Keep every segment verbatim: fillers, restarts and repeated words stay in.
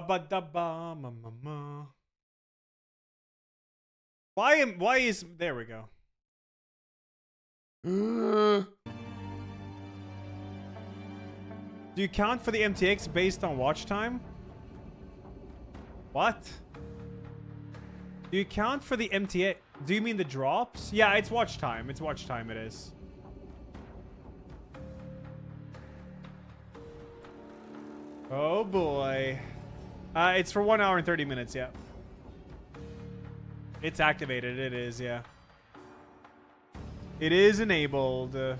Ba-ba-da-ba-ma-ma-ma. Why am, why is, there we go. Do you count for the M T X based on watch time? What? Do you count for the M T X? Do you mean the drops? Yeah, it's watch time. It's watch time it is. Oh boy. Uh, it's for one hour and thirty minutes, yeah. It's activated, it is, yeah. It is enabled. Uh,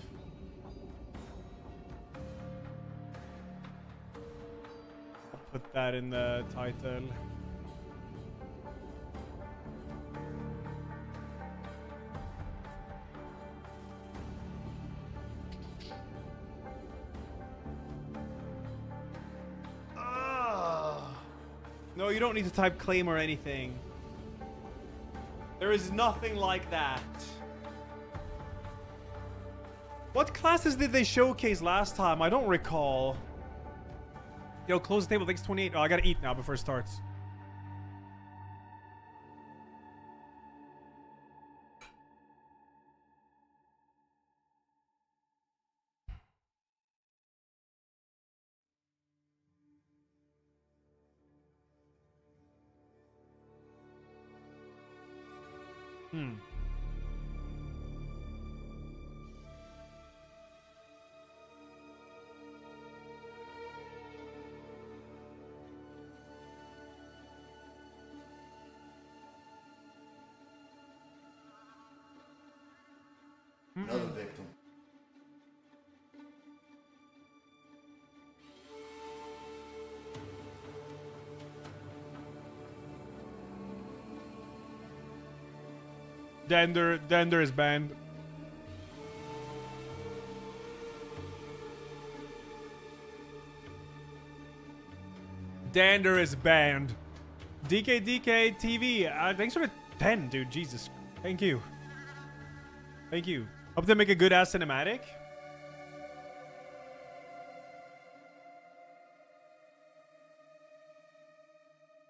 I'll put that in the title. No, you don't need to type claim or anything. There is nothing like that. What classes did they showcase last time? I don't recall. Yo, close the table. Thanks, twenty-eight. Oh, I gotta eat now before it starts. Another victim. Dander, Dander is banned. Dander is banned. D K D K T V. Uh, thanks for the ten, dude. Jesus. Thank you. Thank you. Hope they make a good ass cinematic.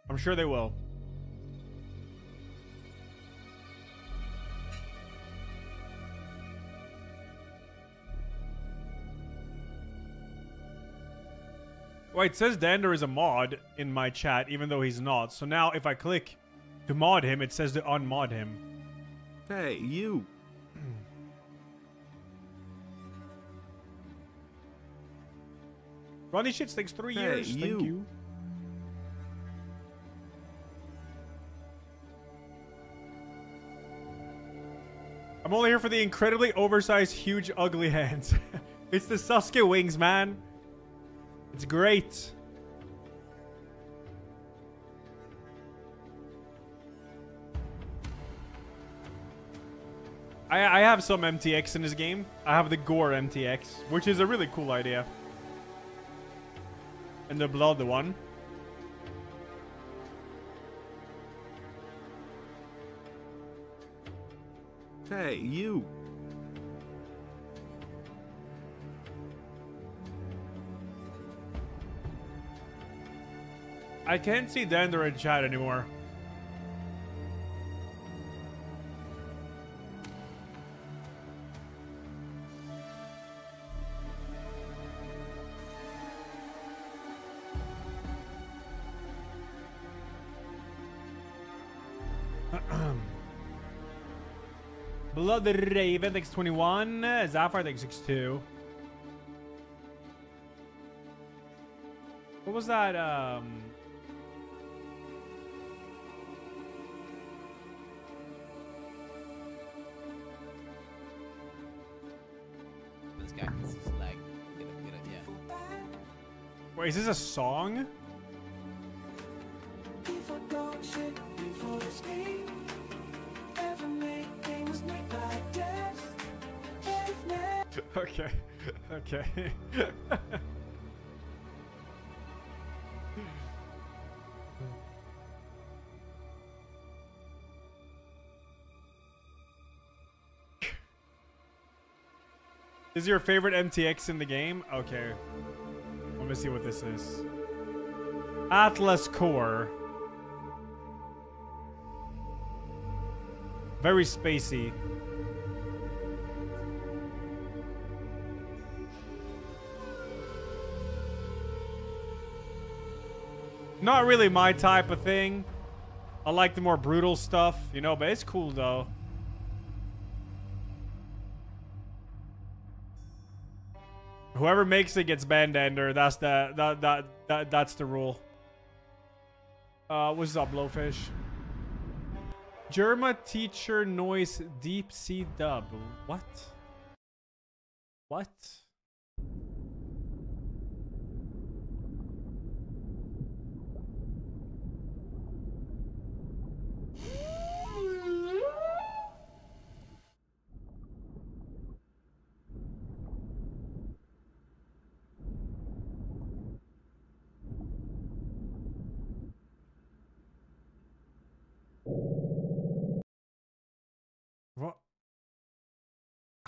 I'm sure they will. Wait, it says Dander is a mod in my chat, even though he's not. So now if I click to mod him, it says to unmod him. Hey, you. Ronnie Shits, thanks three hey, years. You. Thank you. I'm only here for the incredibly oversized, huge, ugly hands. It's the Sasuke wings, man. It's great. I, I have some M T X in this game. I have the gore M T X, which is a really cool idea. And the blood one. Hey, you. I can't see Dander in chat anymore. Blood Raven, thanks twenty-one. Zafar, thanks sixty-two. What was that? Um... This guy is like, get up, get up, yeah. Wait, is this a song? Okay, okay. Is your favorite M T X in the game? Okay. Let me see what this is. Atlas core. Very spacey. Not really my type of thing. I like the more brutal stuff, you know, but it's cool though. Whoever makes it gets banned, Ender. That's the that that, that that's the rule. Uh, what's up, Blowfish? Germa teacher noise deep sea dub. What? What?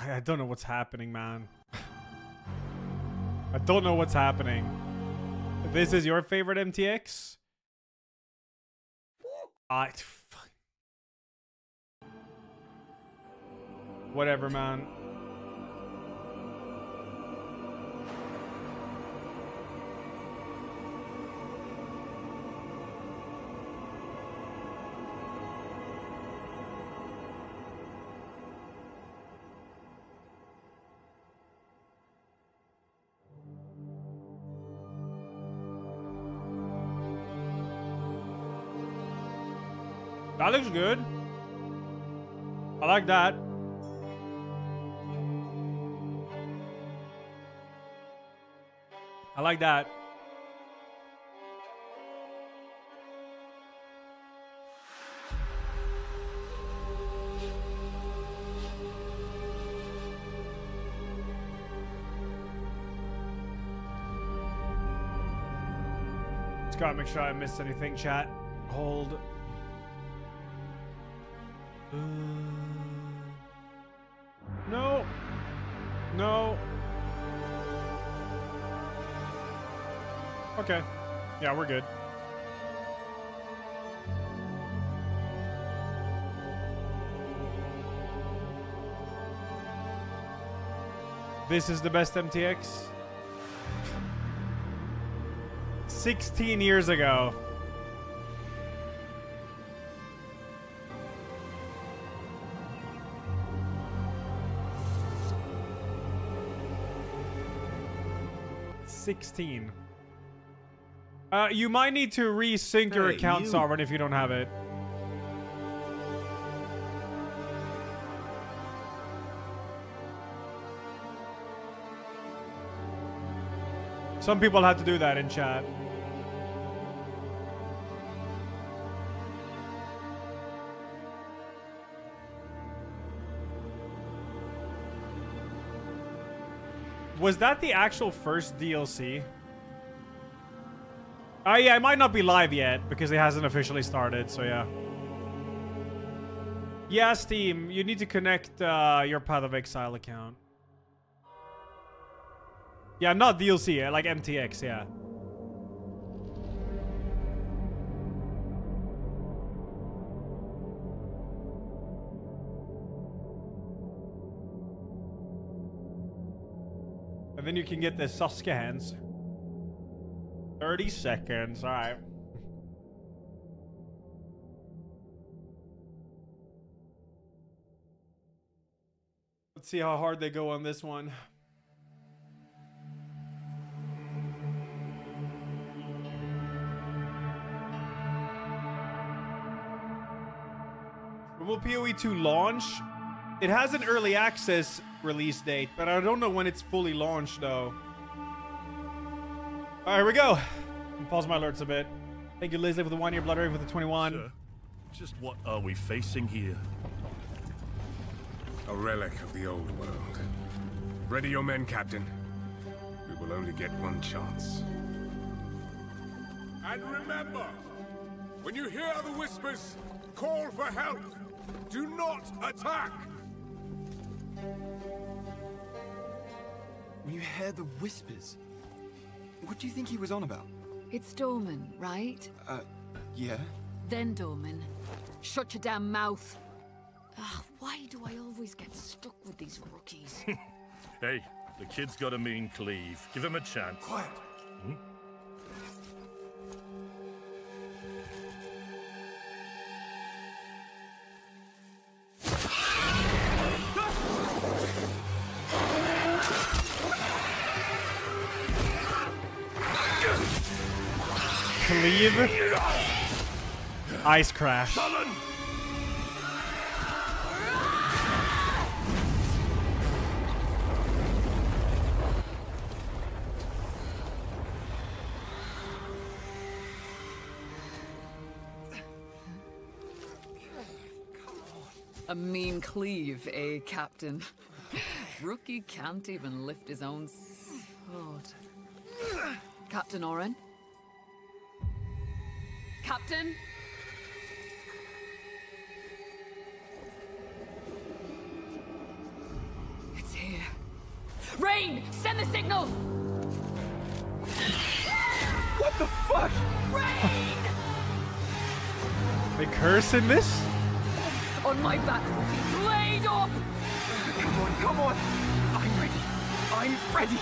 I don't know what's happening, man. I don't know what's happening. This is your favorite M T X? I... Fuck. Whatever, man. That looks good. I like that. I like that. Just gotta make sure I missed anything, chat. Hold. Uh, no, no. Okay, yeah, we're good. This is the best M T X. sixteen years ago. sixteen. Uh, you might need to resync your hey, account, you. Sovereign, if you don't have it. Some people have to do that in chat. Was that the actual first D L C? Oh, yeah, it might not be live yet because it hasn't officially started, so yeah. Yeah, Steam, you need to connect uh, your Path of Exile account. Yeah, not D L C, like M T X, yeah. Then you can get the Sasuke hands. thirty seconds, alright. Let's see how hard they go on this one. When will P O E two launch? It has an early access release date, but I don't know when it's fully launched though. All right, here we go. Pause my alerts a bit. Thank you, Lizzie, for the one year, Blood Raven for the twenty-one. Sir, just what are we facing here? A relic of the old world. Ready your men, Captain. We will only get one chance. And remember, when you hear the whispers, call for help. Do not attack. When you hear the whispers, what do you think he was on about? It's Dorman, right? Uh, yeah. Then Dorman. Shut your damn mouth. Ugh, why do I always get stuck with these rookies? Hey, the kid's got a mean cleave. Give him a chance. Quiet. Hmm? Cleave. Ice crash. A mean cleave, eh, Captain? Rookie can't even lift his own sword. Captain Oren? Captain? It's here. Rain! Send the signal! What the fuck? Rain! They curse in this? On my back, laid up! Come on, come on! I'm ready. I'm ready.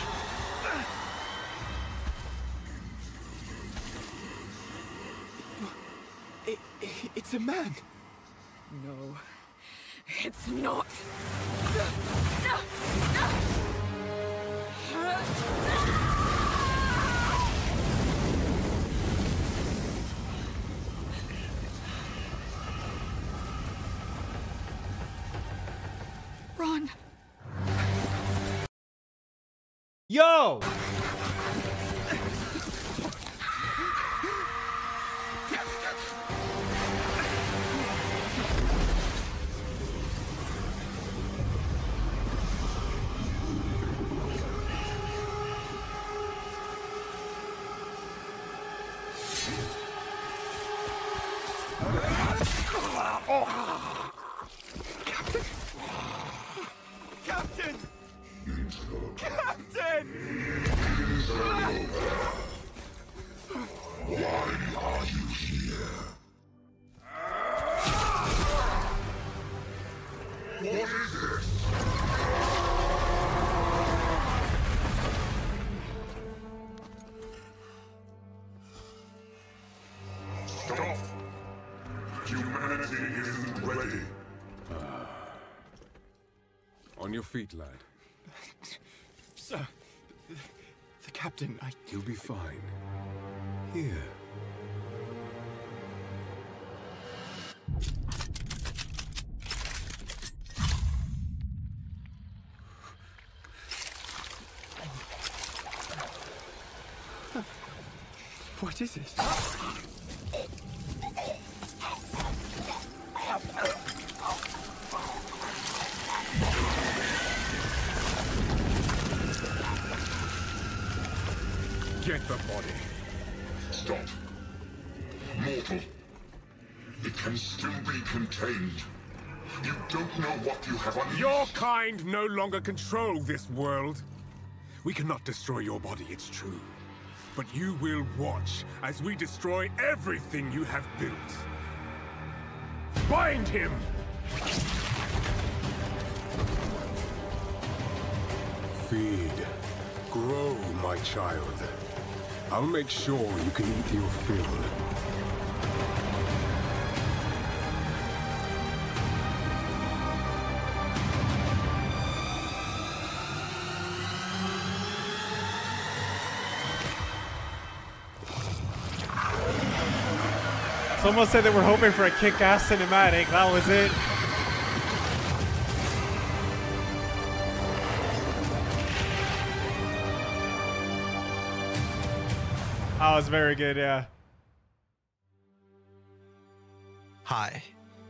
It, it, it's a man. No, it's not. Run. Yo. Feet, lad. Sir, the, the captain, I... You'll be fine. Here. What is it? Get the body. Stop. Mortal. It can still be contained. You don't know what you have unleashed. Your kind no longer control this world. We cannot destroy your body, it's true. But you will watch as we destroy everything you have built. Bind him! Feed. Grow, my child. I'll make sure you can eat your fill. Someone said they were hoping for a kick-ass cinematic. That was it. That was very good, yeah. Hi,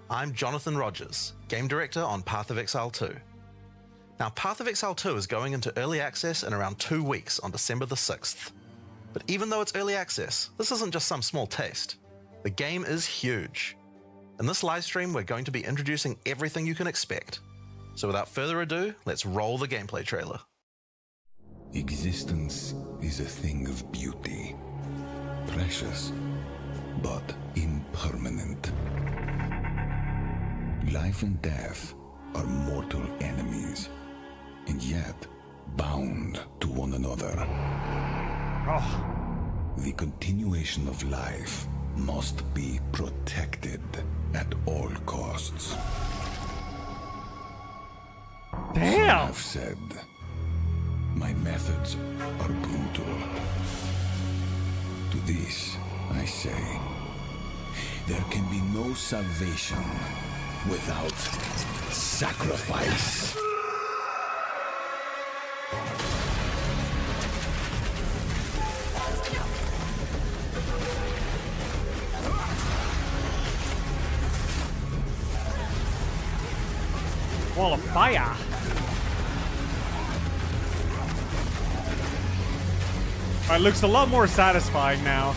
I'm Jonathan Rogers, Game Director on Path of Exile two. Now, Path of Exile two is going into Early Access in around two weeks on December the sixth. But even though it's Early Access, this isn't just some small taste. The game is huge. In this livestream, we're going to be introducing everything you can expect. So without further ado, let's roll the gameplay trailer. Existence is a thing of beauty. precious, but impermanent. Life and death are mortal enemies, and yet bound to one another. Oh. The continuation of life must be protected at all costs. Damn! Some have said, my methods are brutal. To this, I say, there can be no salvation without sacrifice. Wall of fire. Alright, looks a lot more satisfying now.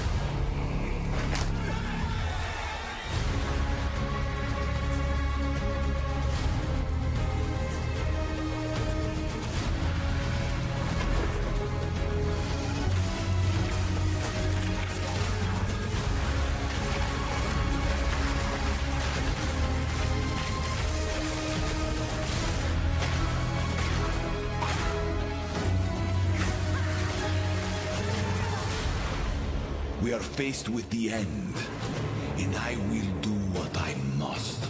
Faced with the end, and I will do what I must.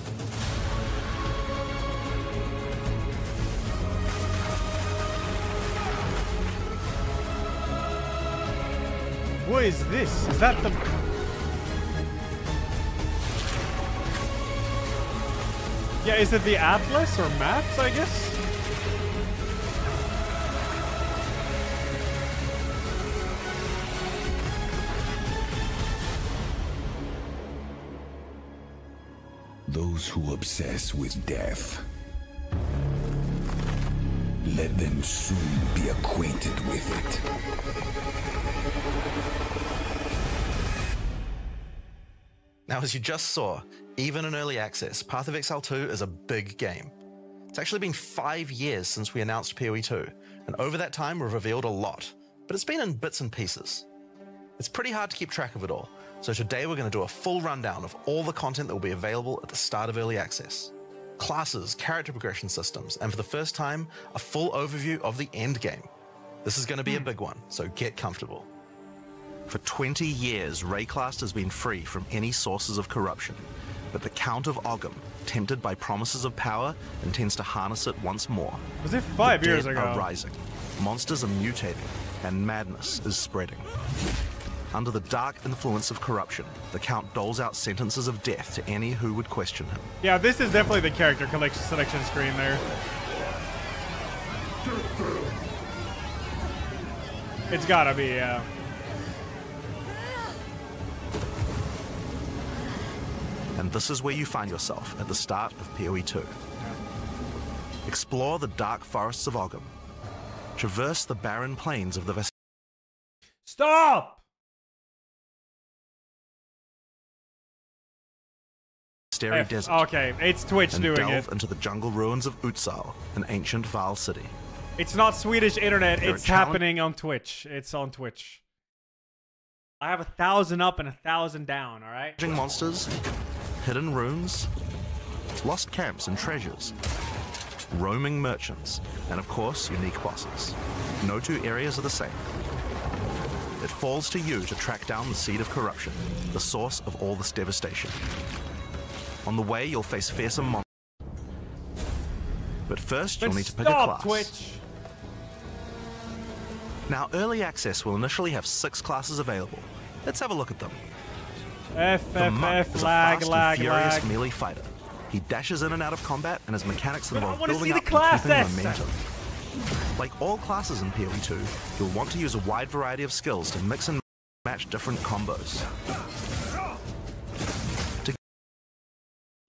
What is this? Is that the... Yeah, is it the Atlas or maps, I guess? Who obsess with death, let them soon be acquainted with it. Now, as you just saw, even in early access, Path of Exile two is a big game. It's actually been five years since we announced P O E two, and over that time we've revealed a lot, but it's been in bits and pieces. It's pretty hard to keep track of it all. So today we're going to do a full rundown of all the content that will be available at the start of early access. Classes, character progression systems, and for the first time, a full overview of the end game. This is going to be a big one, so get comfortable. For twenty years, Rayclast has been free from any sources of corruption, but the Count of Ogham, tempted by promises of power, intends to harness it once more. Was it five years ago? The dead are rising, monsters are mutating, and madness is spreading. Under the dark influence of corruption, the Count doles out sentences of death to any who would question him. Yeah, this is definitely the character collection selection screen there. It's gotta be, yeah. And this is where you find yourself at the start of P O E two. Explore the dark forests of Ogham. Traverse the barren plains of the Vastiri. Stop! If, Desert, okay, it's Twitch doing delve it. Delve into the jungle ruins of Utzaal, an ancient Vaal city. It's not Swedish internet. It's happening on Twitch. It's on Twitch. I have a thousand up and a thousand down. All right. Monsters, hidden runes, lost camps and treasures, roaming merchants, and of course, unique bosses. No two areas are the same. It falls to you to track down the seed of corruption, the source of all this devastation. On the way, you'll face fearsome monsters. But first, you'll need to pick a class. Twitch. Now, early access will initially have six classes available. Let's have a look at them. F, the Monk is a fast lag, and furious lag. melee fighter. He dashes in and out of combat, and his mechanics involve building up and keeping momentum. Like all classes in P O E two, you'll want to use a wide variety of skills to mix and match different combos.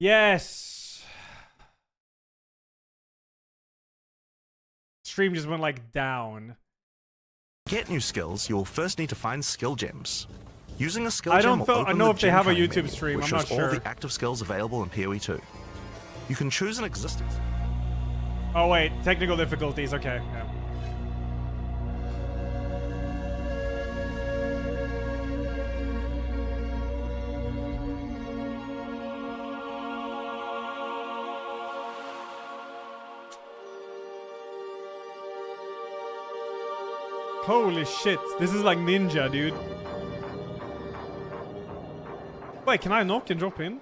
Yes. Stream just went like down. To get new skills, you will first need to find skill gems. Using a skill I don't gem will open I know the if they have a YouTube menu, stream. Which I'm not sure. All the active skills available in P O E two. You can choose an existing. Oh wait, technical difficulties. Okay. Yeah. Holy shit, this is like ninja, dude. Wait, can I knock and drop in?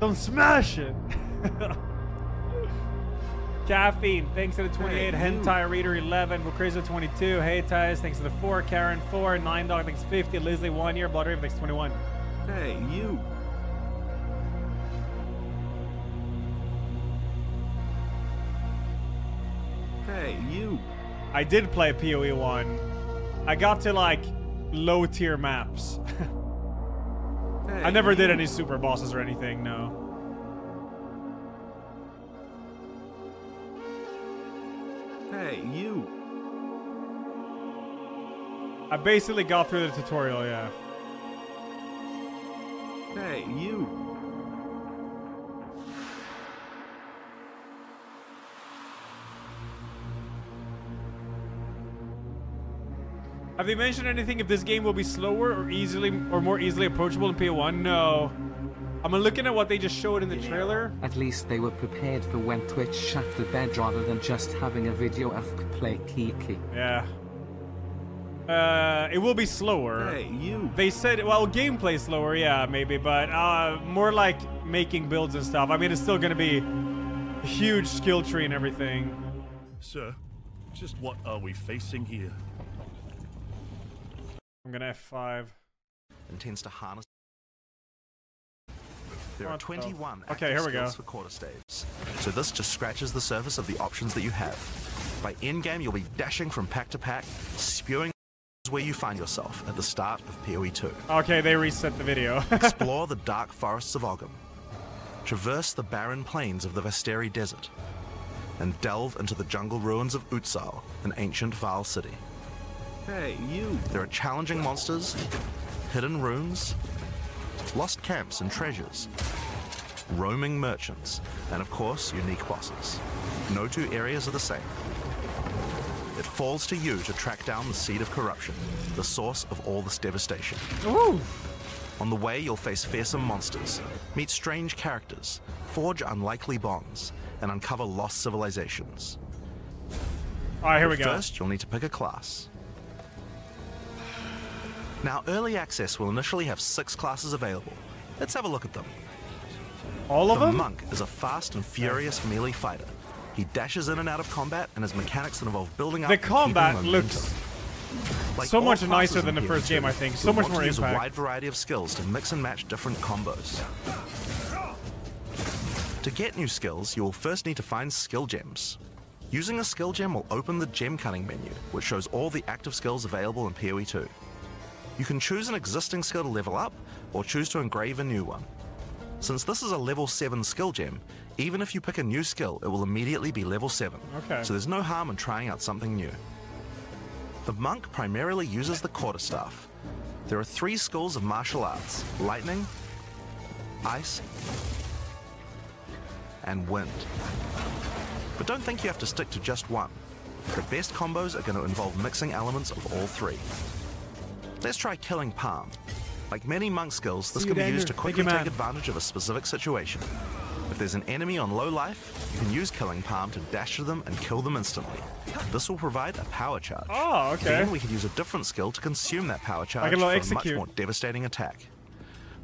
Don't smash it! Caffeine, thanks to the twenty-eight. Hey, Hentai Reader eleven, Vucrizzo twenty-two, Hey Ties, thanks to the four, Karen four, Nine Dog, thanks fifty, Lizzie one year, Blood Raven, thanks twenty-one. Hey, you. Hey, you. I did play P O E one. I got to like low tier maps. Hey, I never you. did any super bosses or anything, no. Hey, you. I basically got through the tutorial, yeah. Hey, you. Have they mentioned anything if this game will be slower or easily or more easily approachable in P O one? No. I'm looking at what they just showed in the trailer. At least they were prepared for when Twitch shut the bed rather than just having a video of play Kiki. Yeah. Uh, it will be slower. Hey, you. They said, well, gameplay slower, yeah, maybe, but uh, more like making builds and stuff. I mean, it's still gonna be a huge skill tree and everything. Sir, just what are we facing here? I'm gonna F five. Intends to harness. There are twenty-one active okay, here we go. skills for quarter staves, so this just scratches the surface of the options that you have. By endgame, you'll be dashing from pack to pack, spewing where you find yourself at the start of P O E two. Okay, they reset the video. Explore the dark forests of Ogham, traverse the barren plains of the Vastiri Desert, and delve into the jungle ruins of Utzaal, an ancient Vaal city. Hey, you! There are challenging monsters, hidden rooms, lost camps and treasures, roaming merchants, and of course, unique bosses. No two areas are the same. It falls to you to track down the seed of corruption, the source of all this devastation. Ooh. On the way, you'll face fearsome monsters, meet strange characters, forge unlikely bonds, and uncover lost civilizations. All right, here but we go. First, you'll need to pick a class. Now, early access will initially have six classes available. Let's have a look at them. All of them? The monk is a fast and furious melee fighter. He dashes in and out of combat, and his mechanics involve building up. The combat looks so much nicer than the first game, I think. So much more impact. Use a wide variety of skills to mix and match different combos. To get new skills, you will first need to find skill gems. Using a skill gem will open the gem cutting menu, which shows all the active skills available in P O E two. You can choose an existing skill to level up, or choose to engrave a new one. Since this is a level seven skill gem, even if you pick a new skill, it will immediately be level seven, okay. So there's no harm in trying out something new. The monk primarily uses the quarterstaff. There are three schools of martial arts: lightning, ice, and wind. But don't think you have to stick to just one. The best combos are going to involve mixing elements of all three. Let's try Killing Palm. Like many monk skills, this can be used to quickly take advantage of a specific situation. If there's an enemy on low life, you can use Killing Palm to dash to them and kill them instantly. This will provide a power charge. Oh, okay. Then we can use a different skill to consume that power charge for a much more devastating attack.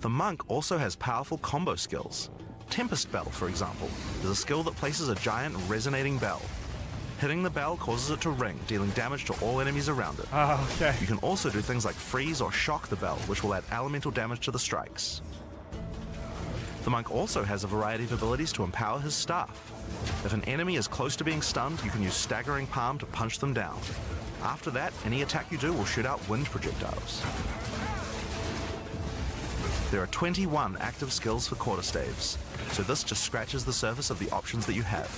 The monk also has powerful combo skills. Tempest Bell, for example, is a skill that places a giant resonating bell. Hitting the bell causes it to ring, dealing damage to all enemies around it. Oh, okay. You can also do things like freeze or shock the bell, which will add elemental damage to the strikes. The monk also has a variety of abilities to empower his staff. If an enemy is close to being stunned, you can use Staggering Palm to punch them down. After that, any attack you do will shoot out wind projectiles. There are twenty-one active skills for quarterstaves, so this just scratches the surface of the options that you have.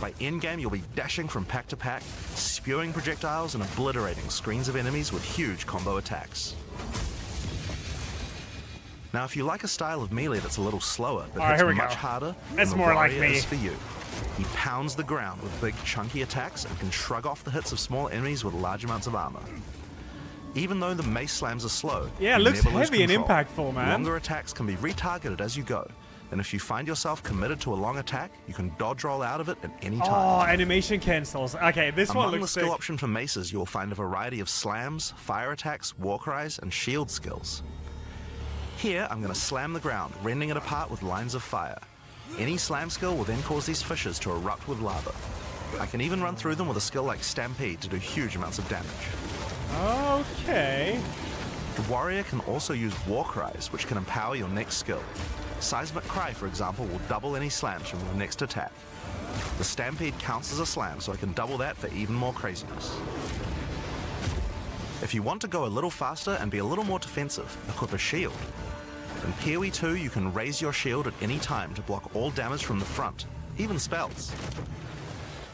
By endgame, you'll be dashing from pack to pack, spewing projectiles and obliterating screens of enemies with huge combo attacks. Now, if you like a style of melee that's a little slower, but it's right, much go. harder, it's more like me. Is for you. He pounds the ground with big, chunky attacks and can shrug off the hits of small enemies with large amounts of armor. Even though the mace slams are slow, yeah, it looks heavy and impactful, man. Longer attacks can be retargeted as you go, and if you find yourself committed to a long attack, you can dodge roll out of it at any time. Oh, animation cancels. Okay, this Among one looks the skill sick. Option for maces, you'll find a variety of slams, fire attacks, war cries, and shield skills. Here, I'm going to slam the ground, rending it apart with lines of fire. Any slam skill will then cause these fishes to erupt with lava. I can even run through them with a skill like Stampede to do huge amounts of damage. Okay. The warrior can also use war cries, which can empower your next skill. Seismic Cry, for example, will double any slams from your next attack. The Stampede counts as a slam, so I can double that for even more craziness. If you want to go a little faster and be a little more defensive, equip a shield. In P O E two, you can raise your shield at any time to block all damage from the front, even spells.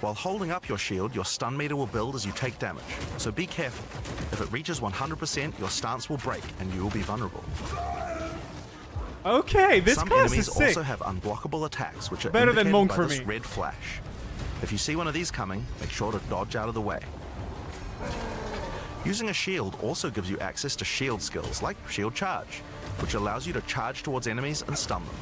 While holding up your shield, your stun meter will build as you take damage, so be careful. If it reaches one hundred percent, your stance will break and you will be vulnerable. Okay, this Some class is sick. Some enemies also have unblockable attacks, which are Better indicated than Monk by for this me. red flash. If you see one of these coming, make sure to dodge out of the way. Using a shield also gives you access to shield skills, like Shield Charge, which allows you to charge towards enemies and stun them.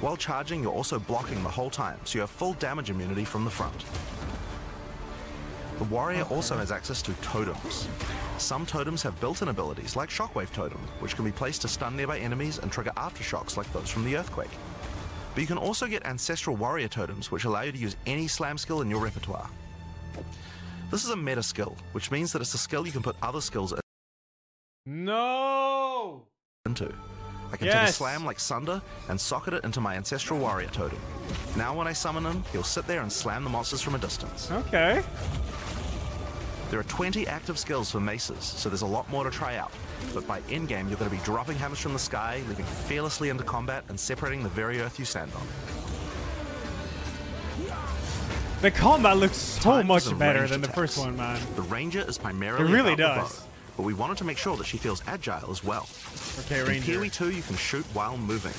While charging, you're also blocking the whole time, so you have full damage immunity from the front. The warrior okay. also has access to totems. Some totems have built-in abilities, like Shockwave Totem, which can be placed to stun nearby enemies and trigger aftershocks like those from the earthquake. But you can also get Ancestral Warrior Totems, which allow you to use any slam skill in your repertoire. This is a meta skill, which means that it's a skill you can put other skills in. No! Into. I can yes. take a slam like Sunder and socket it into my Ancestral Warrior Totem. Now when I summon him, he'll sit there and slam the monsters from a distance. Okay. There are twenty active skills for maces, so there's a lot more to try out. But by endgame, you're going to be dropping hammers from the sky, leaping fearlessly into combat, and separating the very earth you stand on. The combat looks so much better than the first one, man. The ranger is primarily It really does. Bow, but we wanted to make sure that she feels agile as well. Okay, ranger. In P O E two, you can shoot while moving.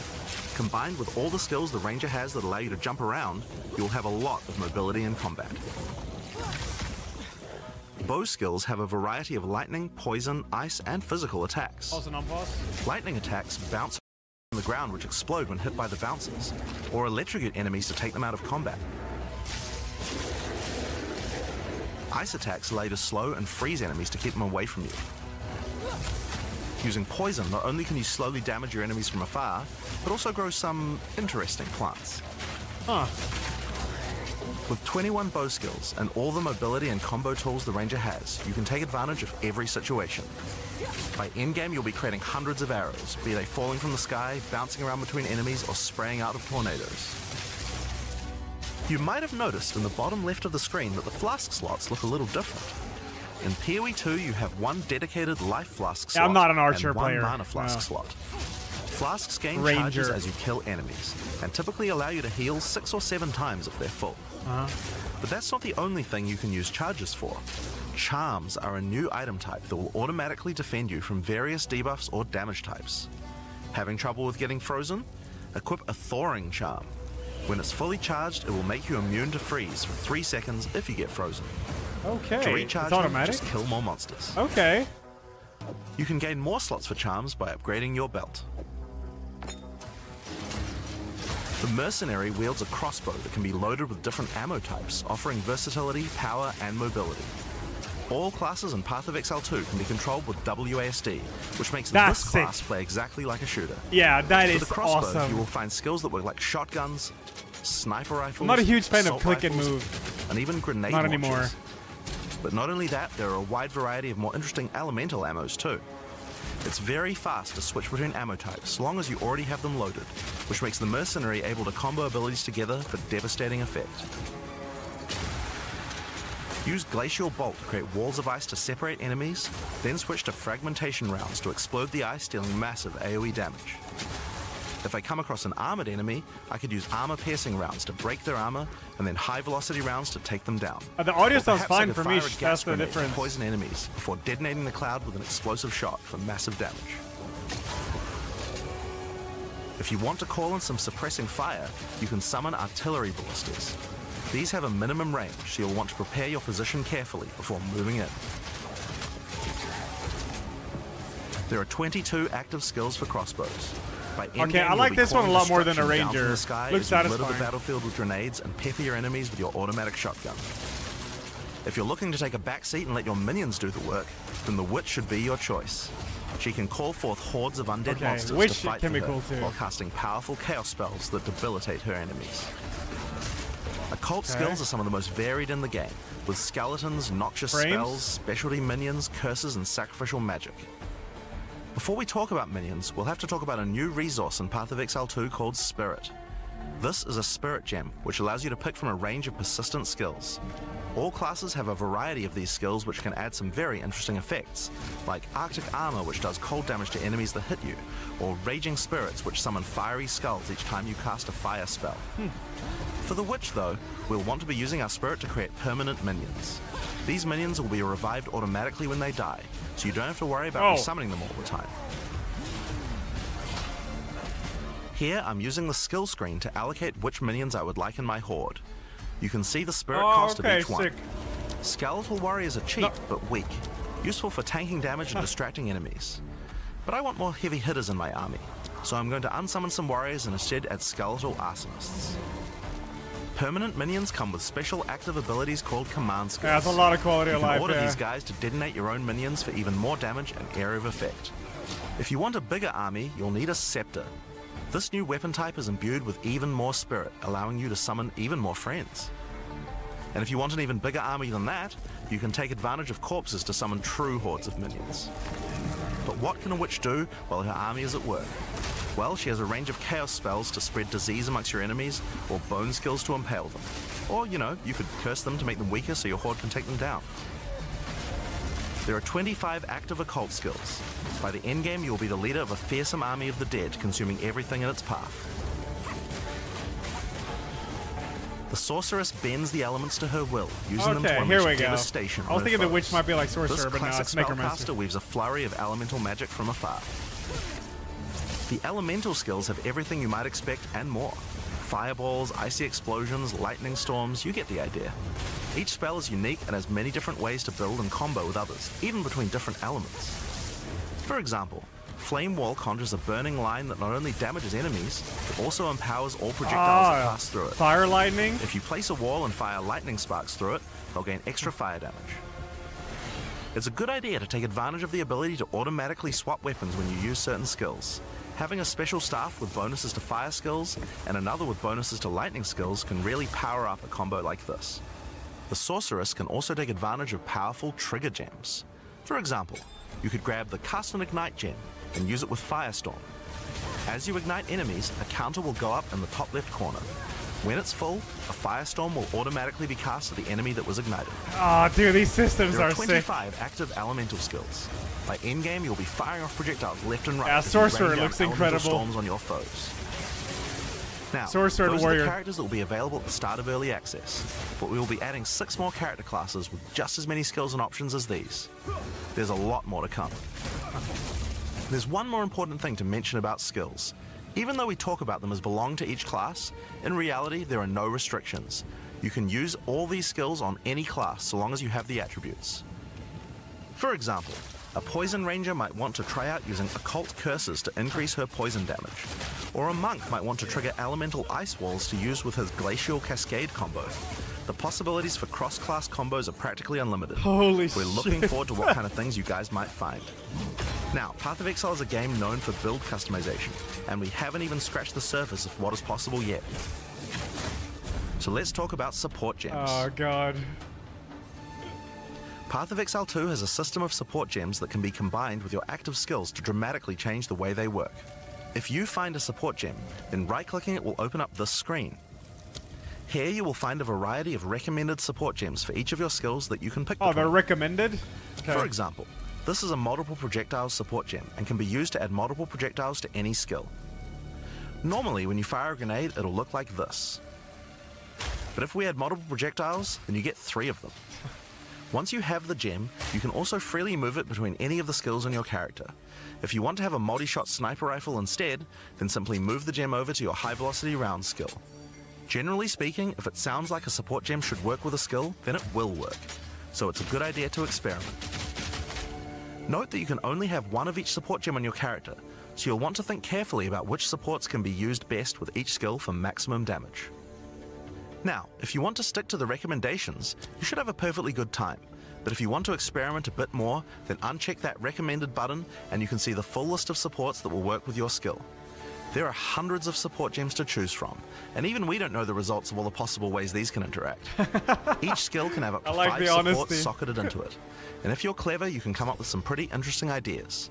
Combined with all the skills the ranger has that allow you to jump around, you'll have a lot of mobility in combat. Bow skills have a variety of lightning, poison, ice, and physical attacks. Lightning attacks bounce on the ground, which explode when hit by the bouncers, or electrocute enemies to take them out of combat. Ice attacks allow you to slow and freeze enemies to keep them away from you. Using poison, not only can you slowly damage your enemies from afar, but also grow some interesting plants. Huh. With twenty-one bow skills and all the mobility and combo tools the ranger has, you can take advantage of every situation. By endgame, you'll be creating hundreds of arrows, be they falling from the sky, bouncing around between enemies, or spraying out of tornadoes. You might have noticed in the bottom left of the screen that the flask slots look a little different. In P O E two, you have one dedicated life flask slot. I'm not an archer and one player. Mana flask no. slot. Flasks gain Ranger. charges as you kill enemies, and typically allow you to heal six or seven times if they're full. Uh-huh. But that's not the only thing you can use charges for. Charms are a new item type that will automatically defend you from various debuffs or damage types. Having trouble with getting frozen? Equip a Thawing Charm. When it's fully charged, it will make you immune to freeze for three seconds if you get frozen. Okay, to recharge it's automatic. Them, just kill more monsters. Okay. You can gain more slots for charms by upgrading your belt. The mercenary wields a crossbow that can be loaded with different ammo types, offering versatility, power, and mobility. All classes in Path of Exile two can be controlled with W A S D, which makes That's this class sick. play exactly like a shooter. Yeah, that is awesome. For the crossbow, awesome. you will find skills that work like shotguns, sniper rifles, I'm not a huge fan of click rifles, and move, and even grenade not launchers. Anymore. But not only that, there are a wide variety of more interesting elemental ammos too. It's very fast to switch between ammo types, as long as you already have them loaded, which makes the mercenary able to combo abilities together for devastating effect. Use Glacial Bolt to create walls of ice to separate enemies, then switch to Fragmentation rounds to explode the ice, dealing massive A O E damage. If I come across an armored enemy, I could use armor-piercing rounds to break their armor, and then high-velocity rounds to take them down. Uh, the audio sounds fine for me, that's the difference. Poison enemies before detonating the cloud with an explosive shot for massive damage. If you want to call in some suppressing fire, you can summon artillery ballistas. These have a minimum range, so you'll want to prepare your position carefully before moving in. There are twenty-two active skills for crossbows. By okay, I like this one a lot more than a ranger. Looks satisfying. Litter the battlefield with grenades and pepper your enemies with your automatic shotgun. If you're looking to take a back seat and let your minions do the work, then the witch should be your choice. She can call forth hordes of undead okay, monsters to fight for her, too. while casting powerful chaos spells that debilitate her enemies. Occult okay. skills are some of the most varied in the game, with skeletons, noxious Frames? spells, specialty minions, curses, and sacrificial magic. Before we talk about minions, we'll have to talk about a new resource in Path of Exile two called Spirit. This is a spirit gem, which allows you to pick from a range of persistent skills. All classes have a variety of these skills which can add some very interesting effects, like Arctic Armor, which does cold damage to enemies that hit you, or Raging Spirits, which summon fiery skulls each time you cast a fire spell. Hmm. For the witch, though, we'll want to be using our spirit to create permanent minions. These minions will be revived automatically when they die, so you don't have to worry about oh. resummoning them all the time. Here, I'm using the skill screen to allocate which minions I would like in my horde. You can see the spirit oh, cost okay, of each one. Sick. Skeletal warriors are cheap, no. but weak. Useful for tanking damage and distracting enemies. But I want more heavy hitters in my army, so I'm going to unsummon some warriors and instead add skeletal arsonists. Permanent minions come with special active abilities called command skills. Yeah, that's a lot of quality of life. You can order yeah. these guys to detonate your own minions for even more damage and area of effect. If you want a bigger army, you'll need a scepter. This new weapon type is imbued with even more spirit, allowing you to summon even more friends. And if you want an even bigger army than that, you can take advantage of corpses to summon true hordes of minions. But what can a witch do while her army is at work? Well, she has a range of chaos spells to spread disease amongst your enemies, or bone skills to impale them. Or, you know, you could curse them to make them weaker so your horde can take them down. There are twenty-five active occult skills. By the endgame, you'll be the leader of a fearsome army of the dead, consuming everything in its path. The sorceress bends the elements to her will, using okay, them to unleash devastation. I was thinking the witch might be like sorcerer, this but no, it's necromancer. Spellcaster weaves a flurry of elemental magic from afar. The elemental skills have everything you might expect and more. Fireballs, icy explosions, lightning storms, you get the idea. Each spell is unique and has many different ways to build and combo with others, even between different elements. For example, Flame Wall conjures a burning line that not only damages enemies, but also empowers all projectiles oh, that pass through it. Fire lightning? If you place a wall and fire lightning sparks through it, they'll gain extra fire damage. It's a good idea to take advantage of the ability to automatically swap weapons when you use certain skills. Having a special staff with bonuses to fire skills and another with bonuses to lightning skills can really power up a combo like this. The sorceress can also take advantage of powerful trigger gems. For example, you could grab the Cast and Ignite gem and use it with Firestorm. As you ignite enemies, a counter will go up in the top left corner. When it's full, a Firestorm will automatically be cast at the enemy that was ignited. Ah, oh, dude, these systems are sick. There are twenty-five active elemental skills. By endgame, you'll be firing off projectiles left and right. Yeah, Sorcerer looks incredible. Storms on your foes. Now, Sorcerer those warrior. are the characters that will be available at the start of Early Access, but we will be adding six more character classes with just as many skills and options as these. There's a lot more to come. There's one more important thing to mention about skills. Even though we talk about them as belong to each class, in reality there are no restrictions. You can use all these skills on any class so long as you have the attributes. For example, a Poison Ranger might want to try out using Occult Curses to increase her poison damage, or a Monk might want to trigger Elemental Ice Walls to use with his Glacial Cascade combo. The possibilities for cross-class combos are practically unlimited. Holy shit. We're looking forward to what kind of things you guys might find. Now, Path of Exile is a game known for build customization, and we haven't even scratched the surface of what is possible yet. So let's talk about support gems. Oh god. Path of Exile two has a system of support gems that can be combined with your active skills to dramatically change the way they work. If you find a support gem, then right-clicking it will open up this screen. Here you will find a variety of recommended support gems for each of your skills that you can pick. Oh, between. They're recommended? Okay. For example, this is a multiple projectiles support gem and can be used to add multiple projectiles to any skill. Normally, when you fire a grenade, it'll look like this. But if we add multiple projectiles, then you get three of them. Once you have the gem, you can also freely move it between any of the skills on your character. If you want to have a multi-shot sniper rifle instead, then simply move the gem over to your high-velocity round skill. Generally speaking, if it sounds like a support gem should work with a skill, then it will work. So it's a good idea to experiment. Note that you can only have one of each support gem on your character, so you'll want to think carefully about which supports can be used best with each skill for maximum damage. Now, if you want to stick to the recommendations, you should have a perfectly good time, but if you want to experiment a bit more, then uncheck that recommended button and you can see the full list of supports that will work with your skill. There are hundreds of support gems to choose from, and even we don't know the results of all the possible ways these can interact. Each skill can have up to like five supports honesty. socketed into it, and if you're clever, you can come up with some pretty interesting ideas.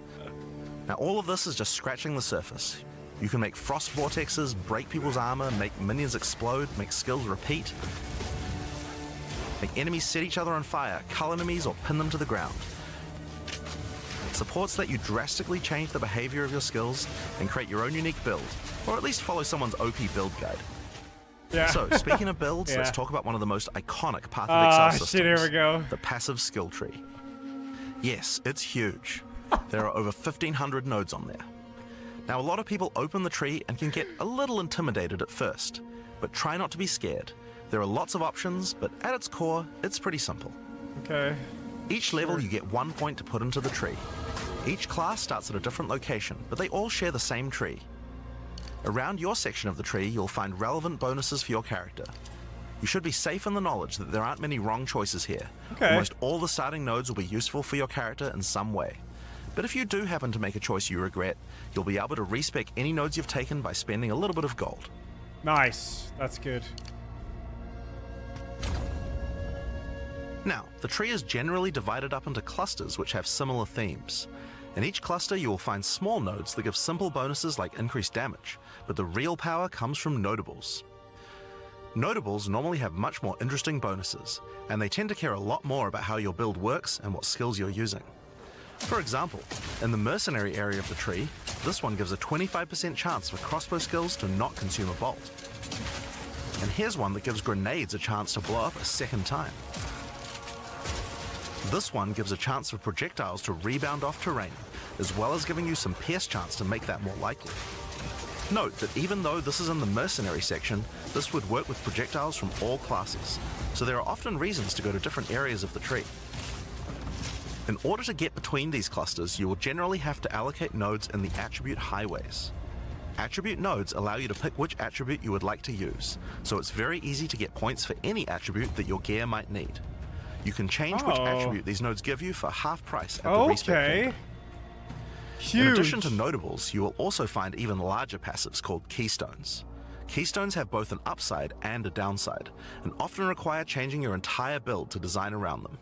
Now, all of this is just scratching the surface. You can make frost vortexes, break people's armor, make minions explode, make skills repeat, make enemies set each other on fire, cull enemies or pin them to the ground. Supports let you drastically change the behavior of your skills and create your own unique build, or at least follow someone's O P build guide. Yeah. So, speaking of builds, yeah. let's talk about one of the most iconic Path of Exile uh, systems, shit, here we go. the passive skill tree. Yes, it's huge. There are over fifteen hundred nodes on there. Now, a lot of people open the tree and can get a little intimidated at first, but try not to be scared. There are lots of options, but at its core, it's pretty simple. Okay. Each level you get one point to put into the tree. Each class starts at a different location, but they all share the same tree. Around your section of the tree, you'll find relevant bonuses for your character. You should be safe in the knowledge that there aren't many wrong choices here. Okay. Almost all the starting nodes will be useful for your character in some way. But if you do happen to make a choice you regret, you'll be able to respec any nodes you've taken by spending a little bit of gold. Nice. That's good. Now, the tree is generally divided up into clusters which have similar themes. In each cluster you will find small nodes that give simple bonuses like increased damage, but the real power comes from notables. Notables normally have much more interesting bonuses, and they tend to care a lot more about how your build works and what skills you're using. For example, in the mercenary area of the tree, this one gives a twenty-five percent chance for crossbow skills to not consume a bolt. And here's one that gives grenades a chance to blow up a second time. This one gives a chance for projectiles to rebound off terrain, as well as giving you some pierce chance to make that more likely. Note that even though this is in the mercenary section, this would work with projectiles from all classes, so there are often reasons to go to different areas of the tree. In order to get between these clusters, you will generally have to allocate nodes in the attribute highways. Attribute nodes allow you to pick which attribute you would like to use, so it's very easy to get points for any attribute that your gear might need. You can change oh. which attribute these nodes give you for half price at okay. the respec vendor. Huge. In addition to notables, you will also find even larger passives called keystones. Keystones have both an upside and a downside, and often require changing your entire build to design around them.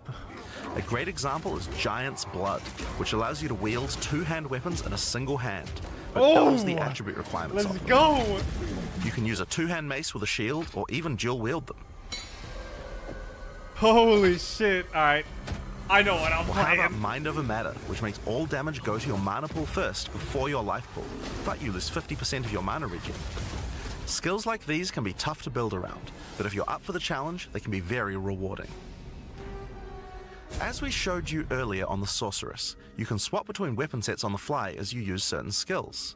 A great example is Giant's Blood, which allows you to wield two-hand weapons in a single hand, but oh, doubles the attribute requirements Let's of them. go! You can use a two-hand mace with a shield, or even dual-wield them. Holy shit, alright. I know what I'm well, playing. How about Mind Over Matter, which makes all damage go to your mana pool first before your life pool, but you lose fifty percent of your mana regen. Skills like these can be tough to build around, but if you're up for the challenge, they can be very rewarding. As we showed you earlier on the Sorceress, you can swap between weapon sets on the fly as you use certain skills.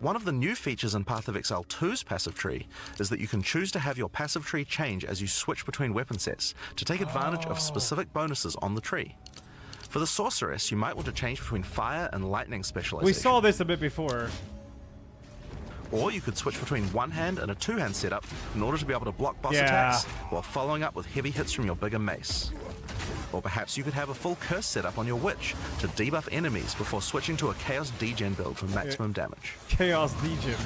One of the new features in Path of Exile two's passive tree is that you can choose to have your passive tree change as you switch between weapon sets to take advantage oh. of specific bonuses on the tree. For the Sorceress, you might want to change between fire and lightning specialization. We saw this a bit before. Or you could switch between one hand and a two hand setup in order to be able to block boss yeah. attacks while following up with heavy hits from your bigger mace. Or perhaps you could have a full curse setup on your witch to debuff enemies before switching to a chaos degen build for maximum damage. Chaos degen.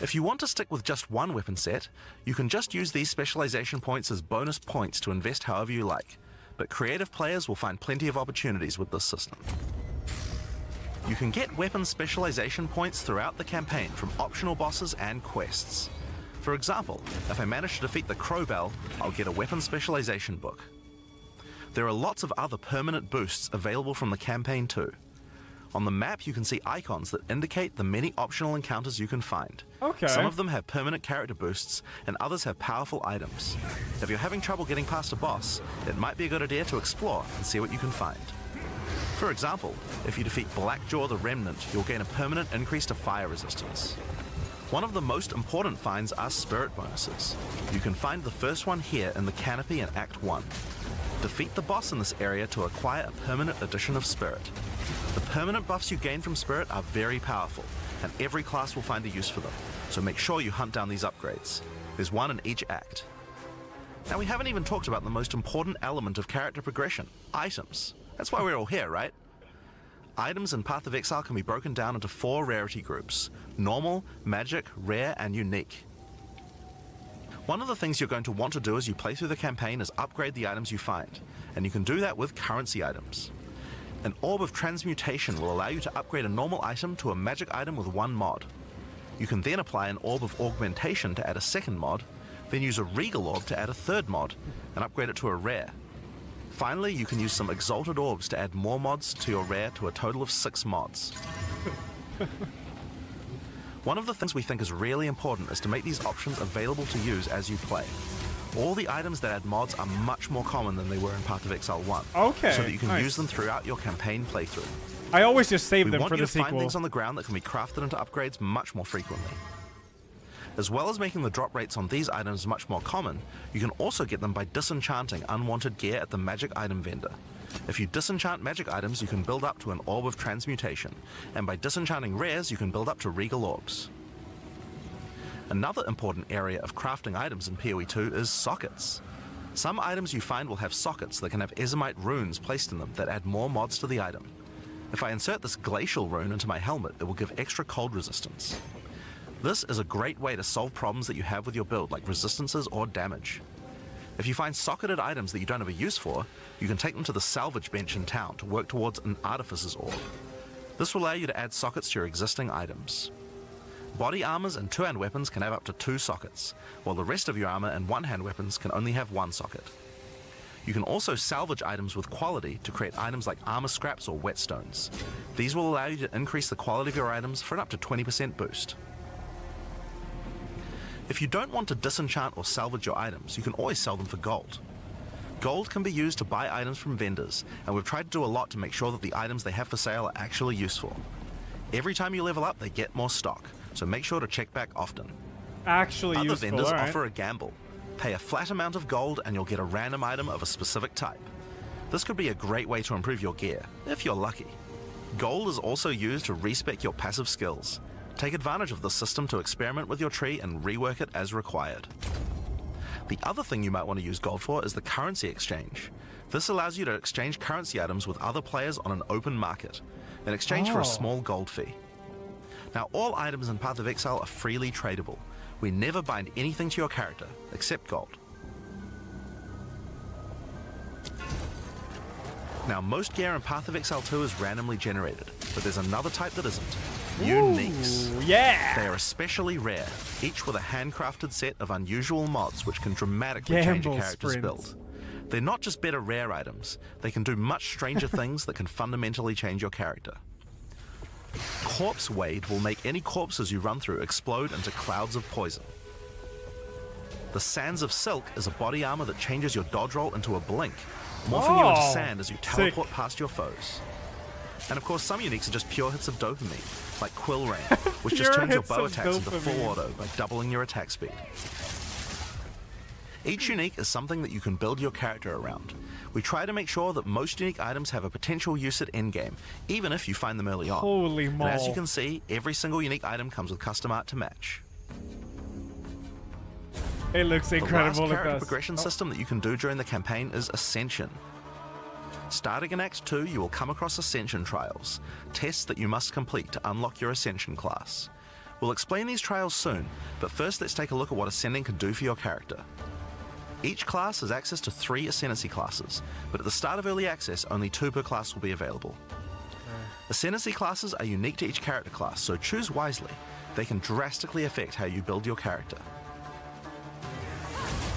If you want to stick with just one weapon set, you can just use these specialization points as bonus points to invest however you like. But creative players will find plenty of opportunities with this system. You can get weapon specialization points throughout the campaign from optional bosses and quests. For example, if I manage to defeat the Crowbell, I'll get a weapon specialization book. There are lots of other permanent boosts available from the campaign too. On the map you can see icons that indicate the many optional encounters you can find. Okay. Some of them have permanent character boosts and others have powerful items. If you're having trouble getting past a boss, it might be a good idea to explore and see what you can find. For example, if you defeat Blackjaw the Remnant, you'll gain a permanent increase to fire resistance. One of the most important finds are spirit bonuses. You can find the first one here in the canopy in Act one. Defeat the boss in this area to acquire a permanent addition of Spirit. The permanent buffs you gain from Spirit are very powerful, and every class will find a use for them, so make sure you hunt down these upgrades. There's one in each act. Now we haven't even talked about the most important element of character progression, items. That's why we're all here, right? Items in Path of Exile can be broken down into four rarity groups: normal, magic, rare, and unique. One of the things you're going to want to do as you play through the campaign is upgrade the items you find, and you can do that with currency items. An Orb of Transmutation will allow you to upgrade a normal item to a magic item with one mod. You can then apply an Orb of Augmentation to add a second mod, then use a Regal Orb to add a third mod, and upgrade it to a rare. Finally, you can use some Exalted Orbs to add more mods to your rare to a total of six mods. One of the things we think is really important is to make these options available to use as you play. All the items that add mods are much more common than they were in Path of Exile one, okay, so that you can nice. use them throughout your campaign playthrough. I always just save we them for the sequel. We want you to find things on the ground that can be crafted into upgrades much more frequently. As well as making the drop rates on these items much more common, you can also get them by disenchanting unwanted gear at the magic item vendor. If you disenchant magic items, you can build up to an Orb of Transmutation, and by disenchanting rares, you can build up to Regal Orbs. Another important area of crafting items in P O E two is sockets. Some items you find will have sockets that can have Ezemite runes placed in them that add more mods to the item. If I insert this Glacial rune into my helmet, it will give extra cold resistance. This is a great way to solve problems that you have with your build, like resistances or damage. If you find socketed items that you don't have a use for, you can take them to the salvage bench in town to work towards an Artificer's Orb. This will allow you to add sockets to your existing items. Body armors and two-hand weapons can have up to two sockets, while the rest of your armor and one-hand weapons can only have one socket. You can also salvage items with quality to create items like armor scraps or whetstones. These will allow you to increase the quality of your items for an up to twenty percent boost. If you don't want to disenchant or salvage your items, you can always sell them for gold. Gold can be used to buy items from vendors, and we've tried to do a lot to make sure that the items they have for sale are actually useful. Every time you level up, they get more stock, so make sure to check back often. Actually useful, Other vendors right. offer a gamble. Pay a flat amount of gold and you'll get a random item of a specific type. This could be a great way to improve your gear, if you're lucky. Gold is also used to respec your passive skills. Take advantage of this system to experiment with your tree and rework it as required. The other thing you might want to use gold for is the currency exchange. This allows you to exchange currency items with other players on an open market, in exchange oh. for a small gold fee. Now, all items in Path of Exile are freely tradable. We never bind anything to your character, except gold. Now, most gear in Path of Exile two is randomly generated, but there's another type that isn't. Uniques. Ooh, yeah! They are especially rare, each with a handcrafted set of unusual mods which can dramatically Gamble change a character's sprint. build. They're not just better rare items, they can do much stranger things that can fundamentally change your character. Corpse Wade will make any corpses you run through explode into clouds of poison. The Sands of Silk is a body armor that changes your dodge roll into a blink, morphing oh, you into sand as you teleport sick. past your foes. And of course, some uniques are just pure hits of dopamine, like Quill Rain, which just turns your bow attacks into full auto by doubling your attack speed. Each unique is something that you can build your character around. We try to make sure that most unique items have a potential use at endgame, even if you find them early on. Holy moly. And as you can see, every single unique item comes with custom art to match. It looks incredible. The last character progression oh. system that you can do during the campaign is Ascension. Starting in Act two, you will come across Ascension Trials, tests that you must complete to unlock your Ascension class. We'll explain these trials soon, but first let's take a look at what Ascending can do for your character. Each class has access to three Ascendancy classes, but at the start of Early Access, only two per class will be available. Ascendancy classes are unique to each character class, so choose wisely. They can drastically affect how you build your character.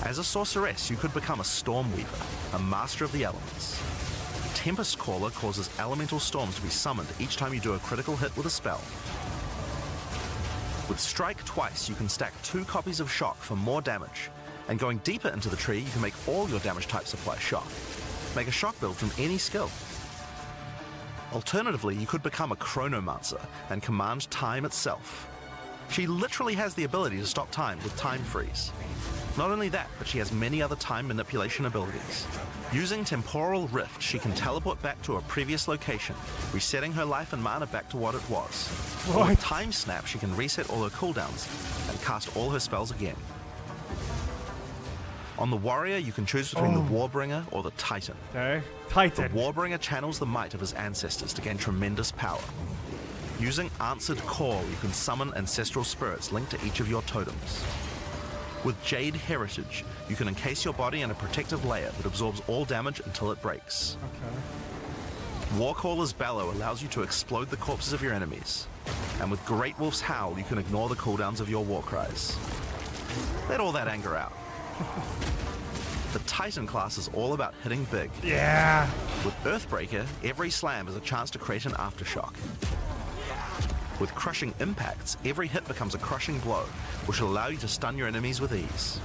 As a Sorceress, you could become a Stormweaver, a Master of the Elements. Tempest Caller causes elemental storms to be summoned each time you do a critical hit with a spell. With Strike Twice, you can stack two copies of Shock for more damage, and going deeper into the tree, you can make all your damage types apply Shock. Make a Shock build from any skill. Alternatively, you could become a Chronomancer and command time itself. She literally has the ability to stop time with Time Freeze. Not only that, but she has many other time manipulation abilities. Using Temporal Rift, she can teleport back to a previous location, resetting her life and mana back to what it was. What? With Time Snap, she can reset all her cooldowns and cast all her spells again. On the Warrior, you can choose between oh. the Warbringer or the Titan. Okay. Titan. The Warbringer channels the might of his ancestors to gain tremendous power. Using Answered Call, you can summon ancestral spirits linked to each of your totems. With Jade Heritage, you can encase your body in a protective layer that absorbs all damage until it breaks. Okay. Warcaller's Bellow allows you to explode the corpses of your enemies. And with Great Wolf's Howl, you can ignore the cooldowns of your war cries. Let all that anger out. The Titan class is all about hitting big. Yeah! With Earthbreaker, every slam is a chance to create an aftershock. With Crushing Impacts, every hit becomes a crushing blow, which will allow you to stun your enemies with ease.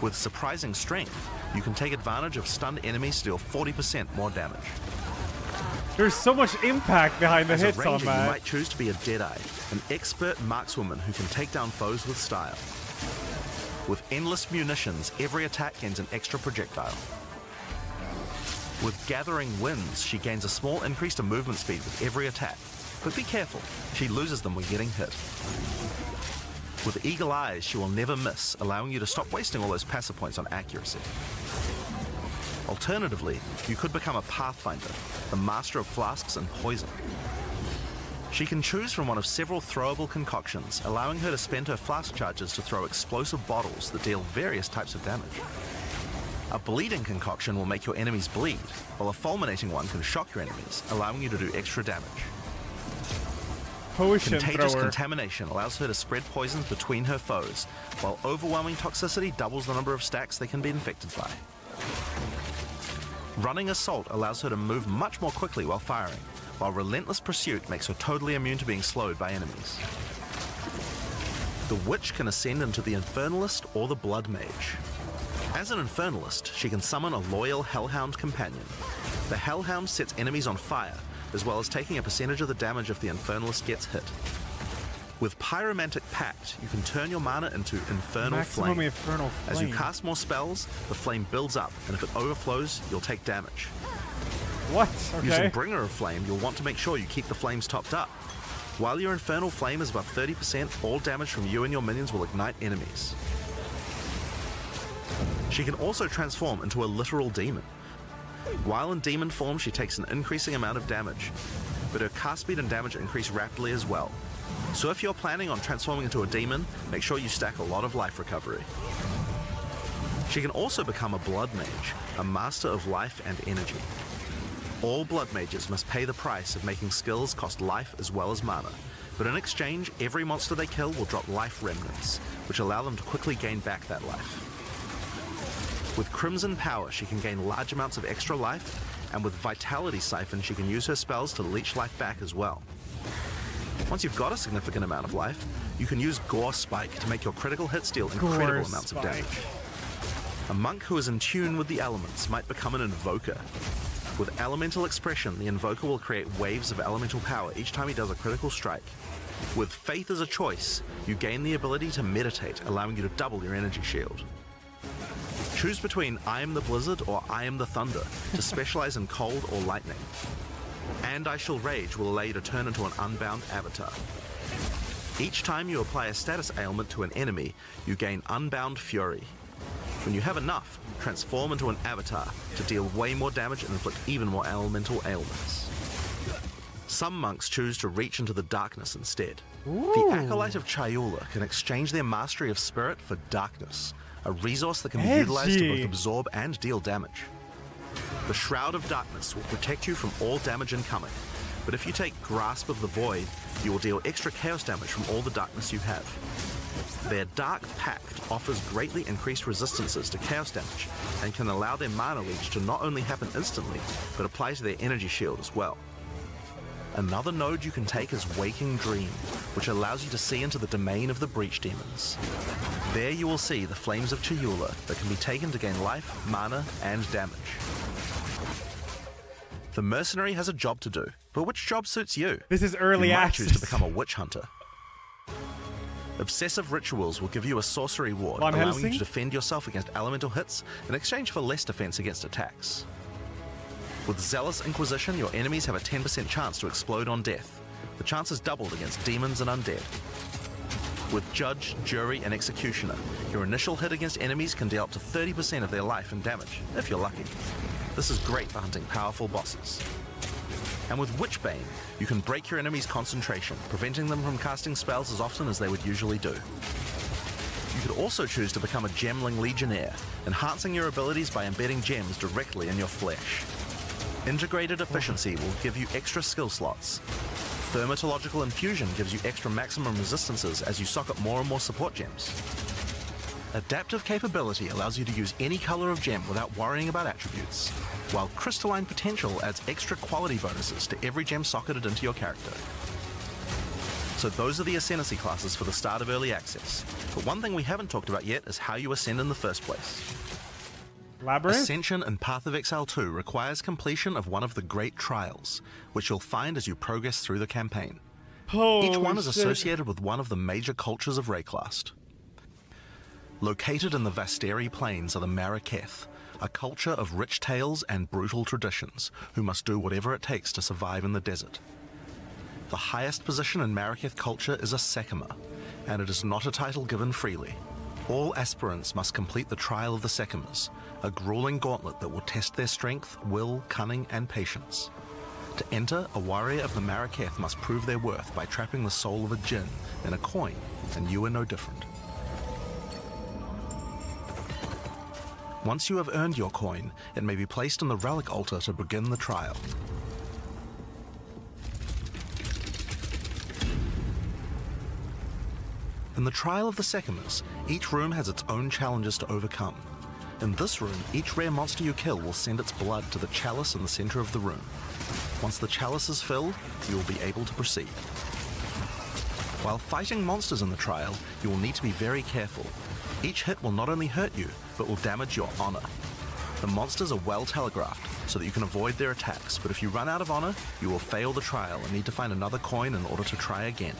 With Surprising Strength, you can take advantage of stunned enemies to deal forty percent more damage. There's so much impact behind the As hits a ranger, on that. You might choose to be a Deadeye, an expert markswoman who can take down foes with style. With Endless Munitions, every attack gains an extra projectile. With Gathering Winds, she gains a small increase to movement speed with every attack. But be careful, she loses them when getting hit. With Eagle Eyes, she will never miss, allowing you to stop wasting all those passive points on accuracy. Alternatively, you could become a Pathfinder, the master of flasks and poison. She can choose from one of several throwable concoctions, allowing her to spend her flask charges to throw explosive bottles that deal various types of damage. A bleeding concoction will make your enemies bleed, while a fulminating one can shock your enemies, allowing you to do extra damage. Potion Contagious thrower. Contamination allows her to spread poisons between her foes, while Overwhelming Toxicity doubles the number of stacks they can be infected by. Running Assault allows her to move much more quickly while firing, while Relentless Pursuit makes her totally immune to being slowed by enemies. The Witch can ascend into the Infernalist or the Blood Mage. As an Infernalist, she can summon a loyal Hellhound companion. The Hellhound sets enemies on fire, as well as taking a percentage of the damage if the Infernalist gets hit. With Pyromantic Pact, you can turn your mana into Infernal Flame. Infernal Flame. As you cast more spells, the flame builds up, and if it overflows, you'll take damage. What? Okay. Using Bringer of Flame, you'll want to make sure you keep the flames topped up. While your Infernal Flame is above thirty percent, all damage from you and your minions will ignite enemies. She can also transform into a literal demon. While in demon form, she takes an increasing amount of damage, but her cast speed and damage increase rapidly as well. So if you're planning on transforming into a demon, make sure you stack a lot of life recovery. She can also become a Blood Mage, a master of life and energy. All Blood Mages must pay the price of making skills cost life as well as mana, but in exchange, every monster they kill will drop life remnants, which allow them to quickly gain back that life. With Crimson Power, she can gain large amounts of extra life, and with Vitality Siphon, she can use her spells to leech life back as well. Once you've got a significant amount of life, you can use Gore Spike to make your critical hits deal incredible Gore amounts Spike. of damage. A monk who is in tune with the elements might become an Invoker. With Elemental Expression, the Invoker will create waves of elemental power each time he does a critical strike. With Faith as a choice, you gain the ability to meditate, allowing you to double your energy shield. Choose between I am the Blizzard or I am the Thunder to specialize in cold or lightning. And I Shall Rage will allow you to turn into an unbound avatar. Each time you apply a status ailment to an enemy, you gain Unbound Fury. When you have enough, transform into an avatar to deal way more damage and inflict even more elemental ailments. Some monks choose to reach into the darkness instead. Ooh. The Acolyte of Chayula can exchange their mastery of spirit for darkness, a resource that can be Edgy. utilized to both absorb and deal damage. The Shroud of Darkness will protect you from all damage incoming, but if you take Grasp of the Void, you will deal extra chaos damage from all the darkness you have. Their Dark Pact offers greatly increased resistances to chaos damage and can allow their mana leech to not only happen instantly, but apply to their energy shield as well. Another node you can take is Waking Dream, which allows you to see into the domain of the Breach Demons. There you will see the Flames of Chayula that can be taken to gain life, mana, and damage. The Mercenary has a job to do, but which job suits you? This is early access. You might choose to become a Witch Hunter. Obsessive Rituals will give you a sorcery ward, Lime allowing Helsing? you to defend yourself against elemental hits in exchange for less defense against attacks. With Zealous Inquisition, your enemies have a ten percent chance to explode on death. The chance is doubled against demons and undead. With Judge, Jury, and Executioner, your initial hit against enemies can deal up to thirty percent of their life and damage, if you're lucky. This is great for hunting powerful bosses. And with Witchbane, you can break your enemy's concentration, preventing them from casting spells as often as they would usually do. You could also choose to become a Gemling Legionnaire, enhancing your abilities by embedding gems directly in your flesh. Integrated Efficiency will give you extra skill slots. Thermatological Infusion gives you extra maximum resistances as you socket more and more support gems. Adaptive Capability allows you to use any color of gem without worrying about attributes, while Crystalline Potential adds extra quality bonuses to every gem socketed into your character. So those are the Ascendancy classes for the start of Early Access, but one thing we haven't talked about yet is how you ascend in the first place. Labyrinth? Ascension in Path of Exile two requires completion of one of the Great Trials, which you'll find as you progress through the campaign. Holy Each one is associated shit. with one of the major cultures of Rayclast. Located in the Vastiri Plains are the Maraketh, a culture of rich tales and brutal traditions, who must do whatever it takes to survive in the desert. The highest position in Maraketh culture is a Sekhema, and it is not a title given freely. All aspirants must complete the Trial of the Sekhemas, a grueling gauntlet that will test their strength, will, cunning, and patience. To enter, a warrior of the Maraketh must prove their worth by trapping the soul of a djinn in a coin, and you are no different. Once you have earned your coin, it may be placed in the Relic altar to begin the trial. In the Trial of the Sekhemas, each room has its own challenges to overcome. In this room, each rare monster you kill will send its blood to the chalice in the center of the room. Once the chalice is filled, you will be able to proceed. While fighting monsters in the trial, you will need to be very careful. Each hit will not only hurt you, but will damage your honor. The monsters are well telegraphed, so that you can avoid their attacks, but if you run out of honor, you will fail the trial and need to find another coin in order to try again.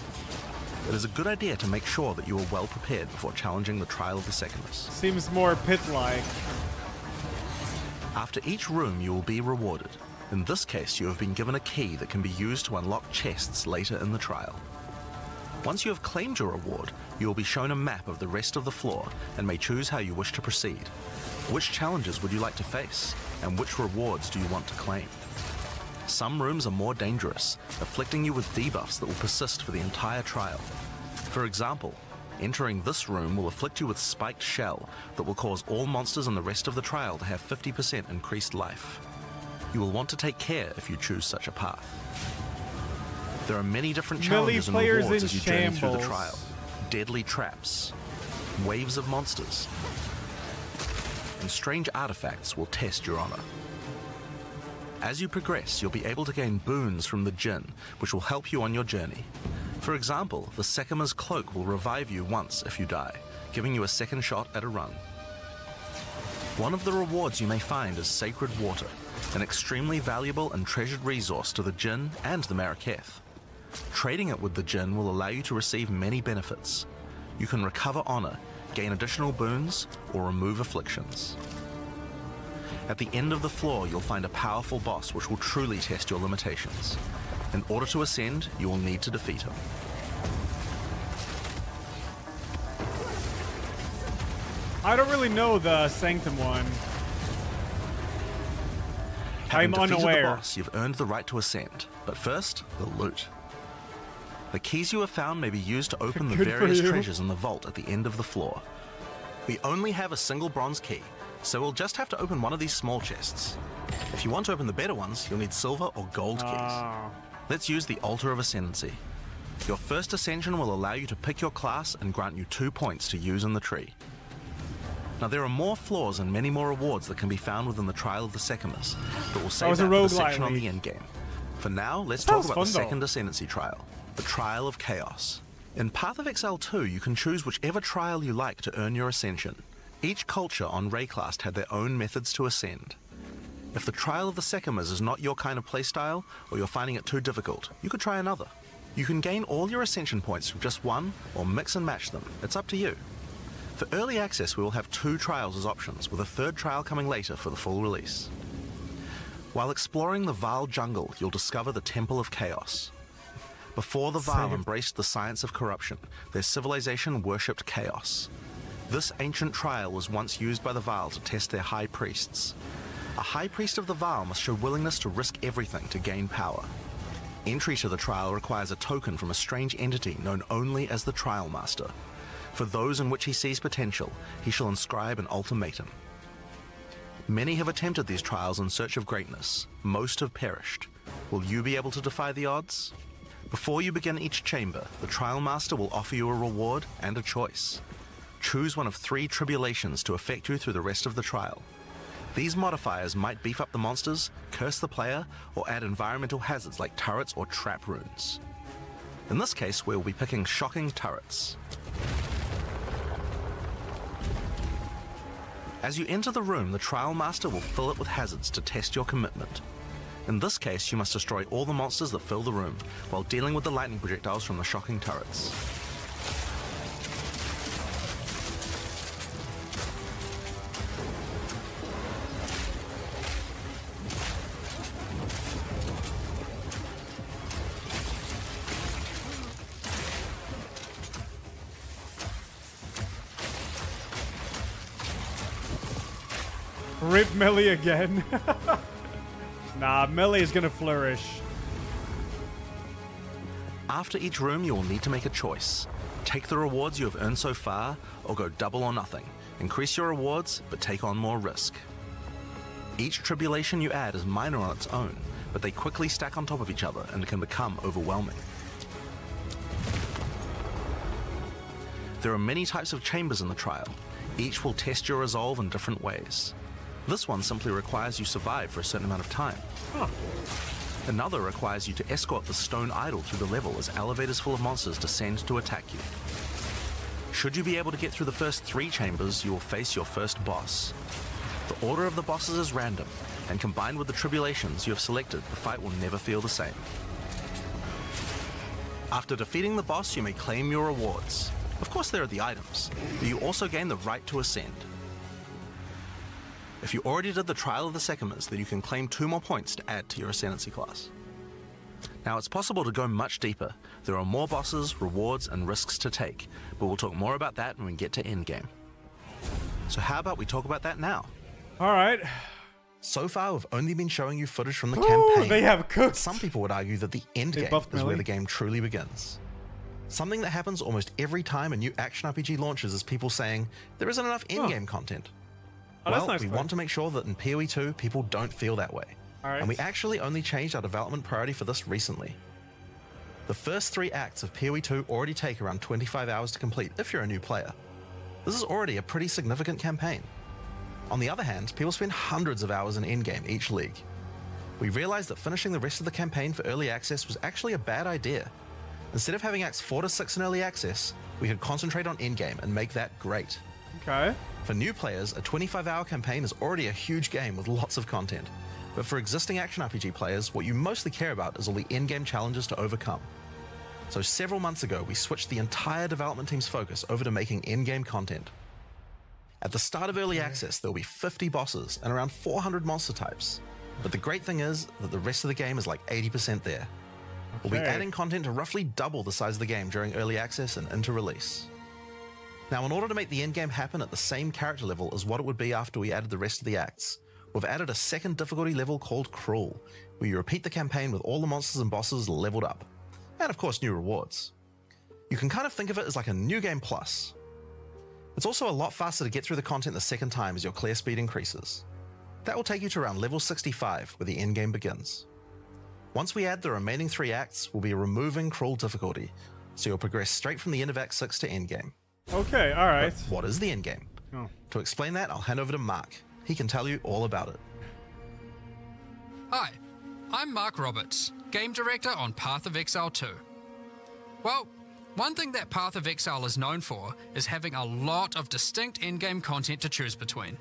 It is a good idea to make sure that you are well prepared before challenging the Trial of the Sekhemas. Seems more pit-like. After each room, you will be rewarded. In this case, you have been given a key that can be used to unlock chests later in the trial. Once you have claimed your reward, you will be shown a map of the rest of the floor and may choose how you wish to proceed. Which challenges would you like to face, and which rewards do you want to claim? Some rooms are more dangerous, afflicting you with debuffs that will persist for the entire trial. For example, entering this room will afflict you with Spiked Shell that will cause all monsters in the rest of the trial to have fifty percent increased life. You will want to take care if you choose such a path. There are many different challenges and rewards as you journey through the trial. Deadly traps, waves of monsters, and strange artifacts will test your honor. As you progress, you'll be able to gain boons from the djinn, which will help you on your journey. For example, the Sekhema's Cloak will revive you once if you die, giving you a second shot at a run. One of the rewards you may find is Sacred Water, an extremely valuable and treasured resource to the djinn and the Maraketh. Trading it with the djinn will allow you to receive many benefits. You can recover honor, gain additional boons, or remove afflictions. At the end of the floor, you'll find a powerful boss which will truly test your limitations. In order to ascend, you will need to defeat him. I don't really know the Sanctum one. Having I'm defeated unaware. the boss, you've earned the right to ascend. But first, the loot. The keys you have found may be used to open the various treasures in the vault at the end of the floor. We only have a single bronze key, so we'll just have to open one of these small chests. If you want to open the better ones, you'll need silver or gold keys. Oh. Let's use the Altar of Ascendancy. Your first ascension will allow you to pick your class and grant you two points to use in the tree. Now there are more floors and many more rewards that can be found within the Trial of the Sekhemas, but we'll save that, that for the section on the endgame. For now, let's that talk about the though. second Ascendancy trial, the Trial of Chaos. In Path of Exile two, you can choose whichever trial you like to earn your ascension. Each culture on Rayclast had their own methods to ascend. If the Trial of the Sekhemas is not your kind of playstyle, or you're finding it too difficult, you could try another. You can gain all your Ascension points from just one, or mix and match them. It's up to you. For early access, we will have two trials as options, with a third trial coming later for the full release. While exploring the Vaal jungle, you'll discover the Temple of Chaos. Before the Vaal embraced the science of corruption, their civilization worshipped chaos. This ancient trial was once used by the Vaal to test their high priests. A high priest of the Vaal must show willingness to risk everything to gain power. Entry to the trial requires a token from a strange entity known only as the Trial Master. For those in which he sees potential, he shall inscribe an ultimatum. Many have attempted these trials in search of greatness. Most have perished. Will you be able to defy the odds? Before you begin each chamber, the Trial Master will offer you a reward and a choice. Choose one of three tribulations to affect you through the rest of the trial. These modifiers might beef up the monsters, curse the player, or add environmental hazards like turrets or trap runes. In this case, we'll be picking shocking turrets. As you enter the room, the Trial Master will fill it with hazards to test your commitment. In this case, you must destroy all the monsters that fill the room, while dealing with the lightning projectiles from the shocking turrets. Rip melee again. Nah, melee is gonna flourish. After each room, you will need to make a choice. Take the rewards you have earned so far, or go double or nothing. Increase your rewards, but take on more risk. Each tribulation you add is minor on its own, but they quickly stack on top of each other and can become overwhelming. There are many types of chambers in the trial. Each will test your resolve in different ways. This one simply requires you survive for a certain amount of time. Huh. Another requires you to escort the stone idol through the level as elevators full of monsters descend to attack you. Should you be able to get through the first three chambers, you will face your first boss. The order of the bosses is random, and combined with the tribulations you have selected, the fight will never feel the same. After defeating the boss, you may claim your rewards. Of course, there are the items, but you also gain the right to ascend. If you already did the Trial of the Sekhemas, then you can claim two more points to add to your Ascendancy class. Now, it's possible to go much deeper. There are more bosses, rewards, and risks to take, but we'll talk more about that when we get to endgame. So how about we talk about that now? All right. So far, we've only been showing you footage from the Ooh, campaign. They have cooked. Some people would argue that the endgame is Millie. where the game truly begins. Something that happens almost every time a new action R P G launches is people saying, there isn't enough endgame oh. content. Oh, well, nice we point. want to make sure that in P O E two, people don't feel that way. Right. And we actually only changed our development priority for this recently. The first three acts of P O E two already take around twenty-five hours to complete if you're a new player. This is already a pretty significant campaign. On the other hand, people spend hundreds of hours in endgame each league. We realized that finishing the rest of the campaign for early access was actually a bad idea. Instead of having acts four to six in early access, we could concentrate on endgame and make that great. Okay. For new players, a twenty-five hour campaign is already a huge game with lots of content. But for existing action R P G players, what you mostly care about is all the endgame challenges to overcome. So several months ago, we switched the entire development team's focus over to making endgame content. At the start of early okay. access, there'll be fifty bosses and around four hundred monster types. But the great thing is that the rest of the game is like eighty percent there. We'll be adding content to roughly double the size of the game during early access and into release. Now, in order to make the endgame happen at the same character level as what it would be after we added the rest of the acts, we've added a second difficulty level called Cruel, where you repeat the campaign with all the monsters and bosses leveled up. And of course, new rewards. You can kind of think of it as like a new game plus. It's also a lot faster to get through the content the second time as your clear speed increases. That will take you to around level sixty-five, where the endgame begins. Once we add the remaining three acts, we'll be removing Cruel difficulty, so you'll progress straight from the end of Act six to endgame. Okay, alright. What is the endgame? Oh. To explain that, I'll hand over to Mark. He can tell you all about it. Hi, I'm Mark Roberts, Game Director on Path of Exile two. Well, one thing that Path of Exile is known for is having a lot of distinct endgame content to choose between.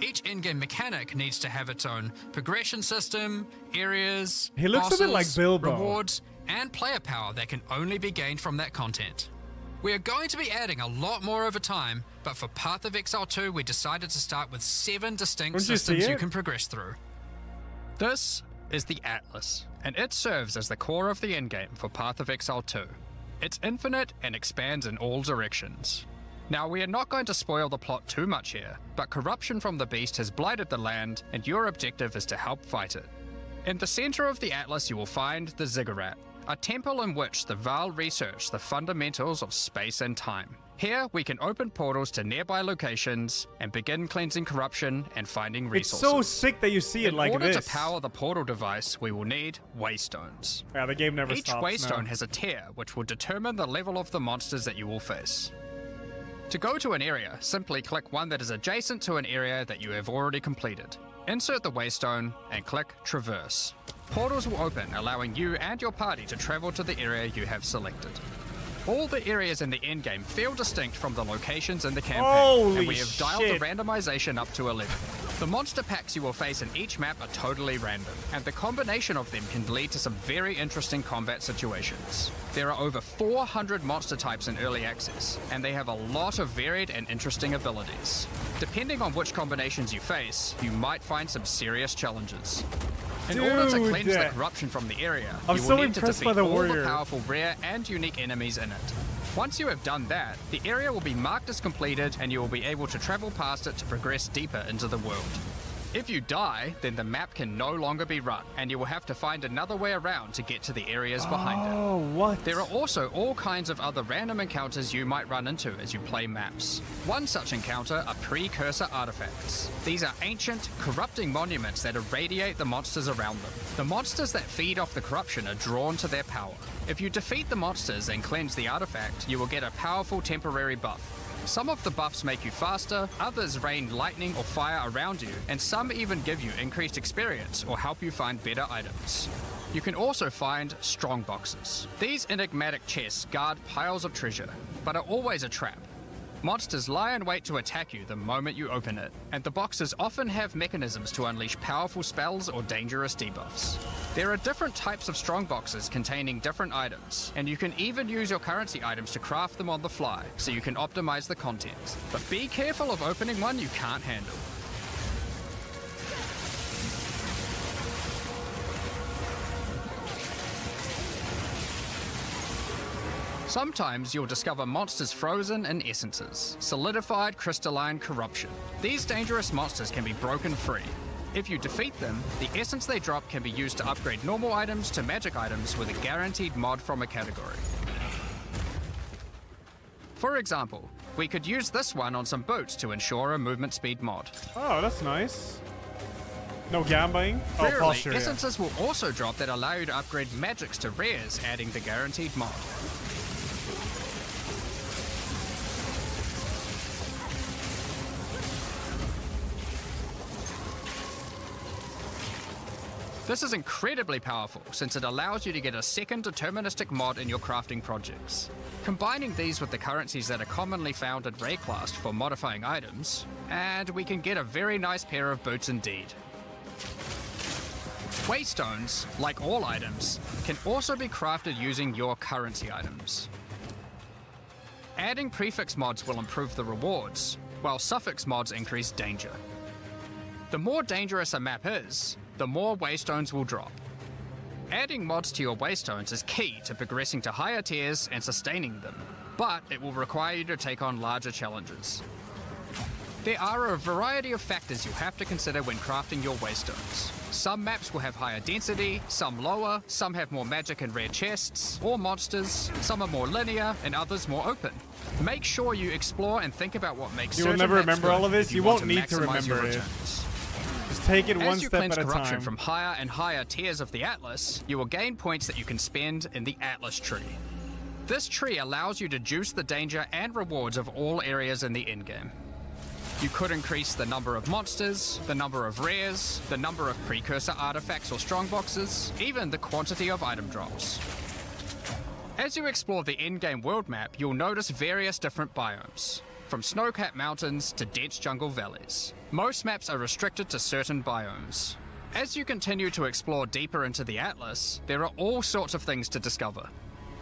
Each endgame mechanic needs to have its own progression system, areas, he looks bosses, a bit like Bilbo. rewards, and player power that can only be gained from that content. We are going to be adding a lot more over time, but for Path of Exile two we decided to start with seven distinct systems you, you can progress through. This is the Atlas, and it serves as the core of the endgame for Path of Exile two. It's infinite and expands in all directions. Now, we are not going to spoil the plot too much here, but corruption from the beast has blighted the land, and your objective is to help fight it. In the center of the Atlas you will find the Ziggurat, a temple in which the Vaal research the fundamentals of space and time. Here we can open portals to nearby locations and begin cleansing corruption and finding resources. It's so sick that you see it like this. In order to power the portal device, we will need Waystones. Yeah, the game never stops. Each Waystone has a tier which will determine the level of the monsters that you will face. To go to an area, simply click one that is adjacent to an area that you have already completed. Insert the Waystone and click Traverse. Portals will open, allowing you and your party to travel to the area you have selected. All the areas in the endgame feel distinct from the locations in the campaign, Holy and we have dialed shit. the randomization up to eleven. The monster packs you will face in each map are totally random, and the combination of them can lead to some very interesting combat situations. There are over four hundred monster types in early access, and they have a lot of varied and interesting abilities. Depending on which combinations you face, you might find some serious challenges. In Dude. order to cleanse the corruption from the area, I'm you will so need to defeat the all warrior. the powerful, rare, and unique enemies in it. Once you have done that, the area will be marked as completed, and you will be able to travel past it to progress deeper into the world. If you die, then the map can no longer be run, and you will have to find another way around to get to the areas oh, behind it. Oh, what? There are also all kinds of other random encounters you might run into as you play maps. One such encounter are precursor artifacts. These are ancient, corrupting monuments that irradiate the monsters around them. The monsters that feed off the corruption are drawn to their power. If you defeat the monsters and cleanse the artifact, you will get a powerful temporary buff. Some of the buffs make you faster, others rain lightning or fire around you, and some even give you increased experience or help you find better items. You can also find strong boxes. These enigmatic chests guard piles of treasure, but are always a trap. Monsters lie in wait to attack you the moment you open it, and the boxes often have mechanisms to unleash powerful spells or dangerous debuffs. There are different types of strong boxes containing different items, and you can even use your currency items to craft them on the fly, so you can optimize the contents. But be careful of opening one you can't handle. Sometimes you'll discover monsters frozen in essences, solidified crystalline corruption. These dangerous monsters can be broken free. If you defeat them, the essence they drop can be used to upgrade normal items to magic items with a guaranteed mod from a category. For example, we could use this one on some boots to ensure a movement speed mod. Oh, that's nice. No gambling? Oh, posture, essences yeah. will also drop that allow you to upgrade magics to rares, adding the guaranteed mod. This is incredibly powerful since it allows you to get a second deterministic mod in your crafting projects. Combining these with the currencies that are commonly found at Rayclast for modifying items, and we can get a very nice pair of boots indeed. Waystones, like all items, can also be crafted using your currency items. Adding prefix mods will improve the rewards, while suffix mods increase danger. The more dangerous a map is, the more waystones will drop. Adding mods to your waystones is key to progressing to higher tiers and sustaining them, but it will require you to take on larger challenges. There are a variety of factors you have to consider when crafting your waystones. Some maps will have higher density, some lower, some have more magic and rare chests, or monsters, some are more linear, and others more open. Make sure you explore and think about what makes certain maps good. You will never remember all of this, you won't need to remember it. Just take it one step at a time. As you cleanse corruption from higher and higher tiers of the Atlas, you will gain points that you can spend in the Atlas tree. This tree allows you to juice the danger and rewards of all areas in the endgame. You could increase the number of monsters, the number of rares, the number of precursor artifacts or strongboxes, even the quantity of item drops. As you explore the endgame world map, you'll notice various different biomes, from snow-capped mountains to dense jungle valleys. Most maps are restricted to certain biomes. As you continue to explore deeper into the Atlas, there are all sorts of things to discover.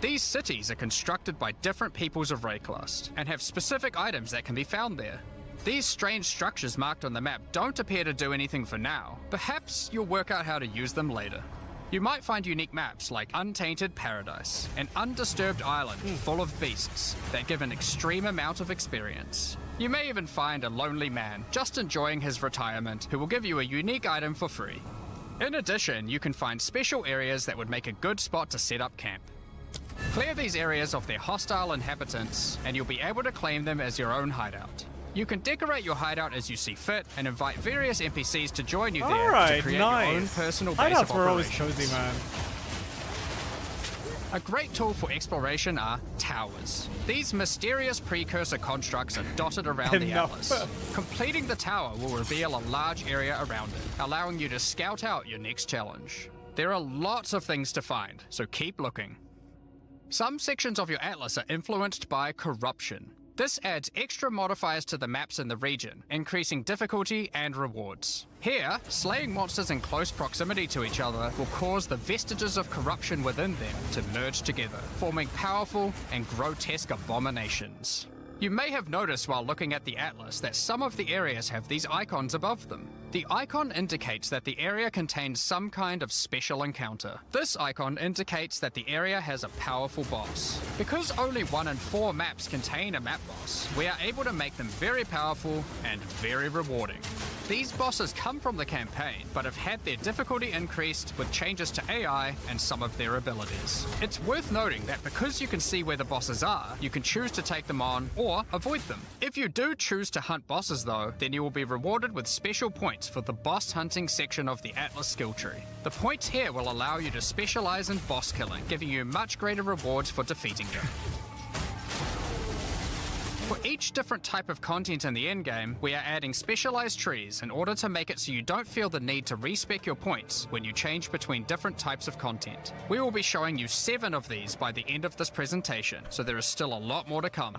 These cities are constructed by different peoples of Rayclast, and have specific items that can be found there. These strange structures marked on the map don't appear to do anything for now. Perhaps you'll work out how to use them later. You might find unique maps like Untainted Paradise, an undisturbed island full of beasts that give an extreme amount of experience. You may even find a lonely man just enjoying his retirement who will give you a unique item for free. In addition, you can find special areas that would make a good spot to set up camp. Clear these areas of their hostile inhabitants and you'll be able to claim them as your own hideout. You can decorate your hideout as you see fit, and invite various N P Cs to join you there All right, to create nice. your own personal base Hideouts of were always cozy, man. A great tool for exploration are towers. These mysterious precursor constructs are dotted around the Atlas. Completing the tower will reveal a large area around it, allowing you to scout out your next challenge. There are lots of things to find, so keep looking. Some sections of your Atlas are influenced by corruption. This adds extra modifiers to the maps in the region, increasing difficulty and rewards. Here, slaying monsters in close proximity to each other will cause the vestiges of corruption within them to merge together, forming powerful and grotesque abominations. You may have noticed while looking at the Atlas that some of the areas have these icons above them. The icon indicates that the area contains some kind of special encounter. This icon indicates that the area has a powerful boss. Because only one in four maps contain a map boss, we are able to make them very powerful and very rewarding. These bosses come from the campaign, but have had their difficulty increased with changes to A I and some of their abilities. It's worth noting that because you can see where the bosses are, you can choose to take them on or avoid them. If you do choose to hunt bosses though, then you will be rewarded with special points for the boss hunting section of the Atlas skill tree. The points here will allow you to specialize in boss killing, giving you much greater rewards for defeating them. For each different type of content in the endgame, we are adding specialized trees in order to make it so you don't feel the need to respec your points when you change between different types of content. We will be showing you seven of these by the end of this presentation, so there is still a lot more to come.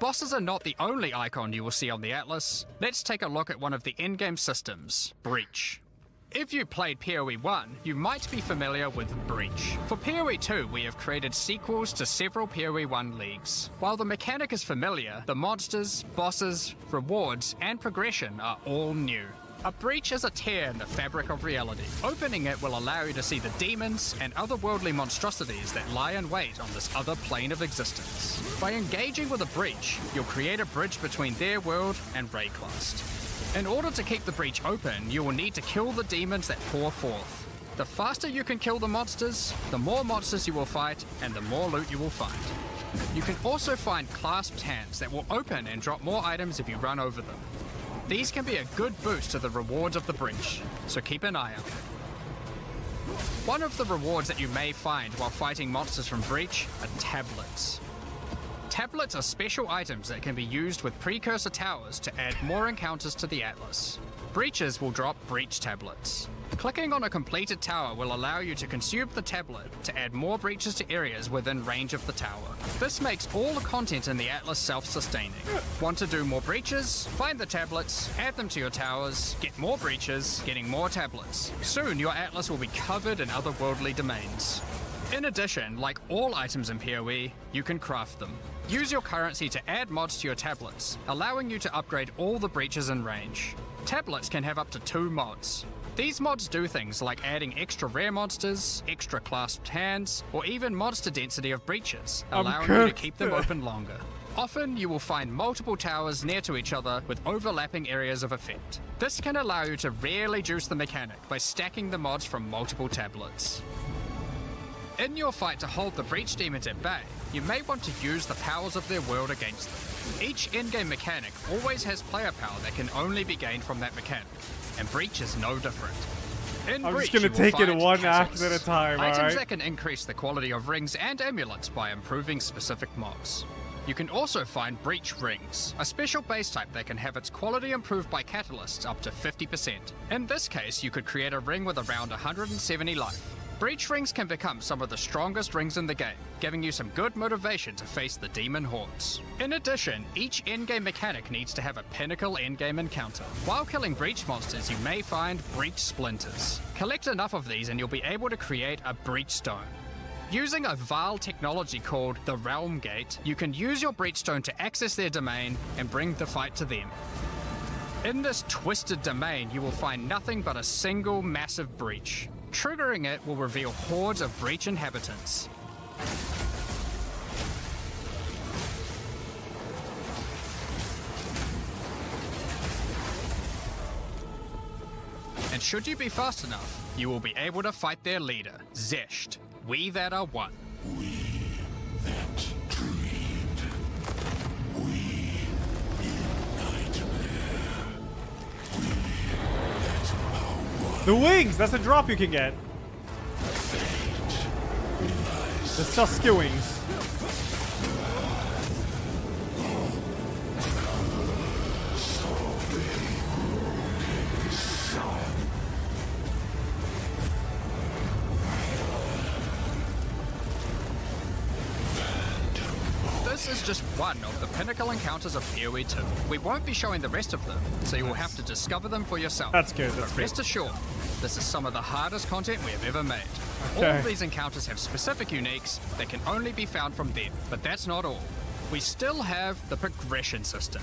Bosses are not the only icon you will see on the Atlas. Let's take a look at one of the endgame systems, Breach. If you played P O E one, you might be familiar with Breach. For P O E two, we have created sequels to several P O E one leagues. While the mechanic is familiar, the monsters, bosses, rewards, and progression are all new. A breach is a tear in the fabric of reality. Opening it will allow you to see the demons and otherworldly monstrosities that lie in wait on this other plane of existence. By engaging with a breach, you'll create a bridge between their world and Wraeclast. In order to keep the breach open, you will need to kill the demons that pour forth. The faster you can kill the monsters, the more monsters you will fight, and the more loot you will find. You can also find clasped hands that will open and drop more items if you run over them. These can be a good boost to the rewards of the breach, so keep an eye out. One of the rewards that you may find while fighting monsters from Breach are tablets. Tablets are special items that can be used with precursor towers to add more encounters to the Atlas. Breaches will drop breach tablets. Clicking on a completed tower will allow you to consume the tablet to add more breaches to areas within range of the tower. This makes all the content in the Atlas self-sustaining. Want to do more breaches? Find the tablets, add them to your towers, get more breaches, getting more tablets. Soon your Atlas will be covered in otherworldly domains. In addition, like all items in P O E, you can craft them. Use your currency to add mods to your tablets, allowing you to upgrade all the breaches in range. Tablets can have up to two mods. These mods do things like adding extra rare monsters, extra clasped hands, or even mods to density of breaches, allowing you to keep them open longer. Often you will find multiple towers near to each other with overlapping areas of effect. This can allow you to rarely juice the mechanic by stacking the mods from multiple tablets. In your fight to hold the breach demons at bay, you may want to use the powers of their world against them. Each endgame mechanic always has player power that can only be gained from that mechanic, and Breach is no different. In I'm breach, just going to take it one act at a time, items right? that can increase the quality of rings and amulets by improving specific mobs. You can also find Breach Rings, a special base type that can have its quality improved by catalysts up to fifty percent. In this case, you could create a ring with around one hundred seventy life. Breach rings can become some of the strongest rings in the game, giving you some good motivation to face the demon hordes. In addition, each endgame mechanic needs to have a pinnacle endgame encounter. While killing Breach monsters, you may find Breach Splinters. Collect enough of these and you'll be able to create a Breach Stone. Using a Vaal technology called the Realm Gate, you can use your Breachstone to access their domain and bring the fight to them. In this twisted domain, you will find nothing but a single massive breach. Triggering it will reveal hordes of breach inhabitants. And should you be fast enough, you will be able to fight their leader, Zesht. We that are one. We that dreamed. We in nightmare. We that are one. The wings! That's a drop you can get. The Suske wings. This is just one of the pinnacle encounters of P O E two. We won't be showing the rest of them, so you will have to discover them for yourself. That's good, that's good. Rest assured, this is some of the hardest content we have ever made. Okay. All of these encounters have specific uniques that can only be found from them, but that's not all. We still have the progression system.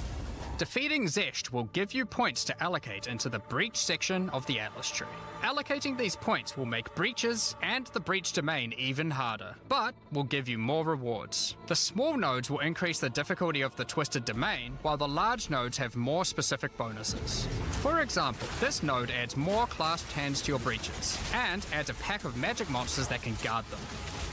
Defeating Zesht will give you points to allocate into the Breach section of the Atlas tree. Allocating these points will make breaches and the breach domain even harder, but will give you more rewards. The small nodes will increase the difficulty of the twisted domain, while the large nodes have more specific bonuses. For example, this node adds more clasped hands to your breaches, and adds a pack of magic monsters that can guard them.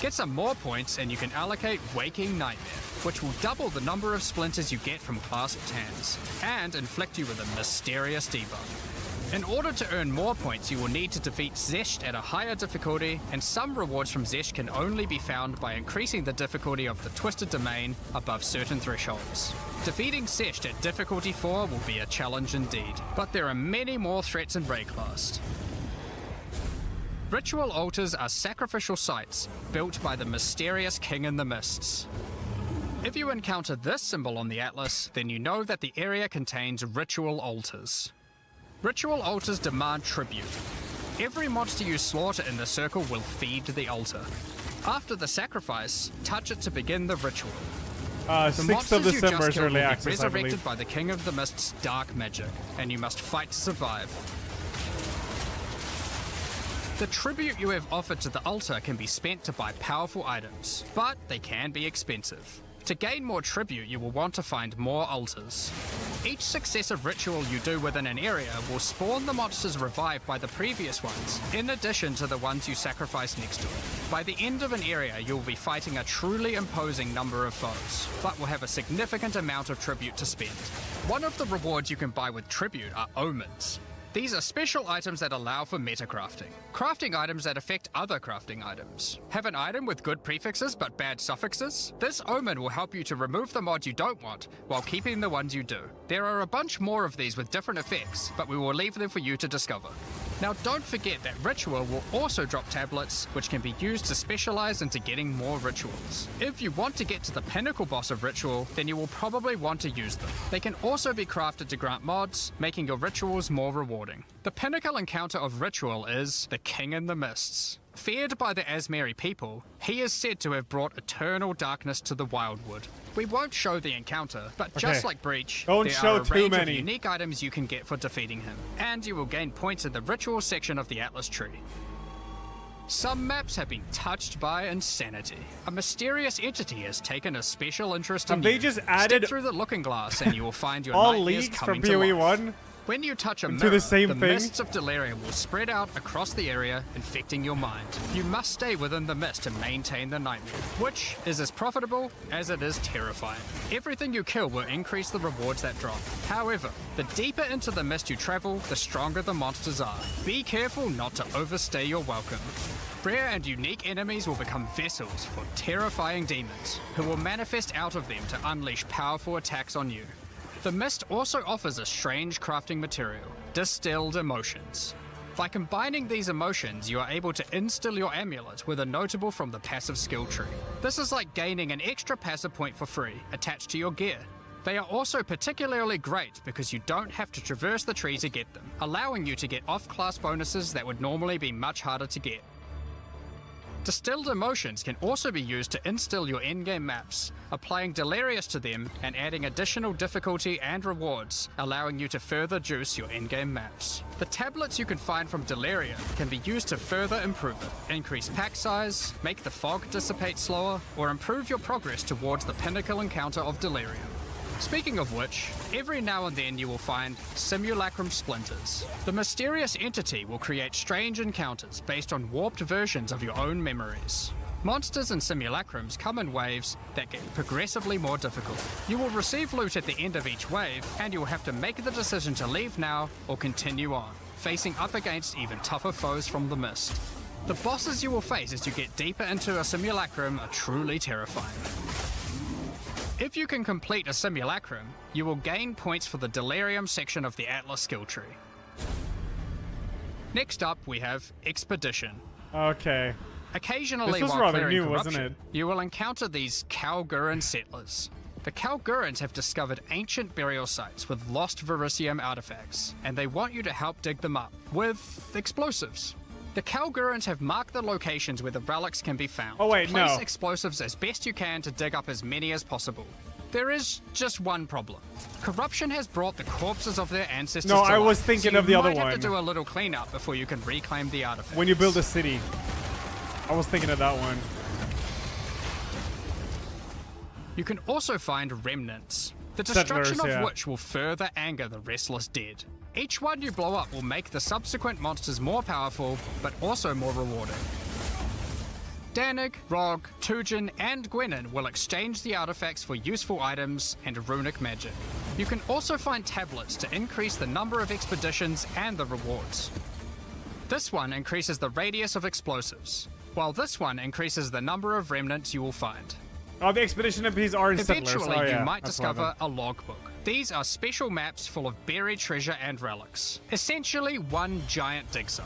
Get some more points and you can allocate Waking Nightmare, which will double the number of splinters you get from clasped hands, and inflict you with a mysterious debuff. In order to earn more points, you will need to defeat Zesht at a higher difficulty, and some rewards from Zesht can only be found by increasing the difficulty of the twisted domain above certain thresholds. Defeating Zesht at difficulty four will be a challenge indeed, but there are many more threats in Wraeclast. Ritual altars are sacrificial sites built by the mysterious King in the Mists. If you encounter this symbol on the Atlas, then you know that the area contains ritual altars. Ritual altars demand tribute. Every monster you slaughter in the circle will feed the altar. After the sacrifice, touch it to begin the ritual. Uh, the monsters you just killed will be resurrected by the King of the Mists' dark magic, and you must fight to survive. The tribute you have offered to the altar can be spent to buy powerful items, but they can be expensive. To gain more tribute, you will want to find more altars. Each successive ritual you do within an area will spawn the monsters revived by the previous ones, in addition to the ones you sacrifice next to it. By the end of an area, you'll be fighting a truly imposing number of foes, but will have a significant amount of tribute to spend. One of the rewards you can buy with tribute are omens. These are special items that allow for metacrafting. Crafting items that affect other crafting items. Have an item with good prefixes but bad suffixes? This omen will help you to remove the mod you don't want while keeping the ones you do. There are a bunch more of these with different effects, but we will leave them for you to discover. Now don't forget that Ritual will also drop tablets, which can be used to specialize into getting more rituals. If you want to get to the pinnacle boss of Ritual, then you will probably want to use them. They can also be crafted to grant mods, making your rituals more rewarding. The pinnacle encounter of Ritual is the King in the Mists. Feared by the Asmeri people, he is said to have brought eternal darkness to the Wildwood. We won't show the encounter, but okay. Just like Breach, Don't there show are a range many. of unique items you can get for defeating him, and you will gain points in the ritual section of the Atlas tree. Some maps have been touched by insanity. A mysterious entity has taken a special interest have in they you. Just added Step through the looking glass and you will find your all nightmares coming from P O E one? When you touch a mirror, the, same the thing. mists of delirium will spread out across the area, infecting your mind. You must stay within the mist to maintain the nightmare, which is as profitable as it is terrifying. Everything you kill will increase the rewards that drop. However, the deeper into the mist you travel, the stronger the monsters are. Be careful not to overstay your welcome. Rare and unique enemies will become vessels for terrifying demons, who will manifest out of them to unleash powerful attacks on you. The mist also offers a strange crafting material, distilled emotions. By combining these emotions, you are able to instill your amulet with a notable from the passive skill tree. This is like gaining an extra passive point for free, attached to your gear. They are also particularly great because you don't have to traverse the tree to get them, allowing you to get off-class bonuses that would normally be much harder to get. Distilled emotions can also be used to instill your endgame maps, applying Delirious to them and adding additional difficulty and rewards, allowing you to further juice your endgame maps. The tablets you can find from Delirium can be used to further improve it, increase pack size, make the fog dissipate slower, or improve your progress towards the pinnacle encounter of Delirium. Speaking of which, every now and then you will find Simulacrum Splinters. The mysterious entity will create strange encounters based on warped versions of your own memories. Monsters and simulacrums come in waves that get progressively more difficult. You will receive loot at the end of each wave, and you will have to make the decision to leave now or continue on, facing up against even tougher foes from the mist. The bosses you will face as you get deeper into a simulacrum are truly terrifying. If you can complete a simulacrum, you will gain points for the Delirium section of the Atlas skill tree. Next up, we have Expedition. Okay. Occasionally, while clearing new, corruption, you will encounter these Kalguran settlers. The Kalgurans have discovered ancient burial sites with lost Verisium artifacts, and they want you to help dig them up with explosives. The Kalgurans have marked the locations where the relics can be found. Oh wait, Place no. explosives as best you can to dig up as many as possible. There is just one problem. Corruption has brought the corpses of their ancestors No, to I life, was thinking so of the other one. You might have to do a little cleanup before you can reclaim the artifacts. When you build a city. I was thinking of that one. You can also find remnants, the destruction Settlers, yeah. of which will further anger the restless dead. Each one you blow up will make the subsequent monsters more powerful, but also more rewarding. Danig, Rog, Tujan, and Gwenin will exchange the artifacts for useful items and runic magic. You can also find tablets to increase the number of expeditions and the rewards. This one increases the radius of explosives, while this one increases the number of remnants you will find. Oh, the expedition M Ps are in Settlers. Eventually, oh, yeah. you might That's discover a logbook. These are special maps full of buried treasure and relics, essentially one giant dig site.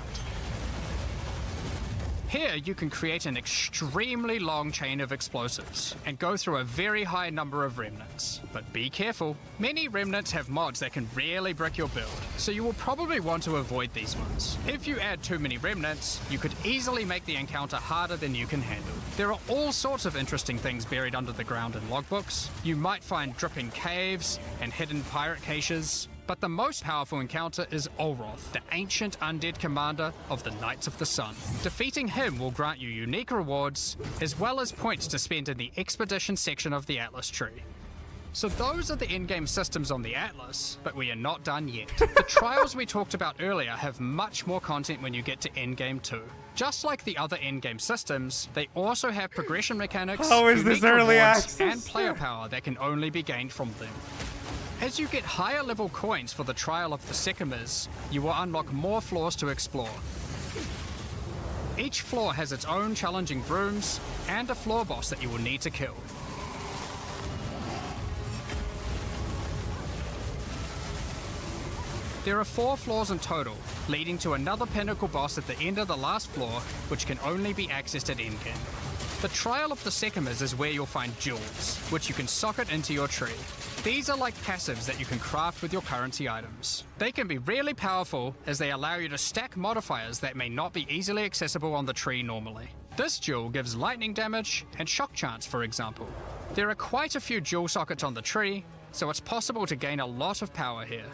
Here you can create an extremely long chain of explosives and go through a very high number of remnants. But be careful, many remnants have mods that can really brick your build, so you will probably want to avoid these ones. If you add too many remnants, you could easily make the encounter harder than you can handle. There are all sorts of interesting things buried under the ground in logbooks. You might find dripping caves and hidden pirate caches. But the most powerful encounter is Olroth, the ancient undead commander of the Knights of the Sun. Defeating him will grant you unique rewards, as well as points to spend in the Expedition section of the Atlas tree. So those are the endgame systems on the Atlas, but we are not done yet. The trials we talked about earlier have much more content when you get to endgame two. Just like the other endgame systems, they also have progression mechanics, oh, is this early access? and player power that can only be gained from them. As you get higher level coins for the Trial of the Sekhemas, you will unlock more floors to explore. Each floor has its own challenging brooms and a floor boss that you will need to kill. There are four floors in total, leading to another pinnacle boss at the end of the last floor, which can only be accessed at endgame. The Trial of the Sekhemas is where you'll find jewels, which you can socket into your tree. These are like passives that you can craft with your currency items. They can be really powerful as they allow you to stack modifiers that may not be easily accessible on the tree normally. This jewel gives lightning damage and shock chance, for example. There are quite a few jewel sockets on the tree, so it's possible to gain a lot of power here.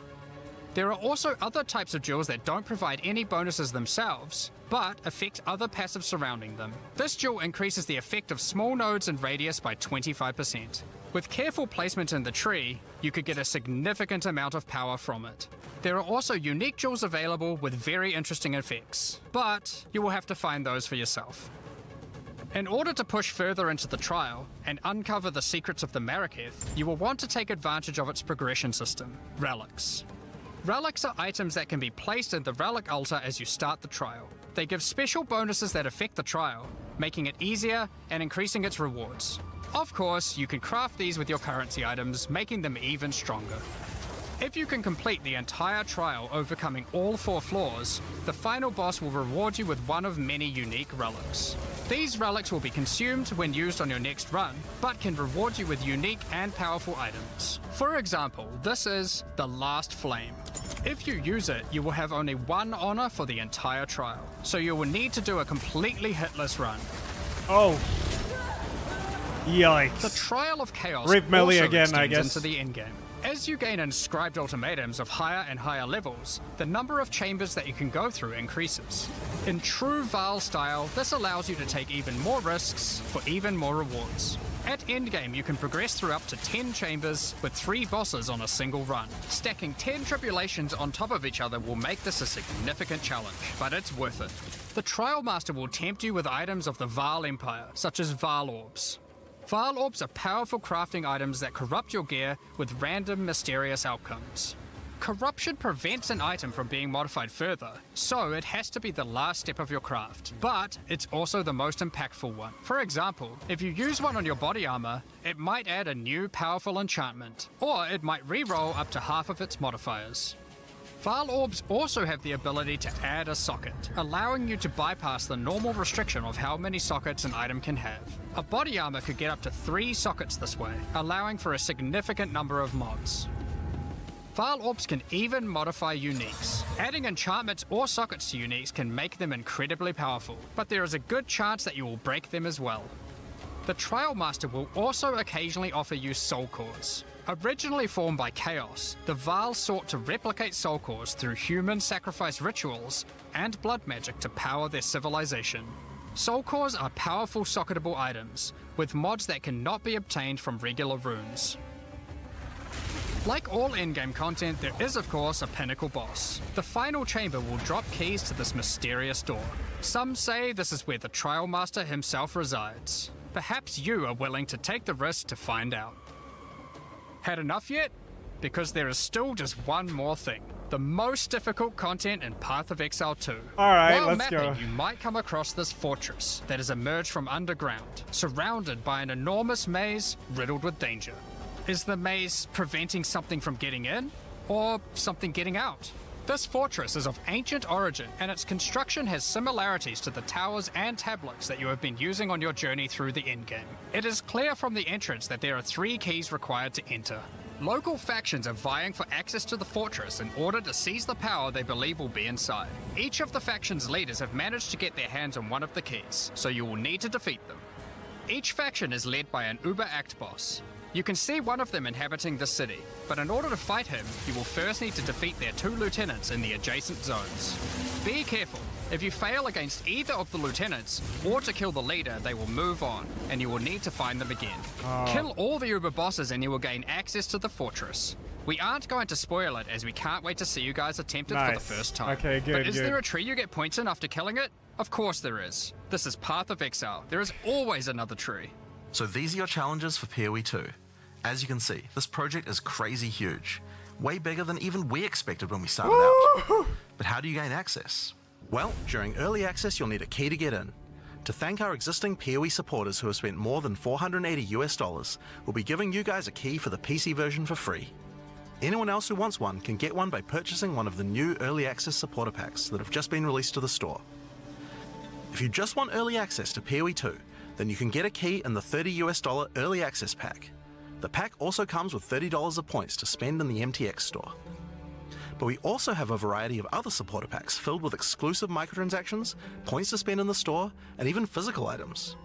There are also other types of jewels that don't provide any bonuses themselves, but affect other passives surrounding them. This jewel increases the effect of small nodes and radius by twenty-five percent. With careful placement in the tree, you could get a significant amount of power from it. There are also unique jewels available with very interesting effects, but you will have to find those for yourself. In order to push further into the trial and uncover the secrets of the Maraketh, you will want to take advantage of its progression system, relics. Relics are items that can be placed in the relic altar as you start the trial. They give special bonuses that affect the trial, making it easier and increasing its rewards. Of course, you can craft these with your currency items, making them even stronger. If you can complete the entire trial overcoming all four floors, the final boss will reward you with one of many unique relics. These relics will be consumed when used on your next run, but can reward you with unique and powerful items. For example, this is the Last Flame. If you use it, you will have only one honor for the entire trial, so you will need to do a completely hitless run. Oh. Yikes. The Trial of Chaos Rip melee also again, extends I guess. into the endgame. As you gain inscribed ultimatums of higher and higher levels, the number of chambers that you can go through increases. In true Vaal style, this allows you to take even more risks for even more rewards. At endgame, you can progress through up to ten chambers with three bosses on a single run. Stacking ten tribulations on top of each other will make this a significant challenge, but it's worth it. The Trial Master will tempt you with items of the Vaal Empire, such as Vaal Orbs. Vaal Orbs are powerful crafting items that corrupt your gear with random, mysterious outcomes. Corruption prevents an item from being modified further, so it has to be the last step of your craft, but it's also the most impactful one. For example, if you use one on your body armor, it might add a new powerful enchantment, or it might reroll up to half of its modifiers. Vaal Orbs also have the ability to add a socket, allowing you to bypass the normal restriction of how many sockets an item can have. A body armor could get up to three sockets this way, allowing for a significant number of mods. Vaal Orbs can even modify uniques. Adding enchantments or sockets to uniques can make them incredibly powerful, but there is a good chance that you will break them as well. The Trial Master will also occasionally offer you Soul Cores. Originally formed by Chaos, the Vaal sought to replicate Soul Cores through human sacrifice rituals and blood magic to power their civilization. Soul Cores are powerful socketable items, with mods that cannot be obtained from regular runes. Like all endgame content, there is of course a pinnacle boss. The final chamber will drop keys to this mysterious door. Some say this is where the Trial Master himself resides. Perhaps you are willing to take the risk to find out. Had enough yet? Because there is still just one more thing. The most difficult content in Path of Exile two. Alright, let's mapping, go. You might come across this fortress that has emerged from underground, surrounded by an enormous maze riddled with danger. Is the maze preventing something from getting in, or something getting out? This fortress is of ancient origin, and its construction has similarities to the towers and tablets that you have been using on your journey through the endgame. It is clear from the entrance that there are three keys required to enter. Local factions are vying for access to the fortress in order to seize the power they believe will be inside. Each of the faction's leaders have managed to get their hands on one of the keys, so you will need to defeat them. Each faction is led by an Uber Act boss. You can see one of them inhabiting the city, but in order to fight him, you will first need to defeat their two lieutenants in the adjacent zones. Be careful. If you fail against either of the lieutenants, or to kill the leader, they will move on, and you will need to find them again. Oh. Kill all the Uber bosses and you will gain access to the fortress. We aren't going to spoil it as we can't wait to see you guys attempt it nice. for the first time. Okay, good, but is good. there a tree you get points in after killing it? Of course there is. This is Path of Exile. There is always another tree. So these are your challenges for P O E two. As you can see, this project is crazy huge, way bigger than even we expected when we started out. But how do you gain access? Well, during early access, you'll need a key to get in. To thank our existing P O E supporters who have spent more than four hundred eighty US dollars, we'll be giving you guys a key for the P C version for free. Anyone else who wants one can get one by purchasing one of the new early access supporter packs that have just been released to the store. If you just want early access to P O E two, then you can get a key in the thirty US dollar early access pack. The pack also comes with thirty dollars of points to spend in the M T X store. But we also have a variety of other supporter packs filled with exclusive microtransactions, points to spend in the store, and even physical items.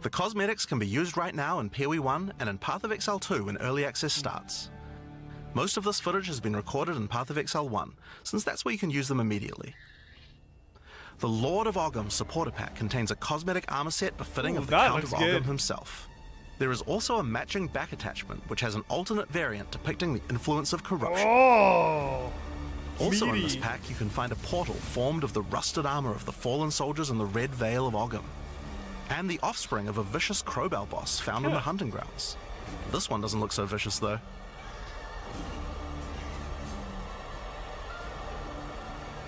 The cosmetics can be used right now in P O E one and in Path of Exile two when early access starts. Most of this footage has been recorded in Path of Exile one, since that's where you can use them immediately. The Lord of Ogham supporter pack contains a cosmetic armor set befitting Ooh, of the Count of Ogham himself. There is also a matching back attachment, which has an alternate variant depicting the influence of corruption. Oh, also meaty. In this pack, you can find a portal formed of the rusted armor of the fallen soldiers in the Red Veil of Ogham, and the offspring of a vicious crowbar boss found yeah. in the hunting grounds. This one doesn't look so vicious, though.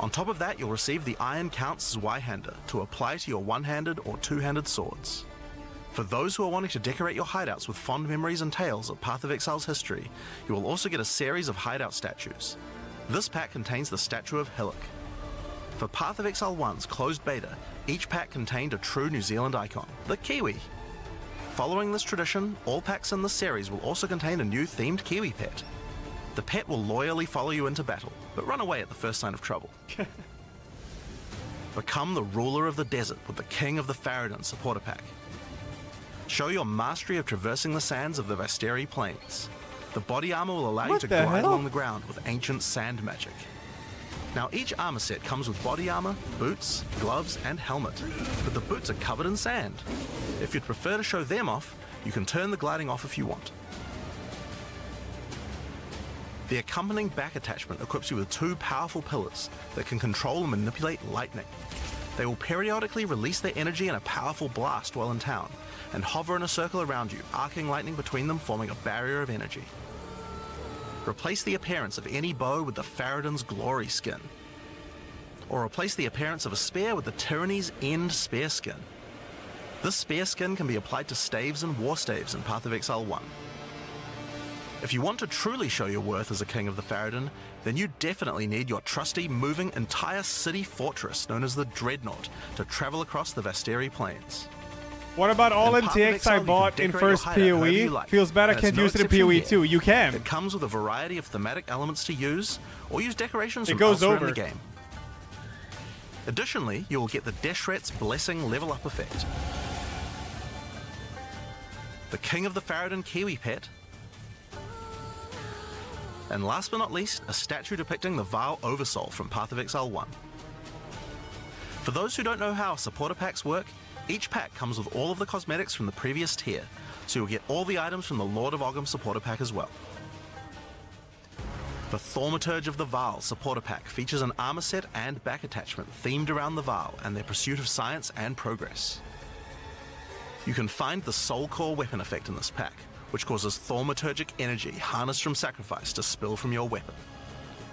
On top of that, you'll receive the Iron Count's Zweihander to apply to your one-handed or two-handed swords. For those who are wanting to decorate your hideouts with fond memories and tales of Path of Exile's history, you will also get a series of hideout statues. This pack contains the statue of Hillock. For Path of Exile one's closed beta, each pack contained a true New Zealand icon, the Kiwi. Following this tradition, all packs in this series will also contain a new themed Kiwi pet. The pet will loyally follow you into battle, but run away at the first sign of trouble. Become the ruler of the desert with the King of the Faradin supporter pack. Show your mastery of traversing the sands of the Vastiri Plains. The body armor will allow what you to glide hell? along the ground with ancient sand magic. Now each armor set comes with body armor, boots, gloves and helmet, but the boots are covered in sand. If you'd prefer to show them off, you can turn the gliding off if you want. The accompanying back attachment equips you with two powerful pillars that can control and manipulate lightning. They will periodically release their energy in a powerful blast while in town, and hover in a circle around you, arcing lightning between them, forming a barrier of energy. Replace the appearance of any bow with the Faradin's Glory skin, or replace the appearance of a spear with the Tyranny's End spear skin. This spear skin can be applied to staves and war staves in Path of Exile one. If you want to truly show your worth as a King of the Faradin, then you definitely need your trusty, moving entire city fortress known as the Dreadnought to travel across the Vastiri Plains. What about all M T X I bought in first PoE? Like. Feels bad I can't no use it in PoE too. You can. It comes with a variety of thematic elements to use, or use decorations it goes over in the game. Additionally, you will get the Deshret's Blessing level up effect, the King of the Faradin Kiwi pet, and last but not least, a statue depicting the Vaal Oversoul from Path of Exile one. For those who don't know how supporter packs work, each pack comes with all of the cosmetics from the previous tier, so you'll get all the items from the Lord of Ogham supporter pack as well. The Thaumaturge of the Vaal supporter pack features an armor set and back attachment themed around the Vaal and their pursuit of science and progress. You can find the Soul Core weapon effect in this pack, which causes thaumaturgic energy harnessed from sacrifice to spill from your weapon.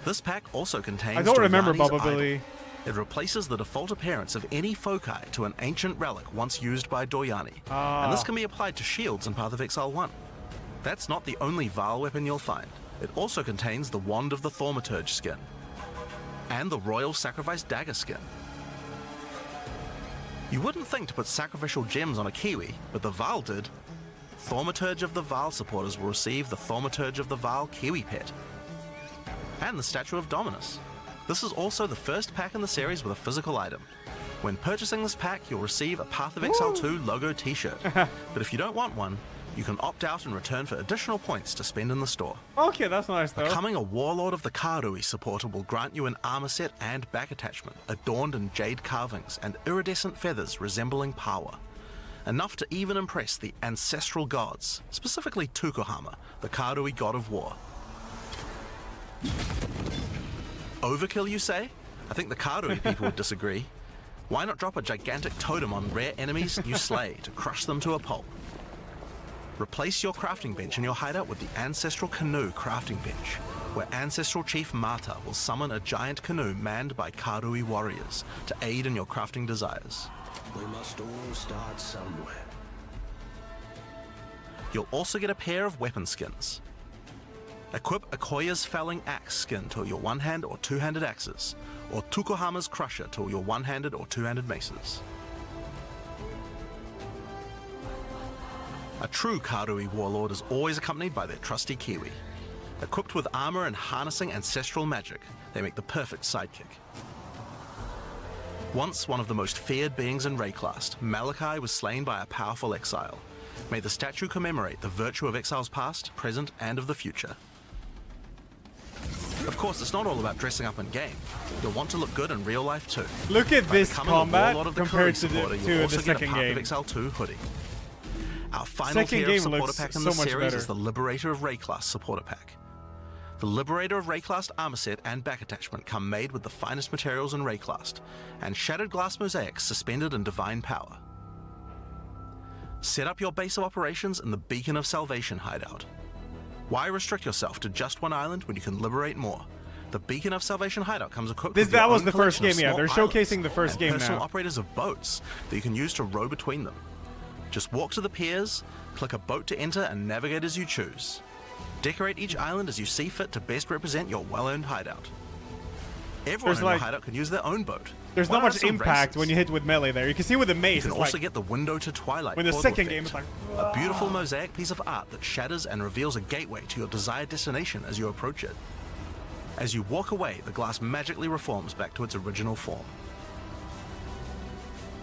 This pack also contains I don't remember Baba. It replaces the default appearance of any foci to an ancient relic once used by Doryani, ah. and this can be applied to shields in Path of Exile one. That's not the only Vaal weapon you'll find. It also contains the Wand of the Thaumaturge skin, and the Royal Sacrifice Dagger skin. You wouldn't think to put sacrificial gems on a Kiwi, but the Vaal did. Thaumaturge of the Vaal supporters will receive the Thaumaturge of the Vaal Kiwi pet, and the Statue of Dominus. This is also the first pack in the series with a physical item. When purchasing this pack, you'll receive a Path of Exile two logo t-shirt. But if you don't want one, you can opt out and return for additional points to spend in the store. Okay, that's nice though. Becoming a Warlord of the Karui supporter will grant you an armor set and back attachment, adorned in jade carvings and iridescent feathers resembling power. Enough to even impress the ancestral gods, specifically Tukuhama, the Karui god of war. Overkill, you say? I think the Karui people would disagree. Why not drop a gigantic totem on rare enemies you slay to crush them to a pulp? Replace your crafting bench in your hideout with the Ancestral Canoe crafting bench, where Ancestral Chief Mata will summon a giant canoe manned by Karui warriors to aid in your crafting desires. We must all start somewhere. You'll also get a pair of weapon skins. Equip Akoya's Felling Axe skin to your one-hand or two-handed axes, or Tukuhama's Crusher to your one-handed or two-handed maces. A true Karui warlord is always accompanied by their trusty Kiwi. Equipped with armor and harnessing ancestral magic, they make the perfect sidekick. Once one of the most feared beings in Rayclast, Malachi was slain by a powerful exile. May the statue commemorate the virtue of exile's past, present, and of the future. Of course, it's not all about dressing up in game. You'll want to look good in real life too. Look at this combat compared to the second game. Our final tier of supporter pack in the series is the Liberator of Rayclast supporter pack. The Liberator of Rayclast armor set and back attachment come made with the finest materials in Rayclast, and shattered glass mosaics suspended in divine power. Set up your base of operations in the Beacon of Salvation hideout. Why restrict yourself to just one island when you can liberate more? The Beacon of Salvation hideout comes equipped this, with that was the first game, yeah. They're showcasing the first game now. Personal operators of boats that you can use to row between them. Just walk to the piers, click a boat to enter and navigate as you choose. Decorate each island as you see fit to best represent your well-earned hideout. Everyone there's in like, your hideout can use their own boat. There's Why not much impact races? When you hit with melee there. You can see with the mace. You can also like, get the window to twilight. When the second effect. game is like Whoa. A beautiful mosaic piece of art that shatters and reveals a gateway to your desired destination as you approach it. As you walk away, the glass magically reforms back to its original form.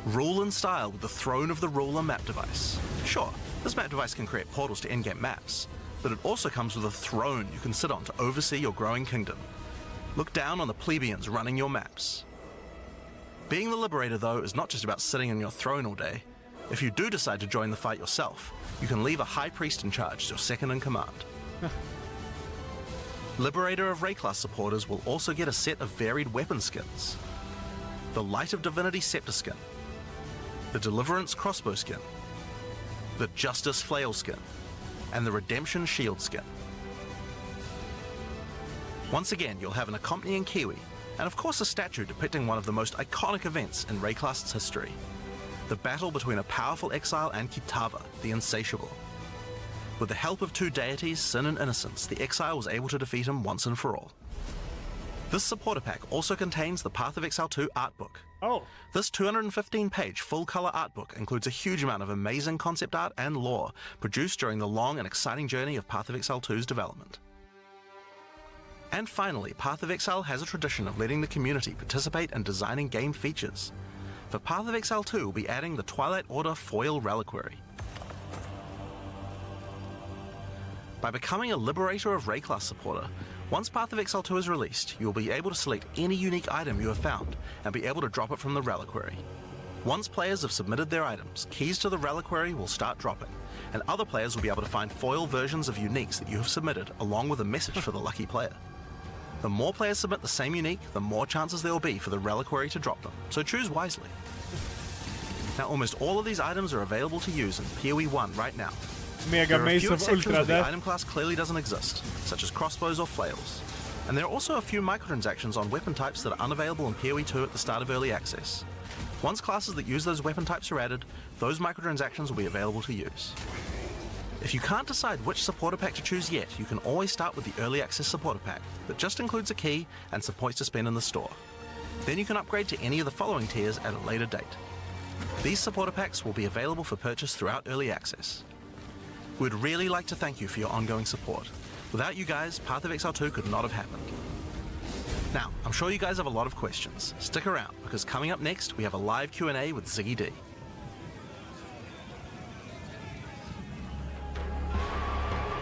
Rule in style with the Throne of the Ruler map device. Sure, this map device can create portals to endgame maps, but it also comes with a throne you can sit on to oversee your growing kingdom. Look down on the plebeians running your maps. Being the liberator, though, is not just about sitting on your throne all day. If you do decide to join the fight yourself, you can leave a high priest in charge as your second in command. Liberator of Rayclast supporters will also get a set of varied weapon skins. The Light of Divinity Scepter skin, the Deliverance Crossbow skin, the Justice Flail skin, and the Redemption Shield skin. Once again, you'll have an accompanying Kiwi, and of course a statue depicting one of the most iconic events in Wraeclast's history, the battle between a powerful exile and Kitava, the Insatiable. With the help of two deities, Sin and Innocence, the exile was able to defeat him once and for all. This supporter pack also contains the Path of Exile two art book. Oh. This two hundred fifteen page full-color art book includes a huge amount of amazing concept art and lore produced during the long and exciting journey of Path of Exile two's development. And finally, Path of Exile has a tradition of letting the community participate in designing game features. For Path of Exile two, we'll be adding the Twilight Order foil reliquary. By becoming a Liberator of Rayclast supporter, once Path of Exile two is released, you will be able to select any unique item you have found and be able to drop it from the reliquary. Once players have submitted their items, keys to the reliquary will start dropping, and other players will be able to find foil versions of uniques that you have submitted, along with a message for the lucky player. The more players submit the same unique, the more chances there will be for the reliquary to drop them, so choose wisely. Now almost all of these items are available to use in P O E one right now. Mega there are a few exceptions where the item class clearly doesn't exist, such as crossbows or flails. And there are also a few microtransactions on weapon types that are unavailable in P O E two at the start of early access. Once classes that use those weapon types are added, those microtransactions will be available to use. If you can't decide which supporter pack to choose yet, you can always start with the Early Access supporter pack that just includes a key and some points to spend in the store. Then you can upgrade to any of the following tiers at a later date. These supporter packs will be available for purchase throughout Early Access. We'd really like to thank you for your ongoing support. Without you guys, Path of Exile two could not have happened. Now, I'm sure you guys have a lot of questions. Stick around, because coming up next, we have a live Q and A with Ziggy D.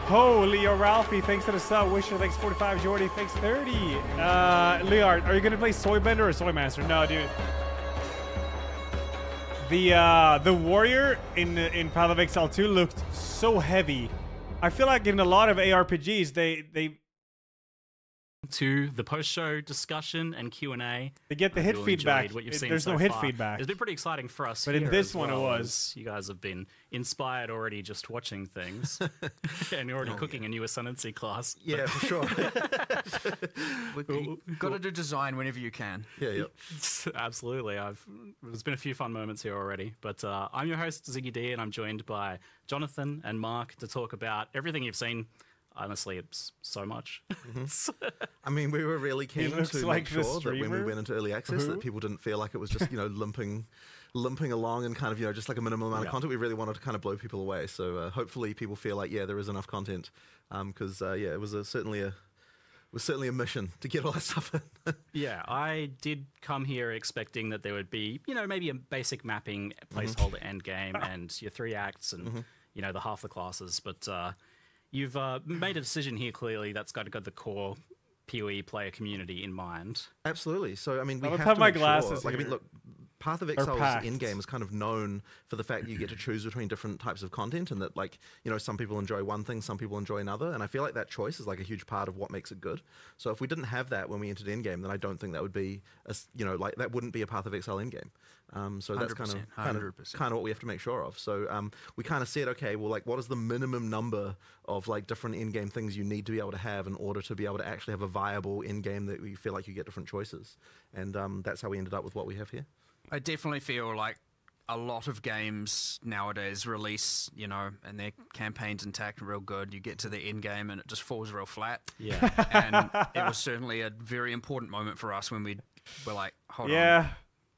Ho, Leo Ralphie, thanks to the sub. Wisher, thanks forty-five. Jordy, thanks thirty. Uh, Leard, are you going to play Soy Bender or Soy Master? No, dude. The uh, the warrior in in Path of Exile two looked so heavy. I feel like in a lot of A R P Gs, they they to the post-show discussion and Q and A, they get the I hit feedback. What you've seen There's so no hit far. feedback. It's been pretty exciting for us. But here in this well, one, it was. You guys have been inspired already just watching things, and you're already oh, cooking yeah. a new Ascendancy class. Yeah, for sure. You've got to do design whenever you can. Yeah, yeah. Absolutely. I've there's been a few fun moments here already. But uh, I'm your host Ziggy D, and I'm joined by Jonathan and Mark to talk about everything you've seen. Honestly, it's so much. Mm-hmm. I mean, we were really keen to make like sure that when we went into early access, mm-hmm. that people didn't feel like it was just, you know, limping, limping along and kind of, you know, just like a minimal amount yeah. of content. We really wanted to kind of blow people away. So uh, hopefully, people feel like yeah, there is enough content, because um, uh, yeah, it was a, certainly a it was certainly a mission to get all that stuff in. Yeah, I did come here expecting that there would be, you know, maybe a basic mapping placeholder mm-hmm. end game and your three acts and mm-hmm. you know the half the classes, but. Uh, You've uh, made a decision here, clearly, that's got to got the core P O E player community in mind. Absolutely. So, I mean, we I have to my glasses sure, like, I mean, look, Path of Exile's endgame is kind of known for the fact that you get to choose between different types of content and that, like, you know, some people enjoy one thing, some people enjoy another, and I feel like that choice is, like, a huge part of what makes it good. So if we didn't have that when we entered endgame, then I don't think that would be, a, you know, like, that wouldn't be a Path of Exile endgame. Um, so that's kind of, kind, of, kind of what we have to make sure of. So um, we kind of said, okay, well, like, what is the minimum number of, like, different end-game things you need to be able to have in order to be able to actually have a viable end-game that you feel like you get different choices? And um, that's how we ended up with what we have here. I definitely feel like a lot of games nowadays release, you know, and their campaign's intact and real good. You get to the end game and it just falls real flat. Yeah. And it was certainly a very important moment for us when we were like, hold yeah. on,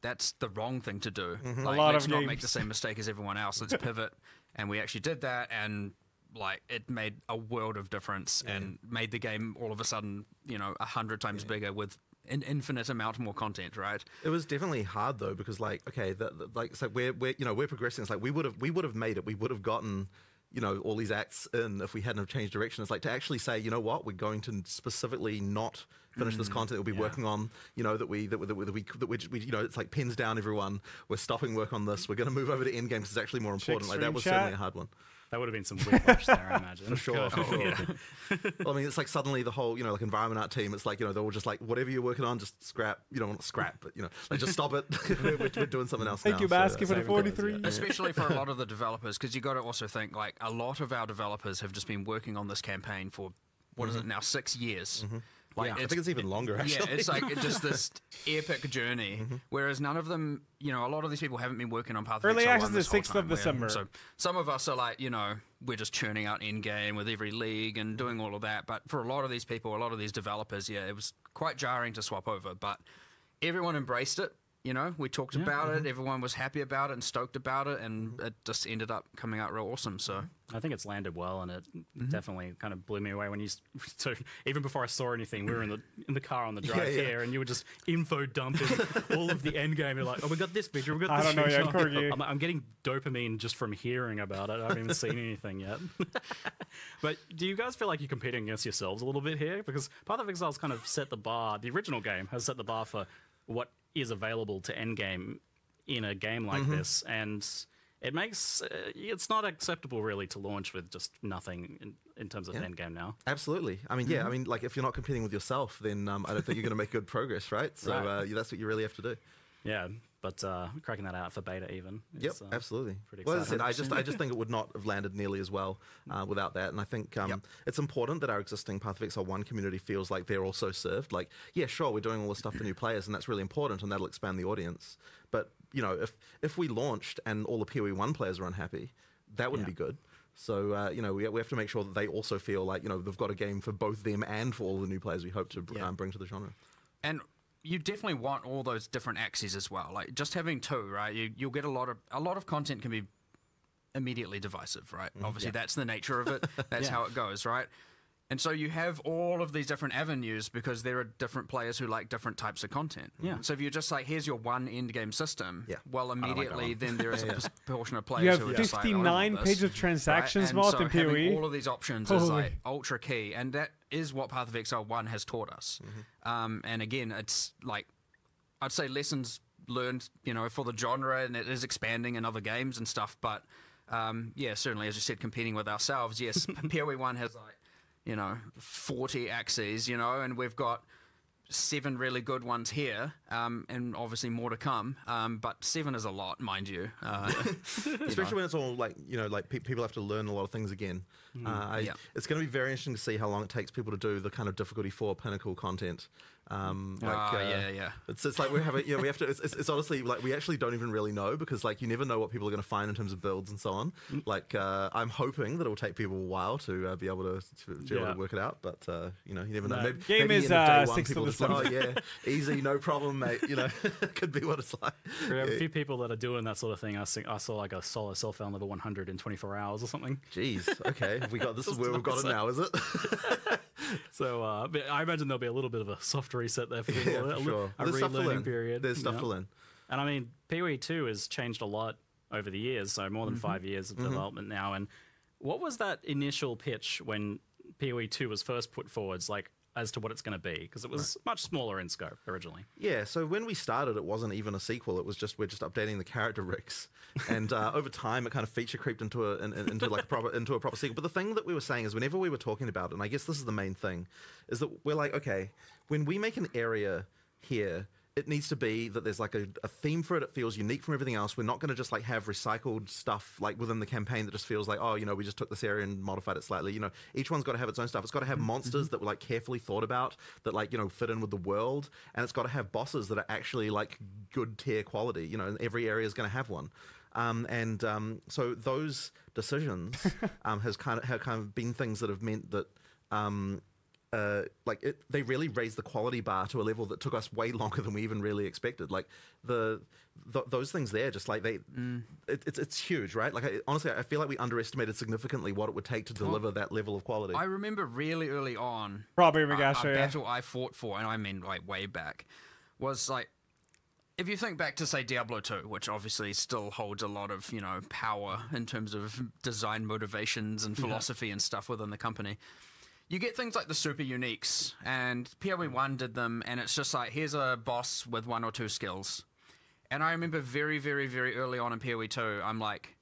that's the wrong thing to do. Mm-hmm. Like, a lot let's of not games. make the same mistake as everyone else. Let's pivot. And we actually did that, and like it made a world of difference yeah. and made the game all of a sudden, you know, a hundred times yeah. bigger with an infinite amount more content, right? It was definitely hard though, because like, okay, the, the, like, so we're, we're, you know, we're progressing. It's like, we would have, we would have made it. We would have gotten, you know, all these acts in if we hadn't have changed direction. It's like to actually say, you know what, we're going to specifically not finish mm, this content that we'll be yeah. working on, you know, that we, that we, that we, that we, that we, we, you know, it's like pins down everyone. We're stopping work on this. We're going to move over to endgame because it's actually more important. Check like that was chat. certainly a hard one. That would have been some whiplash there, I imagine. For sure, for sure. Yeah. Well, I mean, it's like suddenly the whole, you know, like environment art team, it's like, you know, they're all just like, whatever you're working on, just scrap. You know, not scrap, but, you know, like just stop it. we're, we're doing something else Thank now. Thank you, Basket, so for the forty-three. Yeah. Especially for a lot of the developers, because you got to also think, like, a lot of our developers have just been working on this campaign for, what mm-hmm. is it now, six years. Mm-hmm. Like yeah, I think it's even longer, actually. Yeah, it's like it's just this epic journey, mm-hmm. whereas none of them, you know, a lot of these people haven't been working on Path of Exile one this whole time. Early access is the sixth of December. So some of us are like, you know, we're just churning out endgame with every league and doing all of that, but for a lot of these people, a lot of these developers, yeah, it was quite jarring to swap over, but everyone embraced it, you know? We talked yeah, about mm-hmm. it, everyone was happy about it and stoked about it, and it just ended up coming out real awesome, so... I think it's landed well, and it mm-hmm. definitely kind of blew me away when you. So even before I saw anything, we were in the in the car on the drive yeah, yeah. here, and you were just info dumping all of the end game. You're like, oh, we got this picture, we got this I don't picture. Know, yeah, I'm, I'm getting dopamine just from hearing about it. I haven't even seen anything yet. But do you guys feel like you're competing against yourselves a little bit here? Because Path of Exile's kind of set the bar. The original game has set the bar for what is available to end game in a game like mm-hmm. this, and. It makes uh, it's not acceptable really to launch with just nothing in, in terms of yeah. endgame now. Absolutely. I mean, yeah. Mm-hmm. I mean, like if you're not competing with yourself, then um, I don't think you're going to make good progress, right? So right. Uh, yeah, that's what you really have to do. Yeah, but uh, cracking that out for beta even. Yep, uh, absolutely. Pretty well, as I said, I just I just think it would not have landed nearly as well uh, without that, and I think um, yep. it's important that our existing Path of Exile one community feels like they're also served. Like, yeah, sure, we're doing all this stuff for new players, and that's really important, and that'll expand the audience, but. You know, if if we launched and all the P O E one players were unhappy, that wouldn't yeah. be good. So, uh, you know, we, we have to make sure that they also feel like, you know, they've got a game for both them and for all the new players we hope to yeah. um, bring to the genre. And you definitely want all those different axes as well. Like, just having two, right? You, you'll get a lot of... A lot of content can be immediately divisive, right? Mm-hmm. Obviously, yeah. that's the nature of it. That's yeah. how it goes, right? And so you have all of these different avenues because there are different players who like different types of content. Yeah. So if you're just like, here's your one end game system, yeah. well, immediately like then there is yeah. a proportion of players who are just like, you have fifty-nine pages of transactions, right? And so having all of these options Holy. is like ultra key. And that is what Path of Exile one has taught us. Mm-hmm. um, and again, it's like, I'd say lessons learned, you know, for the genre, and it is expanding in other games and stuff. But um, yeah, certainly, as you said, competing with ourselves, yes, P O E one has like, you know, forty axes, you know, and we've got seven really good ones here, um, and obviously more to come, um, but seven is a lot, mind you. Uh, you Especially know. when it's all like, you know, like pe people have to learn a lot of things again. Mm, uh, yeah. I, it's going to be very interesting to see how long it takes people to do the kind of difficulty four pinnacle content. Um, like, oh, uh, yeah, yeah. It's, it's like we have, a, you know, we have to. It's, it's, it's honestly like we actually don't even really know, because like you never know what people are going to find in terms of builds and so on. Mm. Like uh, I'm hoping that it will take people a while to uh, be able to, to, to, yeah. able to work it out, but uh, you know, you never know. No. Maybe, Game maybe is uh, one, six of the like, oh yeah, easy, no problem, mate. You know, could be what it's like. We have yeah. a few people that are doing that sort of thing. I, sing, I saw like a solo cell phone level one hundred in twenty-four hours or something. Jeez. Okay, we got this. Is where we've got it now, is it? So uh, but I imagine there'll be a little bit of a soft reset there for people. Yeah, for sure. A relearning period. There's stuff to learn. And I mean, P O E two has changed a lot over the years, so more than mm-hmm. five years of mm-hmm. development now. And what was that initial pitch when P O E two was first put forwards, like as to what it's going to be? Because it was right. much smaller in scope originally. Yeah, so when we started, it wasn't even a sequel. It was just, we're just updating the character rigs. And uh, over time, it kind of feature creeped into a, in, into like a proper, into a proper sequel. But the thing that we were saying is, whenever we were talking about it, and I guess this is the main thing, is that we're like, okay, when we make an area here, it needs to be that there's like a, a theme for it. It feels unique from everything else. We're not going to just like have recycled stuff like within the campaign that just feels like, oh, you know, we just took this area and modified it slightly. You know, each one's got to have its own stuff. It's got to have monsters that were like carefully thought about that like, you know, fit in with the world. And it's got to have bosses that are actually like good tier quality. You know, and every area is going to have one. Um, and um, so those decisions um, has kind of have kind of been things that have meant that um, uh, like it, they really raised the quality bar to a level that took us way longer than we even really expected. Like the th those things there, just like they, mm. it, it's it's huge, right? Like I, honestly, I feel like we underestimated significantly what it would take to deliver well, that level of quality. I remember really early on, probably a, a battle I fought for, and I mean like way back, was like. If you think back to, say, Diablo two, which obviously still holds a lot of, you know, power in terms of design motivations and philosophy yeah. and stuff within the company, you get things like the super uniques, and P O E one did them, and it's just like, here's a boss with one or two skills. And I remember very, very, very early on in P O E two, I'm like,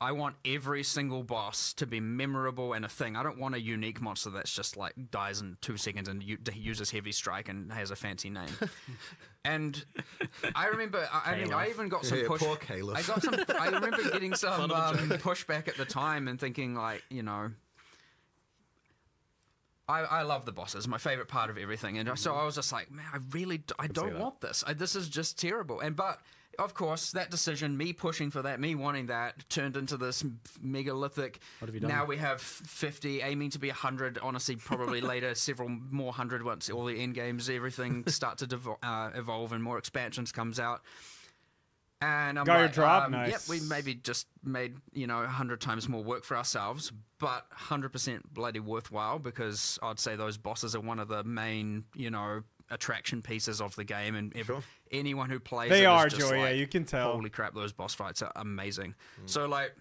I want every single boss to be memorable and a thing. I don't want a unique monster that's just like dies in two seconds and uses heavy strike and has a fancy name. And I remember, I, I mean, I even got some yeah, push. Poor Caleb. I got some. I remember getting some um, pushback at the time and thinking, like, you know, I, I love the bosses. My favorite part of everything, and so I was just like, man, I really, do, I, I don't want this. I, this is just terrible. And but. Of course, that decision, me pushing for that, me wanting that, turned into this megalithic. What have you done? Now we have fifty, aiming to be one hundred. Honestly, probably later, several more hundred once all the end games, everything start to uh, evolve and more expansions comes out. And I'm Got like, your drop? Um, nice. Yep, we maybe just made you know one hundred times more work for ourselves, but one hundred percent bloody worthwhile, because I'd say those bosses are one of the main, you know, attraction pieces of the game, and if sure. anyone who plays they it are is just joy like, yeah you can tell, holy crap, those boss fights are amazing. mm. So like,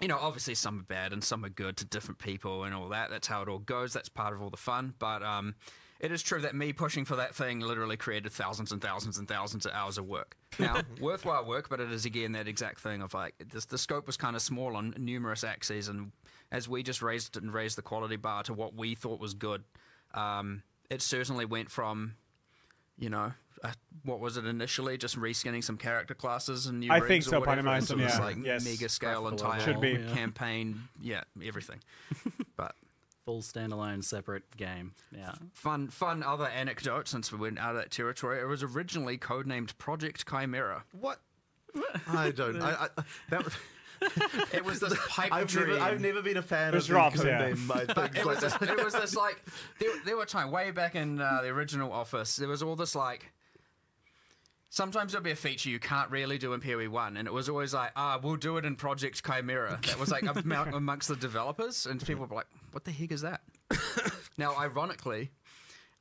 you know, obviously some are bad and some are good to different people and all that. That's how it all goes. That's part of all the fun. But um it is true that me pushing for that thing literally created thousands and thousands and thousands of hours of work. Now, worthwhile work, but it is again that exact thing of like, this, the scope was kind of small on numerous axes, and as we just raised it and raised the quality bar to what we thought was good, um it certainly went from, you know, uh, what was it initially? Just reskinning some character classes and new I think so, Panamized them, yeah. Like yes. mega scale entire be, yeah. campaign, yeah, everything. But full standalone separate game. Yeah. Fun, fun other anecdote, since we went out of that territory. It was originally codenamed Project Chimera. What? I don't. I, I, that was. It was this pipe I've dream. Never, I've never been a fan of drops, code yeah. name, my things it, was like this, it was this like, there, there were times way back in uh, the original Office, there was all this like, sometimes there'll be a feature you can't really do in P O E one, and it was always like, ah, we'll do it in Project Chimera. That was like amongst the developers, and people were like, what the heck is that? Now, ironically,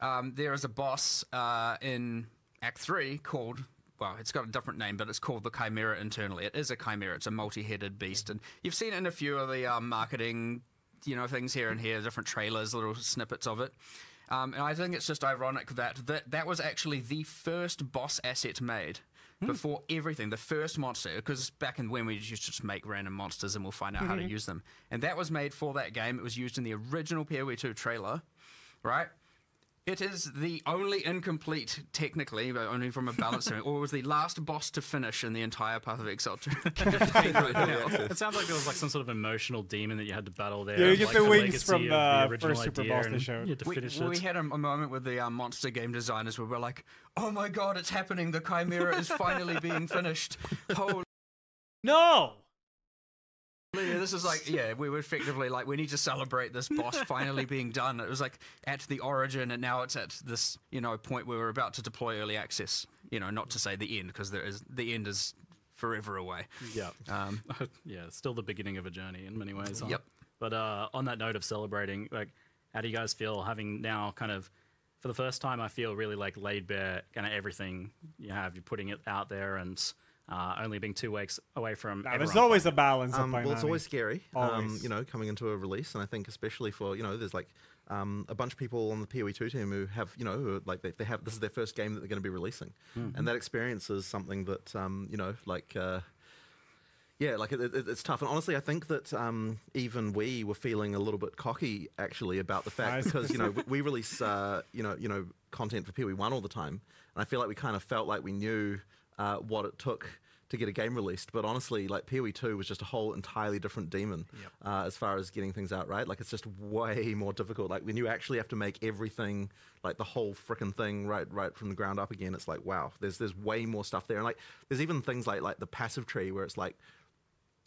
um, there is a boss uh, in Act three called... Well, it's got a different name, but it's called the Chimera internally. It is a chimera. It's a multi-headed beast, and you've seen it in a few of the um, marketing, you know, things here and here, different trailers, little snippets of it. Um, and I think it's just ironic that that, that was actually the first boss asset made mm. before everything. The first monster, because back in when we used to just make random monsters, and we'll find out mm-hmm. how to use them. And that was made for that game. It was used in the original P O E two trailer, right? It is the only incomplete, technically, but only from a balancing, or was the last boss to finish in the entire Path of Exile two. It sounds like there was like some sort of emotional demon that you had to battle there. Yeah, you get like the wings from uh, the first super boss they showed. You had to we, finish it. We had a, a moment with the uh, monster game designers where we were like, oh my god, it's happening, the Chimera is finally being finished. Holy no! This is like, yeah, we were effectively like, we need to celebrate this boss finally being done. It was like at the origin, and now it's at this, you know, point where we're about to deploy early access. You know, not to say the end, because there is the end is forever away. Yeah, um, yeah, it's still the beginning of a journey in many ways. Huh? Yep. But uh, on that note of celebrating, like, how do you guys feel having now kind of, for the first time, I feel really like laid bare kind of everything you have, you're putting it out there and. Uh, only being two weeks away from. No, there's always a balance. Um, well, it's always scary, always. Um, you know, coming into a release, and I think especially for you know, there's like um, a bunch of people on the P O E two team who have you know, who are like they, they have this is their first game that they're going to be releasing, mm-hmm. and that experience is something that um, you know, like uh, yeah, like it, it, it's tough. And honestly, I think that um, even we were feeling a little bit cocky actually about the fact nice. because you know we, we release uh, you know you know content for P O E one all the time, and I feel like we kind of felt like we knew. Uh, what it took to get a game released, but honestly, like P O E two was just a whole entirely different demon yep. uh, as far as getting things out right. Like it's just way more difficult. Like when you actually have to make everything, like the whole frickin' thing, right, right from the ground up again, it's like wow, there's there's way more stuff there. And like there's even things like like the passive tree where it's like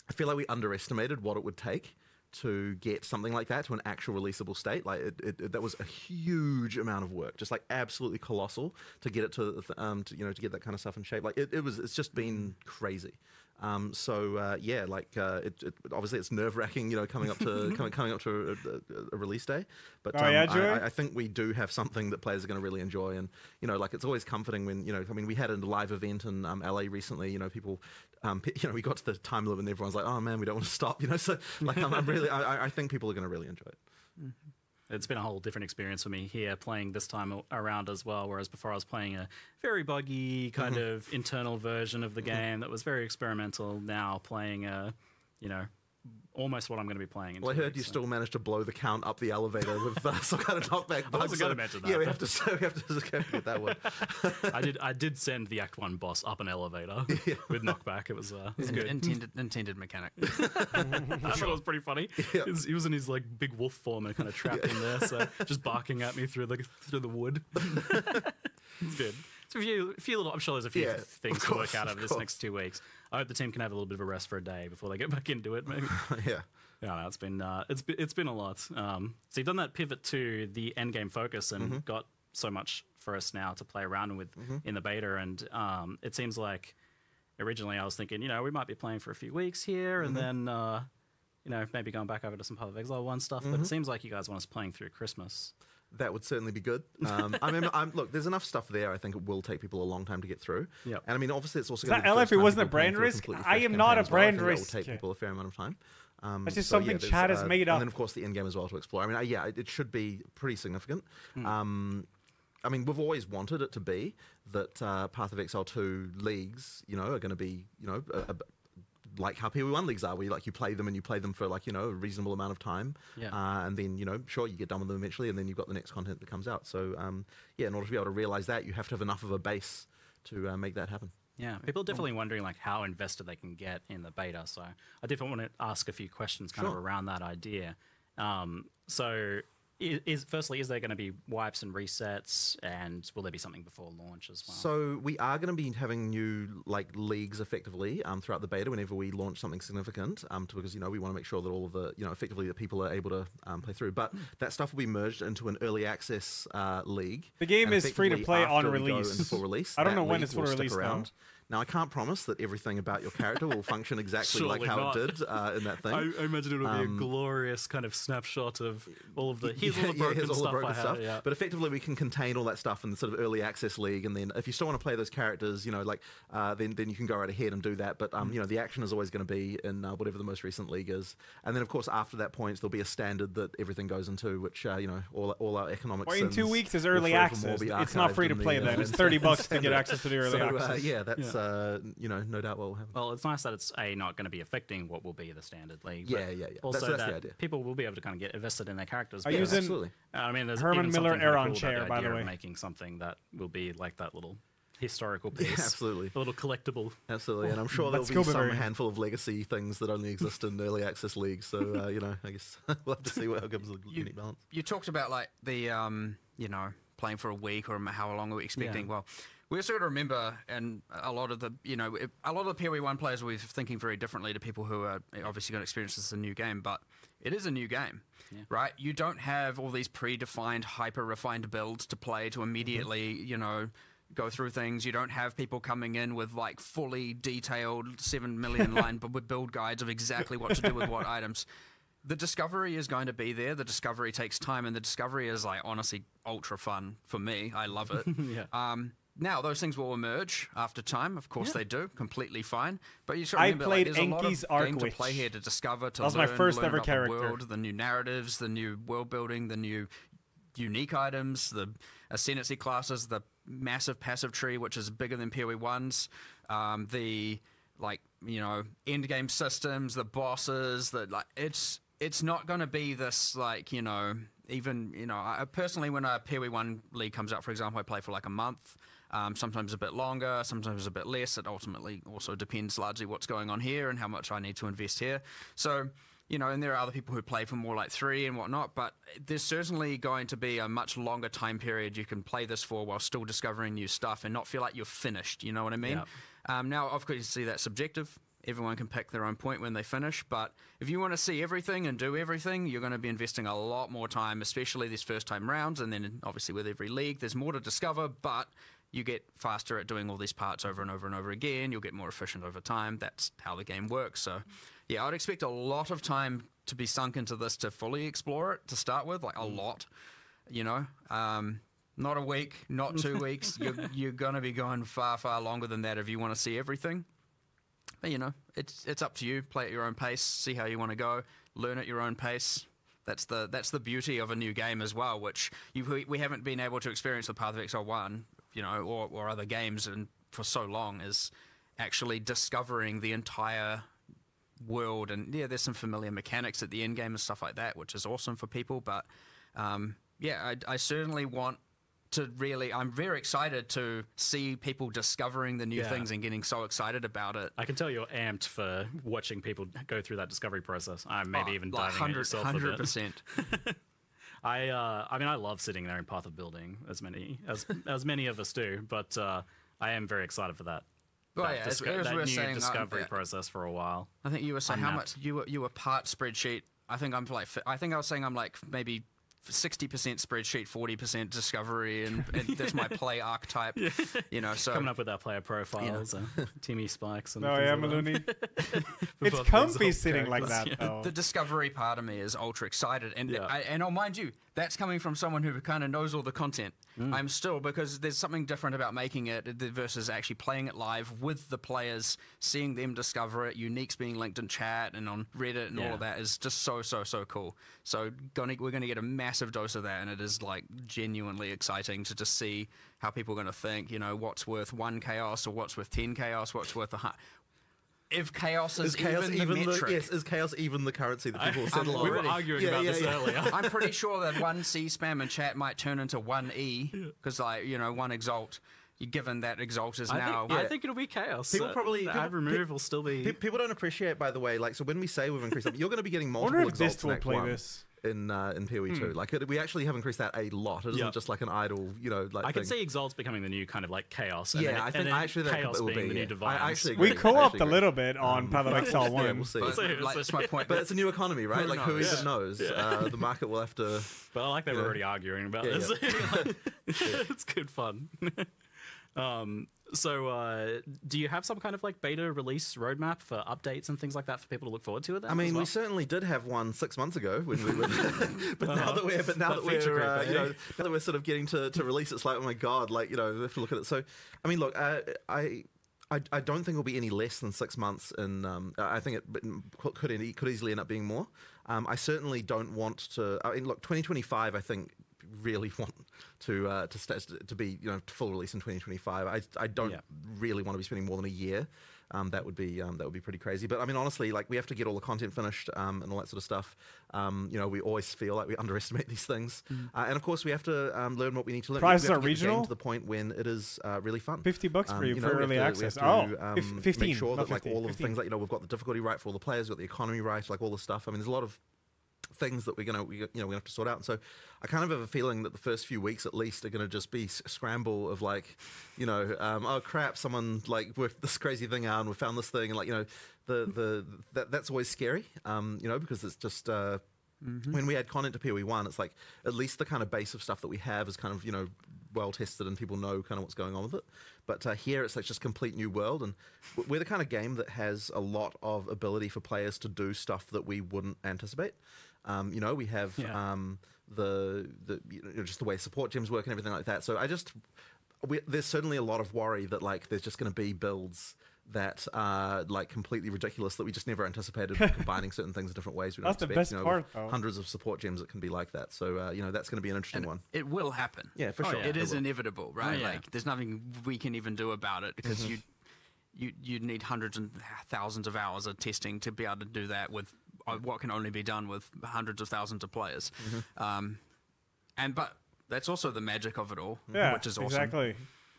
I feel like we underestimated what it would take to get something like that to an actual releasable state. Like it, it, it, that was a huge amount of work, just like absolutely colossal to get it to, um, to you know, to get that kind of stuff in shape. Like it, it was, it's just been crazy. Um, so uh, yeah, like uh, it, it, obviously it's nerve wracking, you know, coming up to coming, coming up to a, a, a release day. But um, oh, yeah, I, I think we do have something that players are going to really enjoy, and you know, like it's always comforting when you know. I mean, we had a live event in um, L A recently. You know, people, um, you know, we got to the time limit, and everyone's like, "Oh man, we don't want to stop." You know, so like, I'm, I'm really, I, I think people are going to really enjoy it. Mm-hmm. It's been a whole different experience for me here playing this time around as well, whereas before I was playing a very buggy kind of internal version of the game that was very experimental. Now playing a, you know, almost what I'm going to be playing. Well, I heard weeks, you so. still managed to blow the count up the elevator with uh, some kind of knockback. I wasn't going to mention that. Yeah, we have to, so we have to just go with that one. I did I did send the Act one boss up an elevator yeah. with knockback. It was, uh, it was good. Intended, intended mechanic. I thought it was pretty funny. Yeah. He, was, he was in his like big wolf form and kind of trapped yeah. in there, so just barking at me through the, through the wood. It's good. So a few, a few little, I'm sure there's a few yeah, things course, to work out over this course. next two weeks. I hope the team can have a little bit of a rest for a day before they get back into it. Maybe. yeah, yeah. No, it's been uh, it's been, it's been a lot. Um, so you've done that pivot to the end game focus and mm-hmm. got so much for us now to play around with mm-hmm. in the beta. And um, it seems like originally I was thinking, you know, we might be playing for a few weeks here mm-hmm. and then uh, you know, maybe going back over to some Path of Exile one stuff. Mm-hmm. But it seems like you guys want us playing through Christmas. That would certainly be good. Um, I mean, I'm, look, there's enough stuff there. I think it will take people a long time to get through. Yep. And I mean, obviously, it's also going to. If it wasn't a brand risk, I am not a brand well. risk. It will take yeah. people a fair amount of time. Um, That's just so, something yeah, Chad has uh, made up. And then, of course, the end game as well to explore. I mean, uh, yeah, it, it should be pretty significant. Mm. Um, I mean, we've always wanted it to be that uh, Path of Exile two leagues, you know, are going to be, you know, a, a, like how P W one leagues are, where you, like, you play them and you play them for like, you know, a reasonable amount of time. Yeah. Uh, and then, you know, sure, you get done with them eventually and then you've got the next content that comes out. So, um, yeah, in order to be able to realize that, you have to have enough of a base to uh, make that happen. Yeah, people are definitely wondering like how invested they can get in the beta. So I definitely want to ask a few questions kind sure. of around that idea. Um, so is firstly, is there going to be wipes and resets, and will there be something before launch as well? So we are going to be having new like leagues effectively um, throughout the beta whenever we launch something significant, um, to, because you know we want to make sure that all of the you know effectively that people are able to um, play through. But that stuff will be merged into an early access uh, league. The game is free to play on release. Full release. I don't know when it's full release though. Now, I can't promise that everything about your character will function exactly like how not. it did uh, in that thing. I, I imagine it would um, be a glorious kind of snapshot of all of the... Here's yeah, all the broken yeah, here's all stuff, the broken stuff. Had, yeah. But effectively, we can contain all that stuff in the sort of early access league, and then if you still want to play those characters, you know, like, uh, then, then you can go right ahead and do that. But, um, you know, the action is always going to be in uh, whatever the most recent league is. And then, of course, after that point, there'll be a standard that everything goes into, which, uh, you know, all, all our economic sins... Or in two weeks is early access. It's not free to play, then. It's thirty bucks to get access to the early so, access. Uh, yeah, that's... Yeah. Uh, you know, no doubt what will happen. Well, it's nice that it's A, not going to be affecting what will be the standard league. Yeah, yeah, yeah. Also, that's, that's that the idea. People will be able to kind of get invested in their characters. Are you using absolutely. I mean, there's Herman Miller Aeron cool chair, by the way. Making something that will be like that little historical piece. Yeah, absolutely. A little collectible. Absolutely. And I'm sure there'll be some very... handful of legacy things that only exist in early access leagues. So, uh, you know, I guess we'll have to see what comes with the unique balance. You talked about, like, the, um, you know, playing for a week or how long are we expecting? Yeah. Well, we also got to remember, and a lot of the, you know, a lot of the P O E one players will be thinking very differently to people who are obviously going to experience this as a new game, but it is a new game, yeah. right? You don't have all these predefined, hyper-refined builds to play to immediately, mm-hmm. you know, go through things. You don't have people coming in with, like, fully detailed seven million line build guides of exactly what to do with what items. The discovery is going to be there. The discovery takes time, and the discovery is, like, honestly ultra fun for me. I love it. yeah. Um, Now, those things will emerge after time. Of course yeah. they do. Completely fine. But you should remember, I played like, there's Enki's a lot of game to play here to discover, to that was learn, my first learn ever about character. the world, the new narratives, the new world building, the new unique items, the ascendancy classes, the massive passive tree, which is bigger than P O E one's, um, the, like, you know, end game systems, the bosses. The, like, it's, it's not going to be this, like, you know, even, you know, I, personally, when a P O E one league comes out, for example, I play for like a month. Um, sometimes a bit longer, sometimes a bit less. It ultimately also depends largely what's going on here and how much I need to invest here. So, you know, and there are other people who play for more like three and whatnot, but there's certainly going to be a much longer time period you can play this for while still discovering new stuff and not feel like you're finished, you know what I mean? Yep. Um, now, obviously, that's subjective. Everyone can pick their own point when they finish, but if you want to see everything and do everything, you're going to be investing a lot more time, especially these first time rounds, and then obviously with every league there's more to discover, but you get faster at doing all these parts over and over and over again. You'll get more efficient over time. That's how the game works. So yeah, I'd expect a lot of time to be sunk into this to fully explore it to start with, like a lot, you know. Um, not a week, not two weeks. You're, you're going to be going far, far longer than that if you want to see everything. But, you know, it's it's up to you. Play at your own pace. See how you want to go. Learn at your own pace. That's the that's the beauty of a new game as well, which you, we haven't been able to experience with Path of Exile one, you know, or, or other games and for so long, is actually discovering the entire world. And, yeah, there's some familiar mechanics at the end game and stuff like that, which is awesome for people. But, um, yeah, I, I certainly want... to really, I'm very excited to see people discovering the new yeah. things and getting so excited about it. I can tell you're amped for watching people go through that discovery process. I'm maybe oh, even like diving in yourself a bit. one hundred percent. I, uh, I mean, I love sitting there in Path of Building, as many as as many of us do, but uh, I am very excited for that. Oh, that yeah, as, as that we were new discovery that, process for a while. I think you were saying I'm how amped. much you were, you were part spreadsheet. I think I'm like, I think I was saying I'm like maybe. sixty percent spreadsheet, forty percent discovery, and, and there's my play archetype, yeah. you know. So coming up with our player profiles, you know. and Timmy Spikes. And oh, yeah, Maloney. It's comfy sitting like that, yeah. though. The discovery part of me is ultra excited. And, yeah. I, and oh, mind you, that's coming from someone who kind of knows all the content. Mm. I'm still, because there's something different about making it versus actually playing it live with the players, seeing them discover it, uniques being linked in chat and on Reddit and yeah. all of that is just so, so, so cool. So gonna, we're going to get a massive massive dose of that, and it is like genuinely exciting to just see how people are going to think, you know, what's worth one chaos or what's worth ten chaos, what's worth a hundred. If chaos is, is chaos even, even the metric. The, yes, is chaos even the currency that people I, settle on? We were arguing yeah, about yeah, this yeah. earlier. I'm pretty sure that one C spam in chat might turn into one E, because, like, you know, one exalt. Given that Exalt is I now... Think, yeah. I think it'll be chaos. People probably... The people, ad remove pe will still be... Pe people don't appreciate, by the way, like, so when we say we've increased them, you're going to be getting multiple Exalts in play this. in uh, in P O E two. Hmm. Like, it, we actually have increased that a lot. It isn't yep. just like an idle, you know, like I thing. Could see Exalts becoming the new kind of, like, chaos. And yeah, then, I think and then actually that chaos being be, the yeah. new device. We co-opted a little bit on Path of Exile one. Yeah, we'll see. But, but, like, that's my point. But it's a new economy, right? Like, who even knows? The market will have to... But I like they were already arguing about this. It's good fun. Um, so, uh, do you have some kind of, like, beta release roadmap for updates and things like that for people to look forward to? At that I mean, well? we certainly did have one six months ago when we were, but uh, now that we're, but now that, that we're, uh, you know, now that we're sort of getting to, to release, it's like, oh my God, like, you know, we have to look at it. So, I mean, look, I, I, I, I don't think it'll be any less than six months, and um, I think it could end, could easily end up being more. Um, I certainly don't want to. I mean, look, twenty twenty-five, I think. Really want to uh, to st to be, you know, full release in twenty twenty-five. I I don't yeah. really want to be spending more than a year. Um, that would be um, that would be pretty crazy. But I mean, honestly, like, we have to get all the content finished um, and all that sort of stuff. Um, you know, we always feel like we underestimate these things, mm. uh, and of course, we have to um, learn what we need to learn. Prices are regional to the point when it is uh, really fun. Fifty bucks um, for you, you know, for early to, access. To, oh, um, fifteen. Make sure that like all of the things, like, you know, we've got the difficulty right for all the players, we've got the economy right, like all the stuff. I mean, there's a lot of things that we're gonna, we, you know, we have to sort out. And so, I kind of have a feeling that the first few weeks, at least, are gonna just be a scramble of, like, you know, um, oh crap, someone like worked this crazy thing out, and we found this thing, and, like, you know, the the that, that's always scary, um, you know, because it's just. Uh, Mm-hmm. When we add content to P O E one, it's like at least the kind of base of stuff that we have is kind of, you know, well tested and people know kind of what's going on with it. But uh, here it's like just complete new world, and we're the kind of game that has a lot of ability for players to do stuff that we wouldn't anticipate. Um, you know, we have yeah. um, the, the you know, just the way support gyms work and everything like that. So I just we, there's certainly a lot of worry that, like, there's just going to be builds that are, like, completely ridiculous that we just never anticipated, combining certain things in different ways. We don't that's expect, the best you know, part, though. Hundreds of support gems that can be like that. So, uh, you know, that's going to be an interesting and one. It will happen. Yeah, for oh, sure. Yeah. It, it is will. inevitable, right? Oh, yeah. Like, there's nothing we can even do about it, because mm-hmm. you, you, you need hundreds and thousands of hours of testing to be able to do that with what can only be done with hundreds of thousands of players. Mm-hmm. um, and but that's also the magic of it all, yeah, which is awesome. Exactly.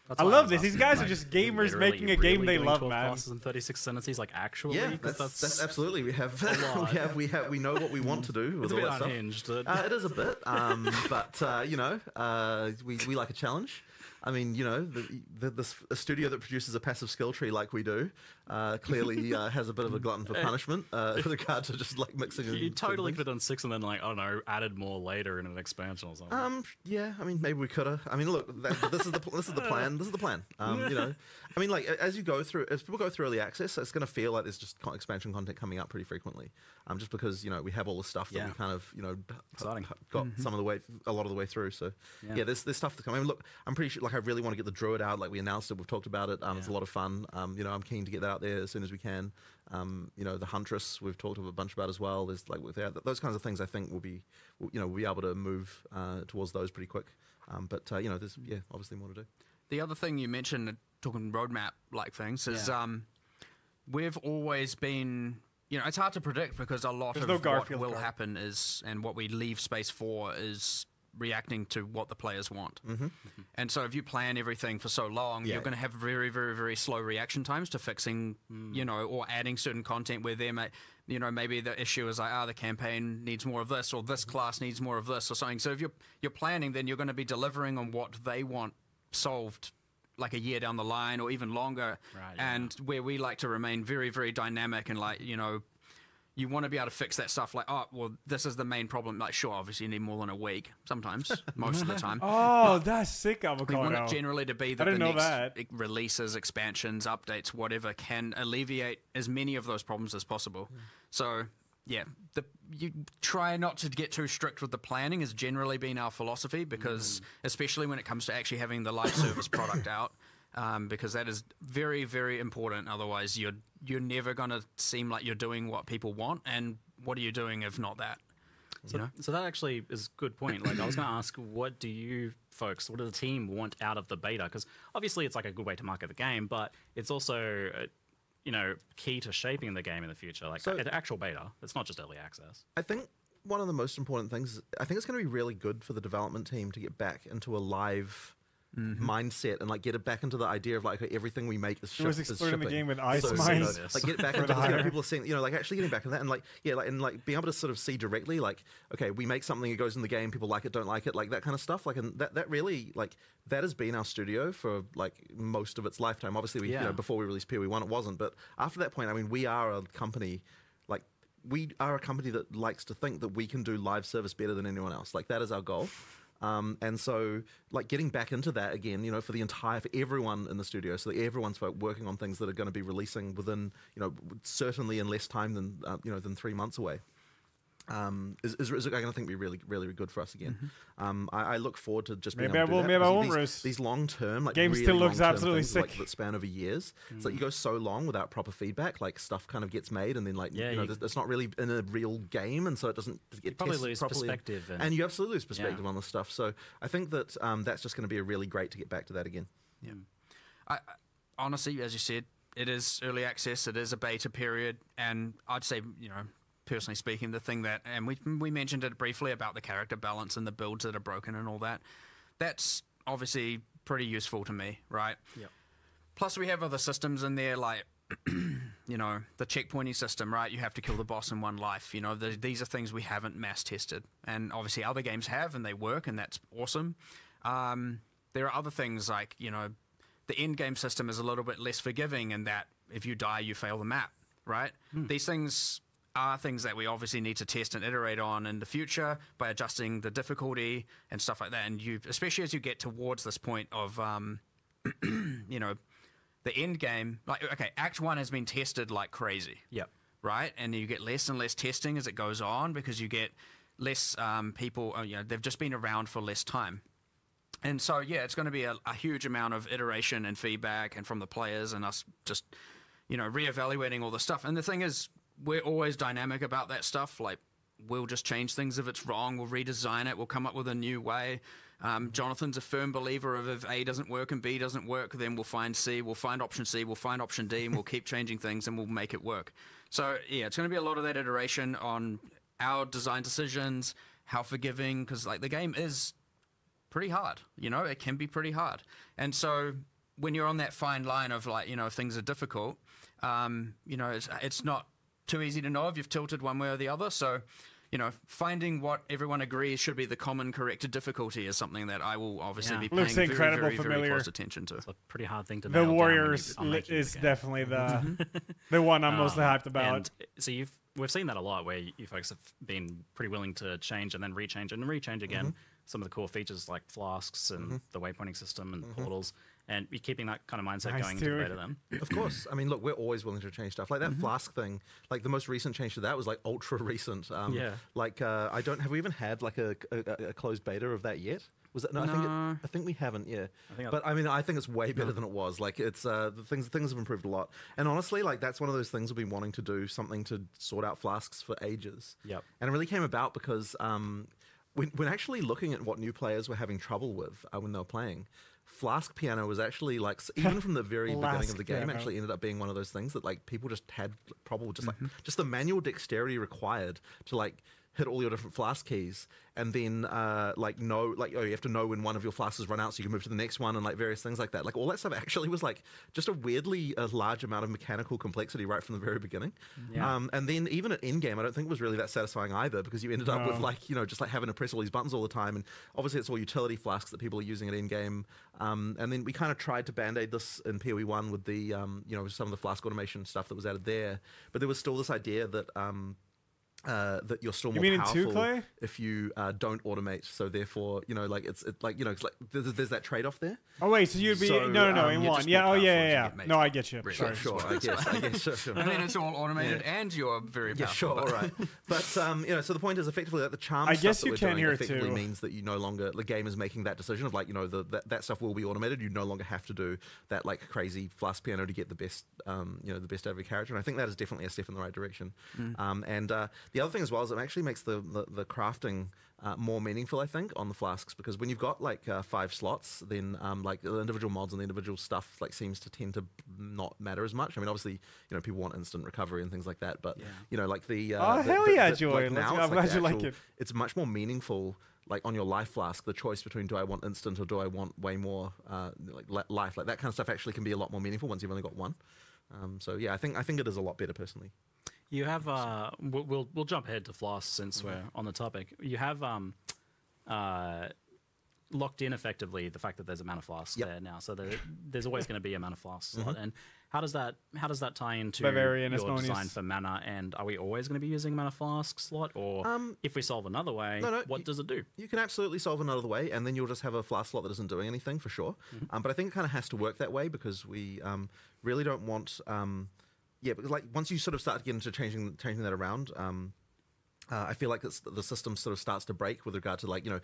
That's I love this. These guys like, are just gamers making a game really they love, man. Classes and thirty-six sentences, like, actually. Yeah, that's, that's, that's absolutely. We have, we have, we have, we know what we want to do. With it's a bit unhinged. Uh, it is a bit, um, but uh, you know, uh, we we like a challenge. I mean, you know, the, the, the, a studio that produces a passive skill tree like we do uh, clearly uh, has a bit of a glutton for punishment uh, with regard to just like mixing. You totally could have done six and then like, I don't know, added more later in an expansion or something. Um, yeah, I mean, maybe we could have. I mean, look, that, this is the this is the plan. This is the plan. Um, you know, I mean, like as you go through, as people go through early access, it's going to feel like there's just expansion content coming up pretty frequently. Um, just because you know we have all the stuff that yeah. we kind of you know Exciting. got mm-hmm. some of the way, a lot of the way through. So yeah, yeah there's there's stuff to come. I mean, look, I'm pretty sure. Like, I really want to get the Druid out. Like we announced it, we've talked about it. Um, yeah. It's a lot of fun. Um, you know, I'm keen to get that out there as soon as we can. Um, you know, the Huntress we've talked a bunch about as well. There's like without those kinds of things, I think will be, you know, we'll be able to move uh, towards those pretty quick. Um, but uh, you know, there's yeah, obviously more to do. The other thing you mentioned, talking roadmap like things, is yeah. um, we've always been. You know, it's hard to predict because a lot There's of no Garfield what will card. happen is, and what we leave space for is reacting to what the players want. Mm-hmm. Mm-hmm. And so if you plan everything for so long, yeah, you're yeah. going to have very, very, very slow reaction times to fixing, mm. you know, or adding certain content where they may, you know, maybe the issue is like, ah, oh, the campaign needs more of this, or this mm-hmm. class needs more of this, or something. So if you're, you're planning, then you're going to be delivering on what they want solved like a year down the line or even longer. Right, yeah. And where we like to remain very, very dynamic and like, you know, you want to be able to fix that stuff like, oh, well, this is the main problem. Like, sure, obviously you need more than a week sometimes, most of the time. Oh, but that's sick, avocado. We want it generally to be that the next that. releases, expansions, updates, whatever can alleviate as many of those problems as possible. Mm. So, yeah, the, you try not to get too strict with the planning has generally been our philosophy because, mm. especially when it comes to actually having the live service product out, um, because that is very, very important. Otherwise, you're you're never going to seem like you're doing what people want, and what are you doing if not that? So, you know? So that actually is a good point. Like I was going to ask, what do you folks, what does the team want out of the beta? Because obviously it's like a good way to market the game, but it's also... Uh, you know, key to shaping the game in the future, like so, the actual beta. It's not just early access. I think one of the most important things is I think it's going to be really good for the development team to get back into a live mm-hmm. mindset and like get it back into the idea of like everything we make is, ship, it was is shipping. The game with ice so, mines. So, like get it back into you know, people are seeing, you know, like actually getting back in that and like yeah, like and like being able to sort of see directly like okay, we make something, it goes in the game, people like it, don't like it, like that kind of stuff. Like and that that really like. That has been our studio for like most of its lifetime. Obviously, we yeah. you know before we released P O E one, it wasn't. But after that point, I mean, we are a company, like we are a company that likes to think that we can do live service better than anyone else. Like that is our goal. Um, and so, like getting back into that again, you know, for the entire for everyone in the studio, so that everyone's working on things that are going to be releasing within, you know, certainly in less time than uh, you know than three months away. Um, is, is, is going to think be really, really good for us again. Mm-hmm. um, I, I look forward to just being maybe able to I will, do that. Maybe I won't these, these long-term, like game really still looks absolutely sick. Like, that span over years. Mm. It's like you go so long without proper feedback, like stuff kind of gets made, and then like yeah, you know, you, it's not really in a real game, and so it doesn't get you probably lose properly. perspective, and, and you absolutely lose perspective yeah. on the stuff. So I think that um, that's just going to be a really great to get back to that again. Yeah, I, I, honestly, as you said, it is early access. It is a beta period, and I'd say you know. personally speaking, the thing that, and we we mentioned it briefly about the character balance and the builds that are broken and all that, that's obviously pretty useful to me, right? Yeah. Plus, we have other systems in there, like you know the checkpointing system, right? You have to kill the boss in one life. You know, the, these are things we haven't mass tested, and obviously other games have, and they work, and that's awesome. Um, there are other things like you know the end game system is a little bit less forgiving in that if you die, you fail the map, right? Mm. These things are things that we obviously need to test and iterate on in the future by adjusting the difficulty and stuff like that. And you, especially as you get towards this point of, um, you know, the end game. Like, okay, Act One has been tested like crazy. Yep. Right, and you get less and less testing as it goes on because you get less um, people. You know, they've just been around for less time. And so, yeah, it's going to be a, a huge amount of iteration and feedback, and from the players and us just, you know, reevaluating all the stuff. And the thing is, we're always dynamic about that stuff. Like, we'll just change things if it's wrong. We'll redesign it. We'll come up with a new way. Um, Jonathan's a firm believer of if A doesn't work and B doesn't work, then we'll find C. We'll find option C. We'll find option D, and we'll keep changing things, and we'll make it work. So, yeah, it's going to be a lot of that iteration on our design decisions, how forgiving, because, like, the game is pretty hard. You know, it can be pretty hard. And so when you're on that fine line of, like, you know, if things are difficult, um, you know, it's, it's not too easy to know if you've tilted one way or the other. So you know, finding what everyone agrees should be the common correct difficulty is something that I will obviously yeah. be paying very, very, very close attention to. It's a pretty hard thing to nail down. The Warriors is definitely the the one I'm um, mostly hyped about. So you've we've seen that a lot, where you folks have been pretty willing to change and then rechange and rechange again. Mm-hmm. Some of the cool features like flasks and mm-hmm. the waypointing system and mm-hmm. portals. And you're keeping that kind of mindset nice going to the better them. Of course. I mean, look, we're always willing to change stuff. Like that mm-hmm. flask thing, like the most recent change to that was like ultra recent. Um, yeah. Like, uh, I don't, have we even had like a, a, a closed beta of that yet? Was that, no, no. I, think it, I think we haven't, yeah. I but I mean, I think it's way better no. than it was. Like it's, uh, the things, things have improved a lot. And honestly, like that's one of those things we've been wanting to do, something to sort out flasks for ages. Yep. And it really came about because um, when, when actually looking at what new players were having trouble with uh, when they were playing, Flask Piano was actually like, even from the very beginning of the game, piano. actually ended up being one of those things that like people just had probably just mm-hmm. like, just the manual dexterity required to like hit all your different flask keys. And then uh, like know, like, oh, you have to know when one of your flasks run out so you can move to the next one and like various things like that. Like all that stuff actually was like just a weirdly a large amount of mechanical complexity right from the very beginning. Yeah. Um, and then even at endgame, I don't think it was really that satisfying either, because you ended no. up with like, you know, just like having to press all these buttons all the time. And obviously it's all utility flasks that people are using at endgame. Um, and then we kind of tried to band-aid this in P O E one with the, um, you know, some of the flask automation stuff that was added there. But there was still this idea that... Um, Uh, that you're still more you mean powerful in two, Clay? if you uh, don't automate. So therefore, you know, like it's it, like you know, it's like there's, there's that trade-off there. Oh wait, so you'd be so, no, no, no, um, in one, yeah, oh yeah, yeah, yeah. No, I get you. Really? Sure, sure, I guess, I guess, sure, sure. And then it's all automated, yeah. and you're very powerful. Yeah, sure, all right. But um, you know, so the point is effectively that the charm I stuff guess that you we're can doing hear effectively too. means that you no longer the game is making that decision of like you know the, that that stuff will be automated. You no longer have to do that like crazy flask piano to get the best, um, you know, the best out of your character. And I think that is definitely a step in the right direction. Mm. Um, and uh, The other thing as well is it actually makes the, the, the crafting uh, more meaningful, I think, on the flasks, because when you've got like uh, five slots, then um, like the individual mods and the individual stuff like seems to tend to not matter as much. I mean, obviously, you know, people want instant recovery and things like that, but yeah. you know, like the uh, oh the, hell the, yeah, the, Joy! Like now I'm glad like you like it. It's much more meaningful. Like on your life flask, the choice between do I want instant or do I want way more uh, like life, like that kind of stuff actually can be a lot more meaningful once you've only got one. Um, so yeah, I think I think it is a lot better personally. You have uh, we'll we'll jump ahead to flasks since mm-hmm. we're on the topic. You have um, uh, locked in effectively the fact that there's a mana flask yep. there now, so there, there's always going to be a mana flask slot. Mm-hmm. And how does that how does that tie into Bavarian your Asmonius. design for mana? And are we always going to be using mana flask slot, or um, if we solve another way, no, no, what you, does it do? You can absolutely solve another way, and then you'll just have a flask slot that isn't doing anything for sure. Mm-hmm. Um, but I think it kind of has to work that way because we um, really don't want. Um, Yeah, because like once you sort of start to get into changing changing that around, um, uh, I feel like it's, the system sort of starts to break with regard to like you know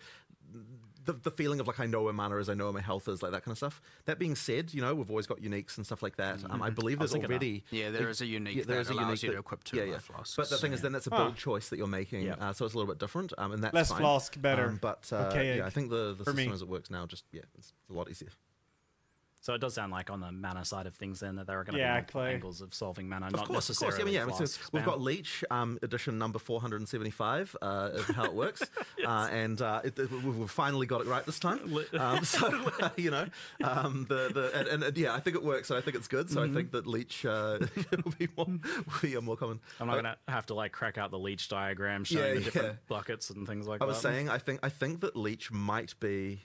the the feeling of like I know where mana is, I know where my health is, like that kind of stuff. That being said, you know we've always got uniques and stuff like that. Mm-hmm. um, I believe there's already yeah there is a unique yeah, there that is a allows unique you that, to equip two yeah, yeah. flasks. But the thing yeah. is, then that's a build oh. choice that you're making, yeah. uh, so it's a little bit different. Um, and that's less fine. flask better. Um, but uh, okay, yeah, I think the the system me. as it works now just yeah it's a lot easier. So it does sound like on the mana side of things then that there are going to yeah, be like angles of solving mana, of not course, necessarily. Of course, yeah, I mean, yeah. So we've got Leech, um, edition number four hundred seventy-five, uh, is how it works, yes. uh, and uh, it, it, we've finally got it right this time. Um, so uh, you know, um, the the and, and, and yeah, I think it works, and I think it's good. So mm-hmm. I think that Leech uh, will be more will be more common. I'm not uh, going to have to like crack out the Leech diagram showing yeah, the different yeah. buckets and things like that. I was that. saying, I think I think that Leech might be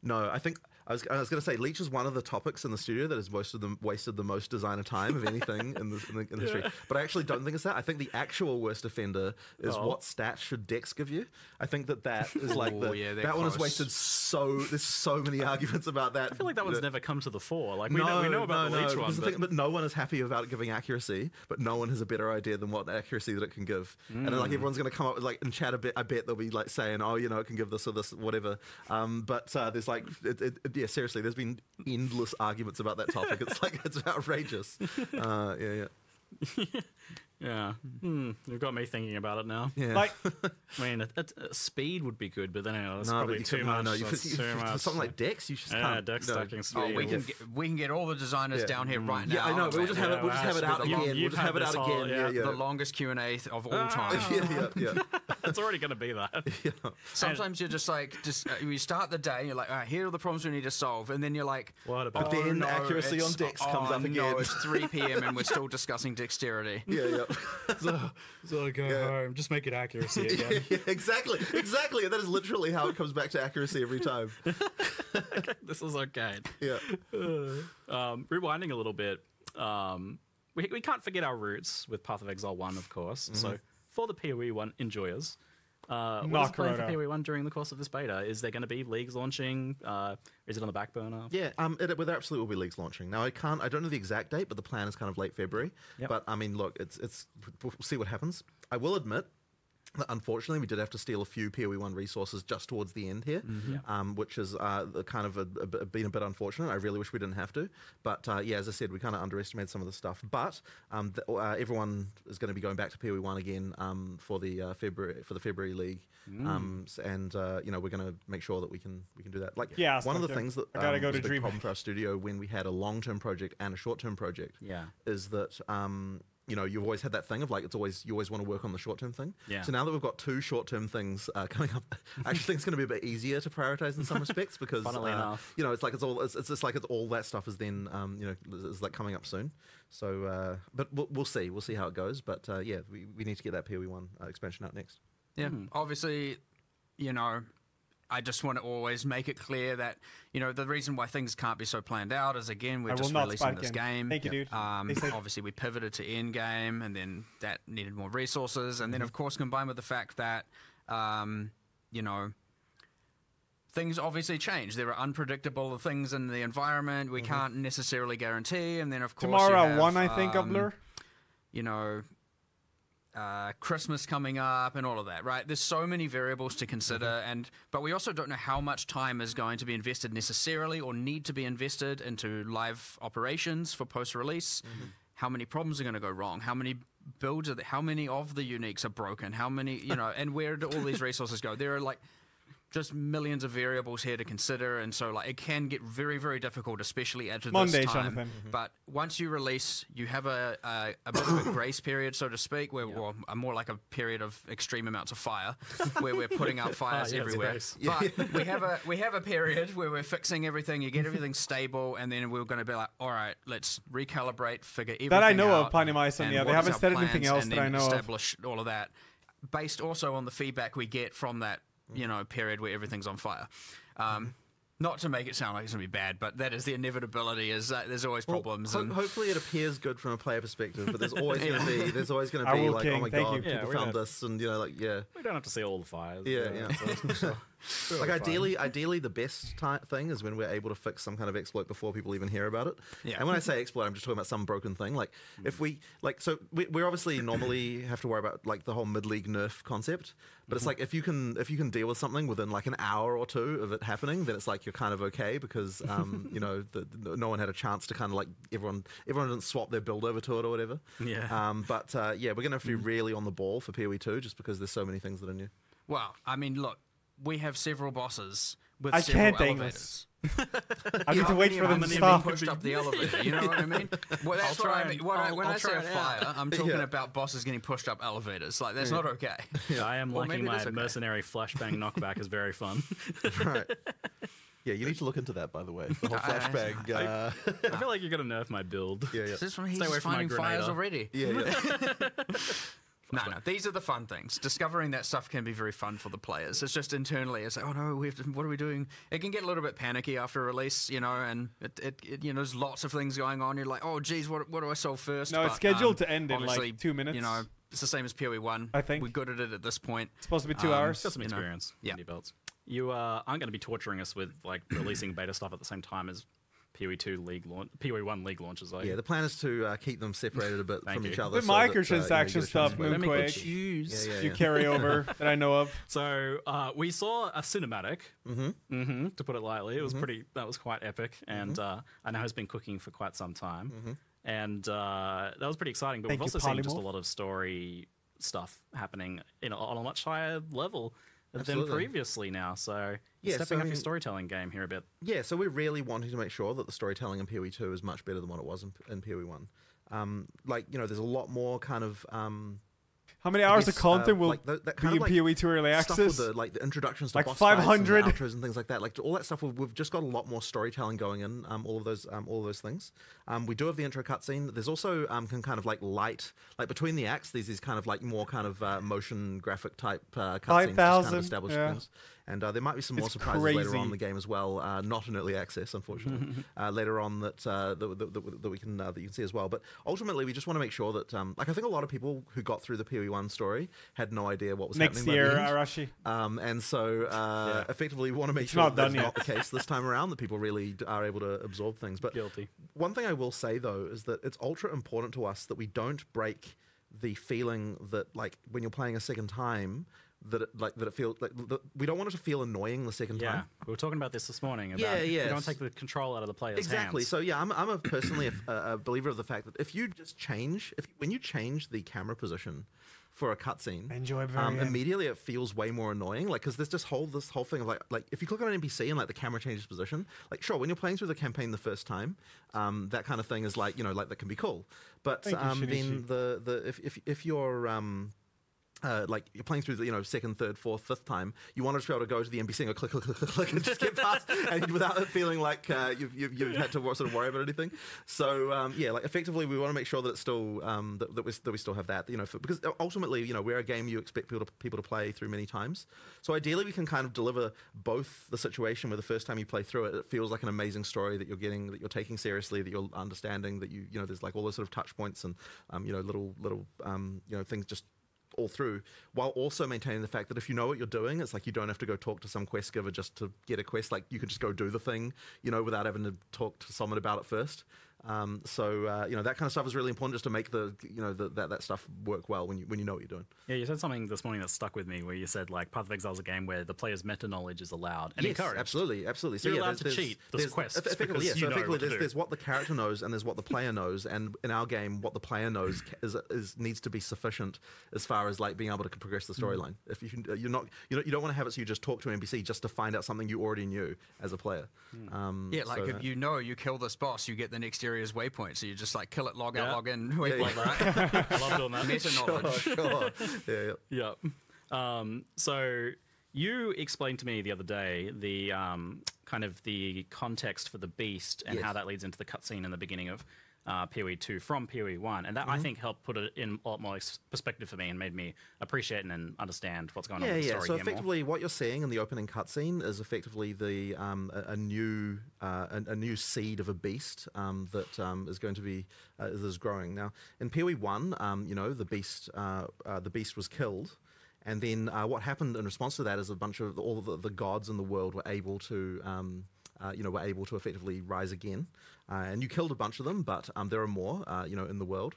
no, I think. I was, I was going to say, Leech is one of the topics in the studio that has most of them wasted the most designer time of anything in, the, in the industry. Yeah. But I actually don't think it's that. I think the actual worst offender is oh. what stat should Dex give you. I think that that is like Ooh, the, yeah, that close. one is wasted so. There's so many arguments about that. I feel like that one's yeah. never come to the fore. Like we no, know we know about no, the Leech no, one, but... The thing, but no one is happy about giving accuracy. But no one has a better idea than what accuracy that it can give. Mm. And then, like everyone's going to come up with like in chat a bit. I bet they'll be like saying, oh, you know, it can give this or this, whatever. Um, but uh, there's like it. it Yeah, seriously, there's been endless arguments about that topic. It's like, it's outrageous. Uh, yeah, yeah. yeah. Hmm. You've got me thinking about it now. Yeah. Like, I mean, it, it, uh, speed would be good, but then anyway, that's no, probably too much. No, no, you, you, too much. Something like Dex, you just yeah, can't. Dex no. Oh, we, can get, we can get all the designers yeah. down here right yeah, now. Yeah, I know. We'll just have yeah, it, we'll just have it out again. We'll just have it out whole, again. Yeah, yeah. The longest Q and A of all ah. time. yeah, yeah, yeah. It's already going to be that. yeah. Sometimes you're just like, just uh, you start the day, and you're like, all right, here are the problems we need to solve. And then you're like, what about? But then accuracy on Dex comes up again. It's three p m and we're still discussing dexterity. Yeah, yeah. so, so go yeah. home. Just make it accuracy again. yeah, exactly, exactly. That is literally how it comes back to accuracy every time. Okay, this is okay. Yeah. Um, rewinding a little bit, um, we we can't forget our roots with Path of Exile one, of course. Mm-hmm. So for the P O E one enjoyers, uh, what's playing for P O E one during the course of this beta? Is there going to be leagues launching? Uh, is it on the back burner? Yeah, um, it, well, there absolutely will be leagues launching. Now I can't, I don't know the exact date, but the plan is kind of late February. Yep. But I mean, look, it's it's we'll see what happens. I will admit, unfortunately, we did have to steal a few P O E one resources just towards the end here, mm-hmm. um, which has uh, kind of a, a, been a bit unfortunate. I really wish we didn't have to. But uh, yeah, as I said, we kind of underestimated some of the stuff. But um, the, uh, everyone is going to be going back to P O E one again um, for the uh, February for the February league, mm. um, and uh, you know we're going to make sure that we can we can do that. Like yeah, one of the things that I gotta um, go was to a big Dream problem for our studio when we had a long-term project and a short-term project yeah. is that. Um, You know, you've always had that thing of like, it's always, you always want to work on the short term thing. Yeah. So now that we've got two short term things uh, coming up, I actually think it's going to be a bit easier to prioritize in some respects because, funnily uh, enough, you know, it's like, it's all, it's, it's just like, it's all that stuff is then, um, you know, is like coming up soon. So, uh, but we'll, we'll see, we'll see how it goes. But uh, yeah, we, we need to get that P O E one uh, expansion out next. Yeah. Mm. Obviously, you know, I just want to always make it clear that, you know, the reason why things can't be so planned out is, again, we're I just releasing this game. game. Thank you, dude. Um, obviously, we pivoted to endgame, and then that needed more resources. And mm-hmm. then, of course, combined with the fact that, um, you know, things obviously change. There are unpredictable things in the environment we mm-hmm. can't necessarily guarantee. And then, of course, Tomorrow have, one, I think, um, Upler. You know... Uh, Christmas coming up and all of that, right? There's so many variables to consider, mm-hmm. and but we also don't know how much time is going to be invested necessarily or need to be invested into live operations for post-release. Mm-hmm. How many problems are going to go wrong? How many builds? Are the, how many of the uniques are broken? How many, you know? And where do all these resources go? There are like just millions of variables here to consider, and so like it can get very, very difficult, especially at this Monday, time. Mm-hmm. But once you release, you have a, a, a bit of a grace period, so to speak, where yeah. well, a more like a period of extreme amounts of fire, where we're putting out fires oh, yeah, everywhere. But we have a we have a period where we're fixing everything, you get everything stable, and then we're going to be like, all right, let's recalibrate, figure everything out. That I know out, of, Panimai and yeah, they haven't said anything else that I know establish of. All of that, based also on the feedback we get from that. You know, period where everything's on fire. Um, not to make it sound like it's going to be bad, but that is the inevitability. Is that there's always problems. Well, ho and hopefully, it appears good from a player perspective, but there's always yeah. going to be there's always going to be like, King, oh my god, you. people yeah, found this, and you know, like yeah, we don't have to see all the fires. Yeah, yeah. yeah. So, so like ideally, ideally, the best type thing is when we're able to fix some kind of exploit before people even hear about it. Yeah. And when I say exploit, I'm just talking about some broken thing. Like mm. if we like, so we we obviously normally have to worry about like the whole mid-league nerf concept. But it's like if you can if you can deal with something within like an hour or two of it happening, then it's like you're kind of okay because um, you know the, the, no one had a chance to kind of like everyone everyone didn't swap their build over to it or whatever. Yeah. Um, but uh, yeah, we're gonna have to be really on the ball for P O E two just because there's so many things that are new. Well, I mean, look, we have several bosses with I several can't elevators. I need to wait for them to stop. Pushed up the elevator. You know what I mean? Well, that's what I mean. When I'll, I, when I'll I say fire, out. I'm talking yeah. about bosses getting pushed up elevators. Like that's yeah. not okay. Yeah, I am liking my okay. mercenary flashbang knockback is very fun. Right. Yeah, you need to look into that, by the way. The whole flashbang. I, uh, I feel like you're gonna nerf my build. Yeah, yeah. Is this one he's Stay away finding from my fires already? Yeah. yeah. No, no, these are the fun things. Discovering that stuff can be very fun for the players. It's just internally, it's like, oh no, we have to, what are we doing? It can get a little bit panicky after release, you know, and it, it, it you know, there's lots of things going on. You're like, oh geez, what, what do I solve first? No, but, it's scheduled um, to end in like two minutes. You know, it's the same as P O E one. I think we're good at it at this point. It's supposed to be two um, hours. Got some experience. You know, yeah. Belts. You uh, aren't going to be torturing us with like releasing beta stuff at the same time as P O E two league launch, P O E one league launches. Like. Yeah, the plan is to uh, keep them separated a bit from you. each other. The so microtransaction so uh, stuff, Moonquake, yeah, yeah, yeah. you carry over that I know of. So uh, we saw a cinematic, mm-hmm. Mm-hmm, to put it lightly. It was mm-hmm. pretty. That was quite epic, and mm-hmm. uh, I know has been cooking for quite some time, mm-hmm. and uh, that was pretty exciting. But Thank we've also seen Polymorph. just a lot of story stuff happening in a, on a much higher level. Absolutely. Than previously now, so yeah, stepping so, up your storytelling game here a bit. Yeah, so we're really wanting to make sure that the storytelling in P O E two is much better than what it was in, in P O E one. Um, like, you know, there's a lot more kind of... Um, How many hours yes, of content uh, will like the, that kind be of in like P O E two early access? The, like the introductions to like boss five hundred fights and, and things like that. Like all that stuff, we've, we've just got a lot more storytelling going in. Um, all of those, um, all of those things. Um, we do have the intro cutscene. There's also um, kind of like light, like between the acts. There's these kind of like more kind of uh, motion graphic type uh, cutscenes, just kind of established yeah. things. And uh, there might be some more it's surprises crazy. later on in the game as well. Uh, not in early access, unfortunately. uh, later on that uh, that, that, that, that we can uh, that you can see as well. But ultimately, we just want to make sure that, um, like I think a lot of people who got through the P O E one story had no idea what was next happening year, Arashi. Um, and so uh, yeah. effectively we want to make it's sure not that that's yet. not the case this time around, that people really are able to absorb things. But Guilty. one thing I will say though is that it's ultra important to us that we don't break the feeling that like when you're playing a second time, that it, like that it feels like that we don't want it to feel annoying the second yeah. time. We were talking about this this morning. About yeah, yeah. You don't take the control out of the player's exactly. hands. Exactly. So yeah, I'm I'm a personally a, a believer of the fact that if you just change, if when you change the camera position for a cutscene, enjoy very um, immediately it feels way more annoying. Like because there's this whole this whole thing of like like if you click on an N P C and like the camera changes position, like sure when you're playing through the campaign the first time, um, that kind of thing is like you know like that can be cool. But um, you, then the the if if if you're um. Uh, like you're playing through the you know second, third, fourth, fifth time, you want to be able to go to the N P C and go click, click, click, click, click and just get past, and without it feeling like uh, you've, you've you've had to sort of worry about anything. So um, yeah, like effectively, we want to make sure that it's still um, that, that we that we still have that you know for, because ultimately you know we're a game you expect people to people to play through many times. So ideally, we can kind of deliver both the situation where the first time you play through it, it feels like an amazing story that you're getting, that you're taking seriously, that you're understanding, that you you know there's like all those sort of touch points and um, you know little little um, you know things just. all through, while also maintaining the fact that if you know what you're doing, it's like you don't have to go talk to some quest giver just to get a quest. Like you can just go do the thing, you know, without having to talk to someone about it first. Um, so uh, you know that kind of stuff is really important, just to make the you know the, that that stuff work well when you when you know what you're doing. Yeah, you said something this morning that stuck with me, where you said like Path of Exile is a game where the player's meta knowledge is allowed and yes, encouraged. Absolutely, absolutely. So you're yeah, allowed there's, to there's, cheat. There's, there's quests. Effectively, yeah, so effectively there's, there's what the character knows and there's what the player knows, and in our game, what the player knows is, is needs to be sufficient as far as like being able to progress the storyline. Mm. If you you're not you don't, you don't want to have it so you just talk to an N P C just to find out something you already knew as a player. Mm. Um, yeah, like so if you know you kill this boss, you get the next area. As waypoint, so you just like kill it, log yeah. out, log in, waypoint, yeah, yeah. right? I love doing that. Meta knowledge. Sure, sure. Yeah, yeah. yeah. Um, so you explained to me the other day the um, kind of the context for the beast and yes. how that leads into the cutscene in the beginning of uh, P O E two from P O E one, and that mm -hmm. I think helped put it in a lot more perspective for me and made me appreciate and understand what's going yeah, on in the yeah. story. So effectively, more. what you're seeing in the opening cutscene is effectively the um, a, a new. Uh, a, a new seed of a beast um, that um, is going to be uh, is growing now. In P O E one, um, you know, the beast uh, uh, the beast was killed, and then uh, what happened in response to that is a bunch of the, all of the, the gods in the world were able to um, uh, you know were able to effectively rise again, uh, and you killed a bunch of them, but um, there are more uh, you know in the world,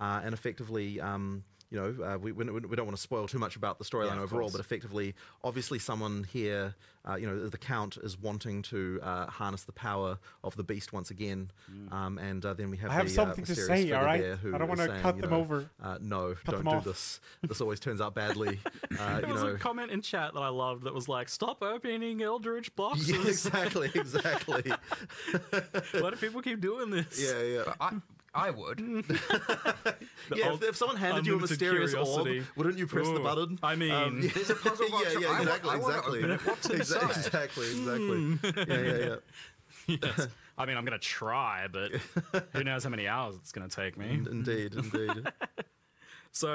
uh, and effectively. Um, You know, uh, we, we, we don't want to spoil too much about the storyline yeah, overall, course. but effectively, obviously someone here, uh, you know, the Count is wanting to uh, harness the power of the beast once again. Mm. Um, and uh, then we have I the have something uh, to say, all right? I don't want to cut them know, over. Uh, no, cut don't do off. this. This always turns out badly. Uh, there you was know. a comment in chat that I loved that was like, stop opening Eldritch boxes. Yeah, exactly, exactly. Why do people keep doing this? Yeah, yeah. But I, I would. yeah, if, if someone handed you a mysterious curiosity. orb, wouldn't you press Ooh, the button? I mean, um, yeah. there's a puzzle. yeah, yeah, I exactly, want, exactly. I want exactly, exactly, exactly. yeah, yeah, yeah. Yes. I mean, I'm gonna try, but who knows how many hours it's gonna take me? Indeed, indeed. So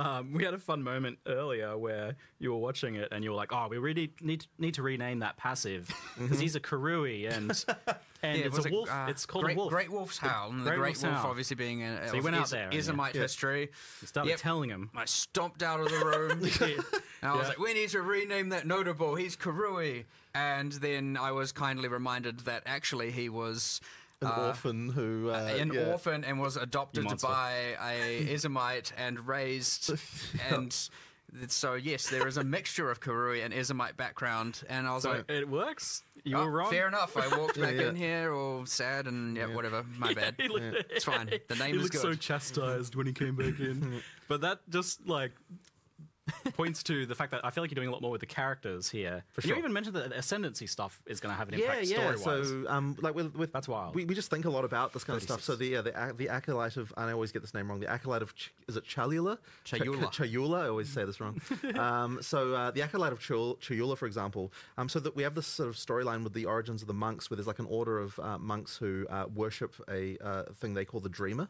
um, we had a fun moment earlier where you were watching it and you were like, "Oh, we really need to, need to rename that passive because he's a Karui and and yeah, it's a wolf. Uh, it's called great, a wolf. Great Wolf's Howl. And the Great, great Wolf howl. obviously being an so he went out there is a Might yeah. history. You started yep. telling him. I stomped out of the room yeah. and I yeah. was like, "We need to rename that notable. He's Karui." And then I was kindly reminded that actually he was. An uh, orphan who uh, an yeah. orphan and was adopted by a Izumite and raised, and so yes, there is a mixture of Karui and Izumite background. And I was so like, it works. You oh, were wrong. Fair enough. I walked back yeah, yeah. in here all sad and yeah, yeah. whatever. My yeah, bad. Looked, yeah. It's fine. The name he is good. He looked so chastised when he came back in, but that just like. points to the fact that I feel like you're doing a lot more with the characters here. For sure. You even mentioned that ascendancy stuff is going to have an impact yeah, yeah. story-wise. So, um, like with, with that's wild. We, we just think a lot about this kind thirty-six. Of stuff. So the uh, the the acolyte of, and I always get this name wrong. The acolyte of Ch is it Chayula? Chayula. Ch Chayula. I always say this wrong. um, so uh, the acolyte of Chul Chayula, for example. Um, so that we have this sort of storyline with the origins of the monks, where there's like an order of uh, monks who uh, worship a uh, thing they call the Dreamer,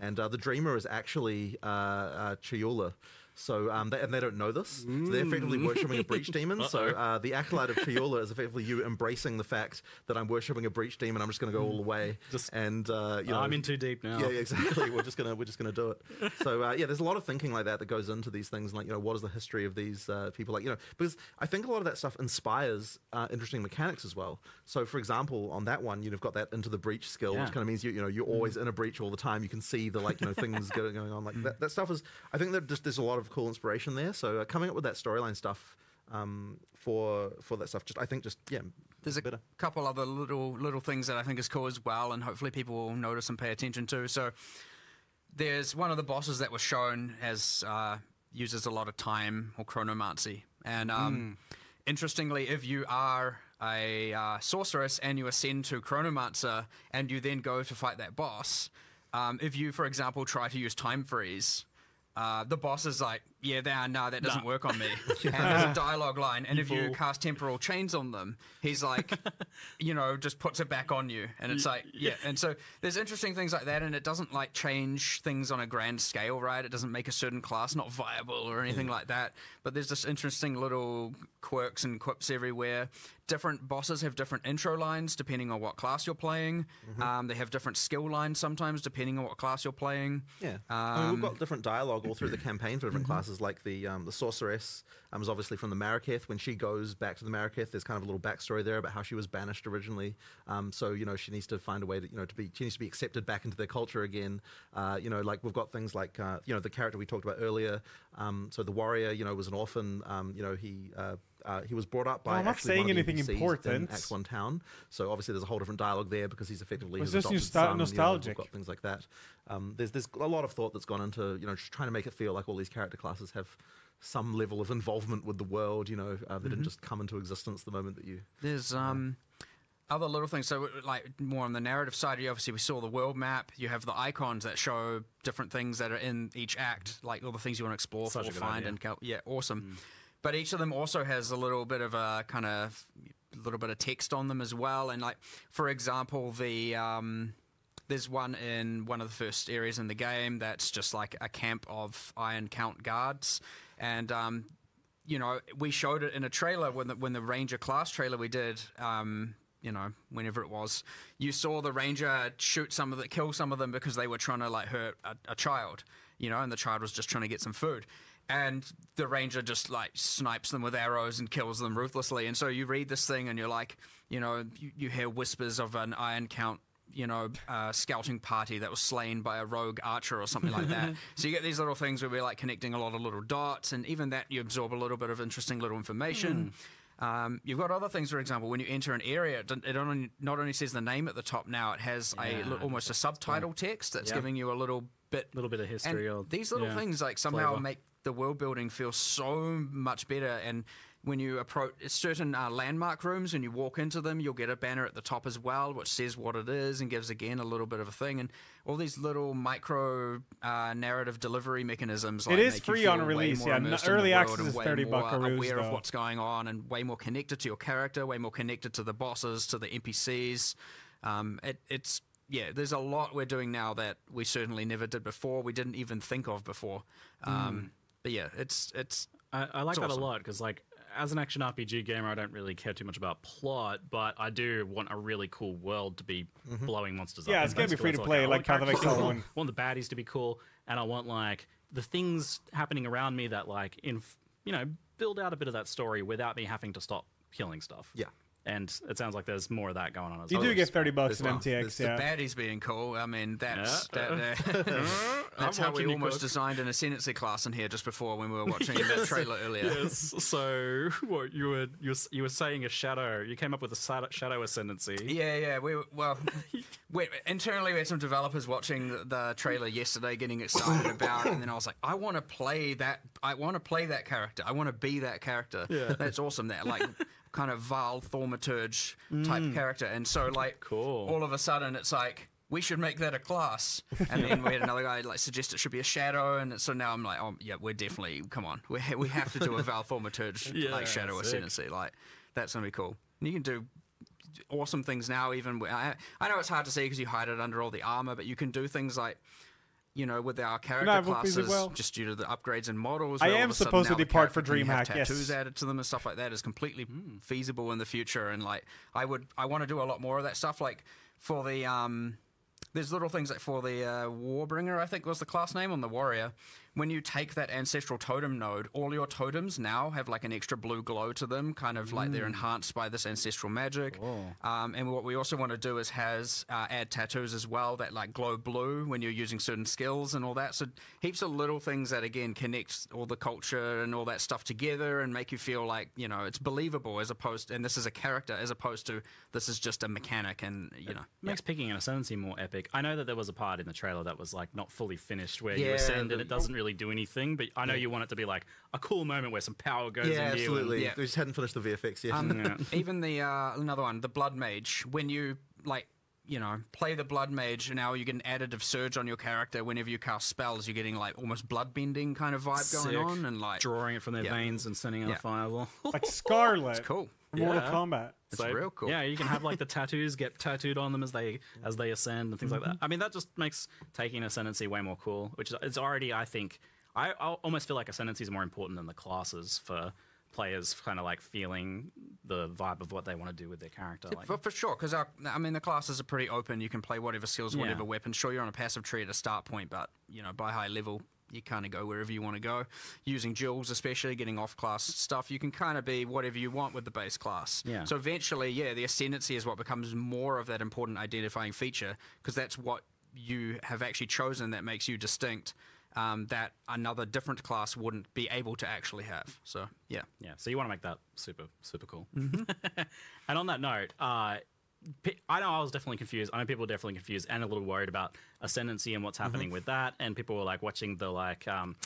and uh, the Dreamer is actually uh, uh, Chayula. So, um, they, and they don't know this. Mm. So they're effectively worshipping a breach demon. Uh-oh. So uh, the acolyte of Chayula is effectively you embracing the fact that I'm worshipping a breach demon. I'm just going to go all the way. Just, and uh, you know, I'm in too deep now. Yeah, exactly. we're just gonna we're just gonna do it. So uh, yeah, there's a lot of thinking like that that goes into these things. Like you know, what is the history of these uh, people? Like you know, because I think a lot of that stuff inspires uh, interesting mechanics as well. So for example, on that one, you've got that into the breach skill, yeah. which kind of means you you know you're always mm. in a breach all the time. You can see the like you know things going on. Like that, that stuff is. I think that just there's a lot of Of cool inspiration there, so uh, coming up with that storyline stuff um, for for that stuff, just I think just yeah, there's a better. couple other little little things that I think is cool as well, and hopefully people will notice and pay attention to. So there's one of the bosses that was shown has uh, uses a lot of time or chronomancy, and um, mm. interestingly, if you are a uh, sorceress and you ascend to chronomancer and you then go to fight that boss, um, if you, for example, try to use time freeze. Uh, the boss is like, yeah, nah, nah that doesn't nah. work on me. yeah. And there's a dialogue line, and you if fool. you cast temporal chains on them, he's like, you know, just puts it back on you. And it's like, yeah. And so there's interesting things like that, and it doesn't like change things on a grand scale, right? It doesn't make a certain class not viable or anything yeah. like that. But there's just interesting little quirks and quips everywhere. Different bosses have different intro lines depending on what class you're playing. Mm-hmm. um, they have different skill lines sometimes depending on what class you're playing. Yeah, um, I mean, we've got different dialogue all through the campaign for different mm-hmm. classes. Like the um, the sorceress um, is obviously from the Maraketh. When she goes back to the Maraketh, there's kind of a little backstory there about how she was banished originally. Um, so you know she needs to find a way to you know to be she needs to be accepted back into their culture again. Uh, you know like we've got things like uh, you know the character we talked about earlier. Um, so the warrior you know was an orphan. Um, you know he. Uh, Uh, he was brought up by. No, I'm not saying anything important. In Act One Town, so obviously there's a whole different dialogue there because he's effectively. Was his this nostal nostalgic? You know, got things like that. Um, there's there's a lot of thought that's gone into you know just trying to make it feel like all these character classes have some level of involvement with the world. You know, uh, they mm-hmm. didn't just come into existence the moment that you. There's um. Uh, Other little things, so like more on the narrative side, you obviously we saw the world map. You have the icons that show different things that are in each act, like all the things you want to explore, for, find, idea. and cal yeah, awesome. Mm. But each of them also has a little bit of a kind of little bit of text on them as well. And like, for example, the um, there's one in one of the first areas in the game that's just like a camp of Iron Count guards, and. Um, you know, we showed it in a trailer when the, when the Ranger class trailer we did. Um, you know, whenever it was, you saw the ranger shoot some of the, kill some of them because they were trying to like hurt a, a child, you know, and the child was just trying to get some food. And the ranger just like snipes them with arrows and kills them ruthlessly. And so you read this thing and you're like, you know, you, you hear whispers of an Iron Count, you know, uh, scouting party that was slain by a rogue archer or something like that. So you get these little things where we're like connecting a lot of little dots, and even that you absorb a little bit of interesting little information. Mm. Um, you've got other things, for example, when you enter an area, it, it only, not only says the name at the top now, it has yeah, a, almost a subtitle text that's yeah. giving you a little bit... little bit of history. And or, these little yeah, things like somehow flavor. make the world building feel so much better. And when you approach certain uh, landmark rooms and you walk into them, you'll get a banner at the top as well, which says what it is and gives, again, a little bit of a thing. And all these little micro uh, narrative delivery mechanisms. Like, it is free on release, yeah. Early access is thirty buckaroos, aware though. of what's going on and way more connected to your character, way more connected to the bosses, to the N P Cs. Um, it, it's, yeah, there's a lot we're doing now that we certainly never did before, we didn't even think of before. Um, mm. But yeah, it's... it's I, I like it's that awesome. a lot because, like, as an action R P G gamer, I don't really care too much about plot, but I do want a really cool world to be mm-hmm. blowing monsters yeah, up. Yeah, it's going to be free to play, like, like Path of Exile. I want the baddies to be cool, and I want, like, the things happening around me that, like, in, you know, build out a bit of that story without me having to stop killing stuff. Yeah. And it sounds like there's more of that going on as well. You do get thirty bucks in M T X, yeah. The baddies being cool. I mean, that's yeah. that, uh, that's how we almost cook. designed an ascendancy class in here just before when we were watching yes. the trailer earlier. Yes. So what you were you were, you were saying a shadow. You came up with a shadow ascendancy. Yeah, yeah. We well, we, internally we had some developers watching the, the trailer yesterday, getting excited about it, and then I was like, I want to play that. I want to play that character. I want to be that character. Yeah. That's awesome. That like. kind of Vaal thaumaturge type mm. character. And so like cool. all of a sudden it's like, we should make that a class. And then we had another guy like suggest it should be a shadow. And so now I'm like, oh yeah, we're definitely, come on. We, ha we have to do a Vaal thaumaturge yeah, like shadow sick. ascendancy. Like that's gonna be cool. And you can do awesome things now even. Where I, I know it's hard to see because you hide it under all the armor, but you can do things like, you know, with our character no, classes, well. just due to the upgrades and models. I am supposed to depart for DreamHack. Tattoos yes. added to them and stuff like that is completely mm. feasible in the future. And like, I would, I want to do a lot more of that stuff. Like for the, um, there's little things like for the uh, Warbringer, I think was the class name on the warrior. When you take that ancestral totem node, all your totems now have like an extra blue glow to them, kind of mm. like they're enhanced by this ancestral magic. Um, and what we also want to do is has uh, add tattoos as well that like glow blue when you're using certain skills and all that. So heaps of little things that again connect all the culture and all that stuff together and make you feel like, you know, it's believable as opposed to, and this is a character as opposed to this is just a mechanic and you it know makes yeah. picking an ascendancy more epic. I know that there was a part in the trailer that was like not fully finished where yeah, you ascend and it doesn't really really do anything, but I know yeah. you want it to be like a cool moment where some power goes yeah, in you. Absolutely. And, yeah, absolutely. We just hadn't finished the V F X yet. Um, yeah. Even the uh, another one, the Blood Mage. When you like, you know, play the Blood Mage, and now you get an additive surge on your character. Whenever you cast spells, you're getting like almost blood bending kind of vibe Sick. going on, and like drawing it from their yeah. veins and sending out yeah. a fireball. Like Scarlet. It's cool. Yeah. Mortal Kombat. It's so, real cool. Yeah, you can have like the tattoos get tattooed on them as they as they ascend and things mm-hmm. like that. I mean, that just makes taking ascendancy way more cool. Which is it's already, I think, I I'll almost feel like ascendancy is more important than the classes for players kind of like feeling the vibe of what they want to do with their character. Like. For, for sure, because I mean the classes are pretty open. You can play whatever skills, yeah. whatever weapon. Sure, you're on a passive tree at a start point, but you know by high level. You kind of go wherever you want to go. Using jewels, especially, getting off-class stuff, you can kind of be whatever you want with the base class. Yeah. So eventually, yeah, the ascendancy is what becomes more of that important identifying feature because that's what you have actually chosen that makes you distinct um, that another different class wouldn't be able to actually have. So, yeah. Yeah, so you want to make that super, super cool. Mm-hmm. And on that note... Uh, I know I was definitely confused. I know people were definitely confused and a little worried about ascendancy and what's happening mm-hmm. with that. And people were like watching the like um,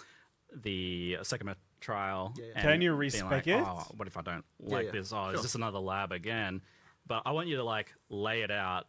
the Sekhema trial. Yeah, yeah. Can you respec like, it? Oh, what if I don't like yeah, yeah. this? Oh, sure. Is this another lab again? But I want you to like lay it out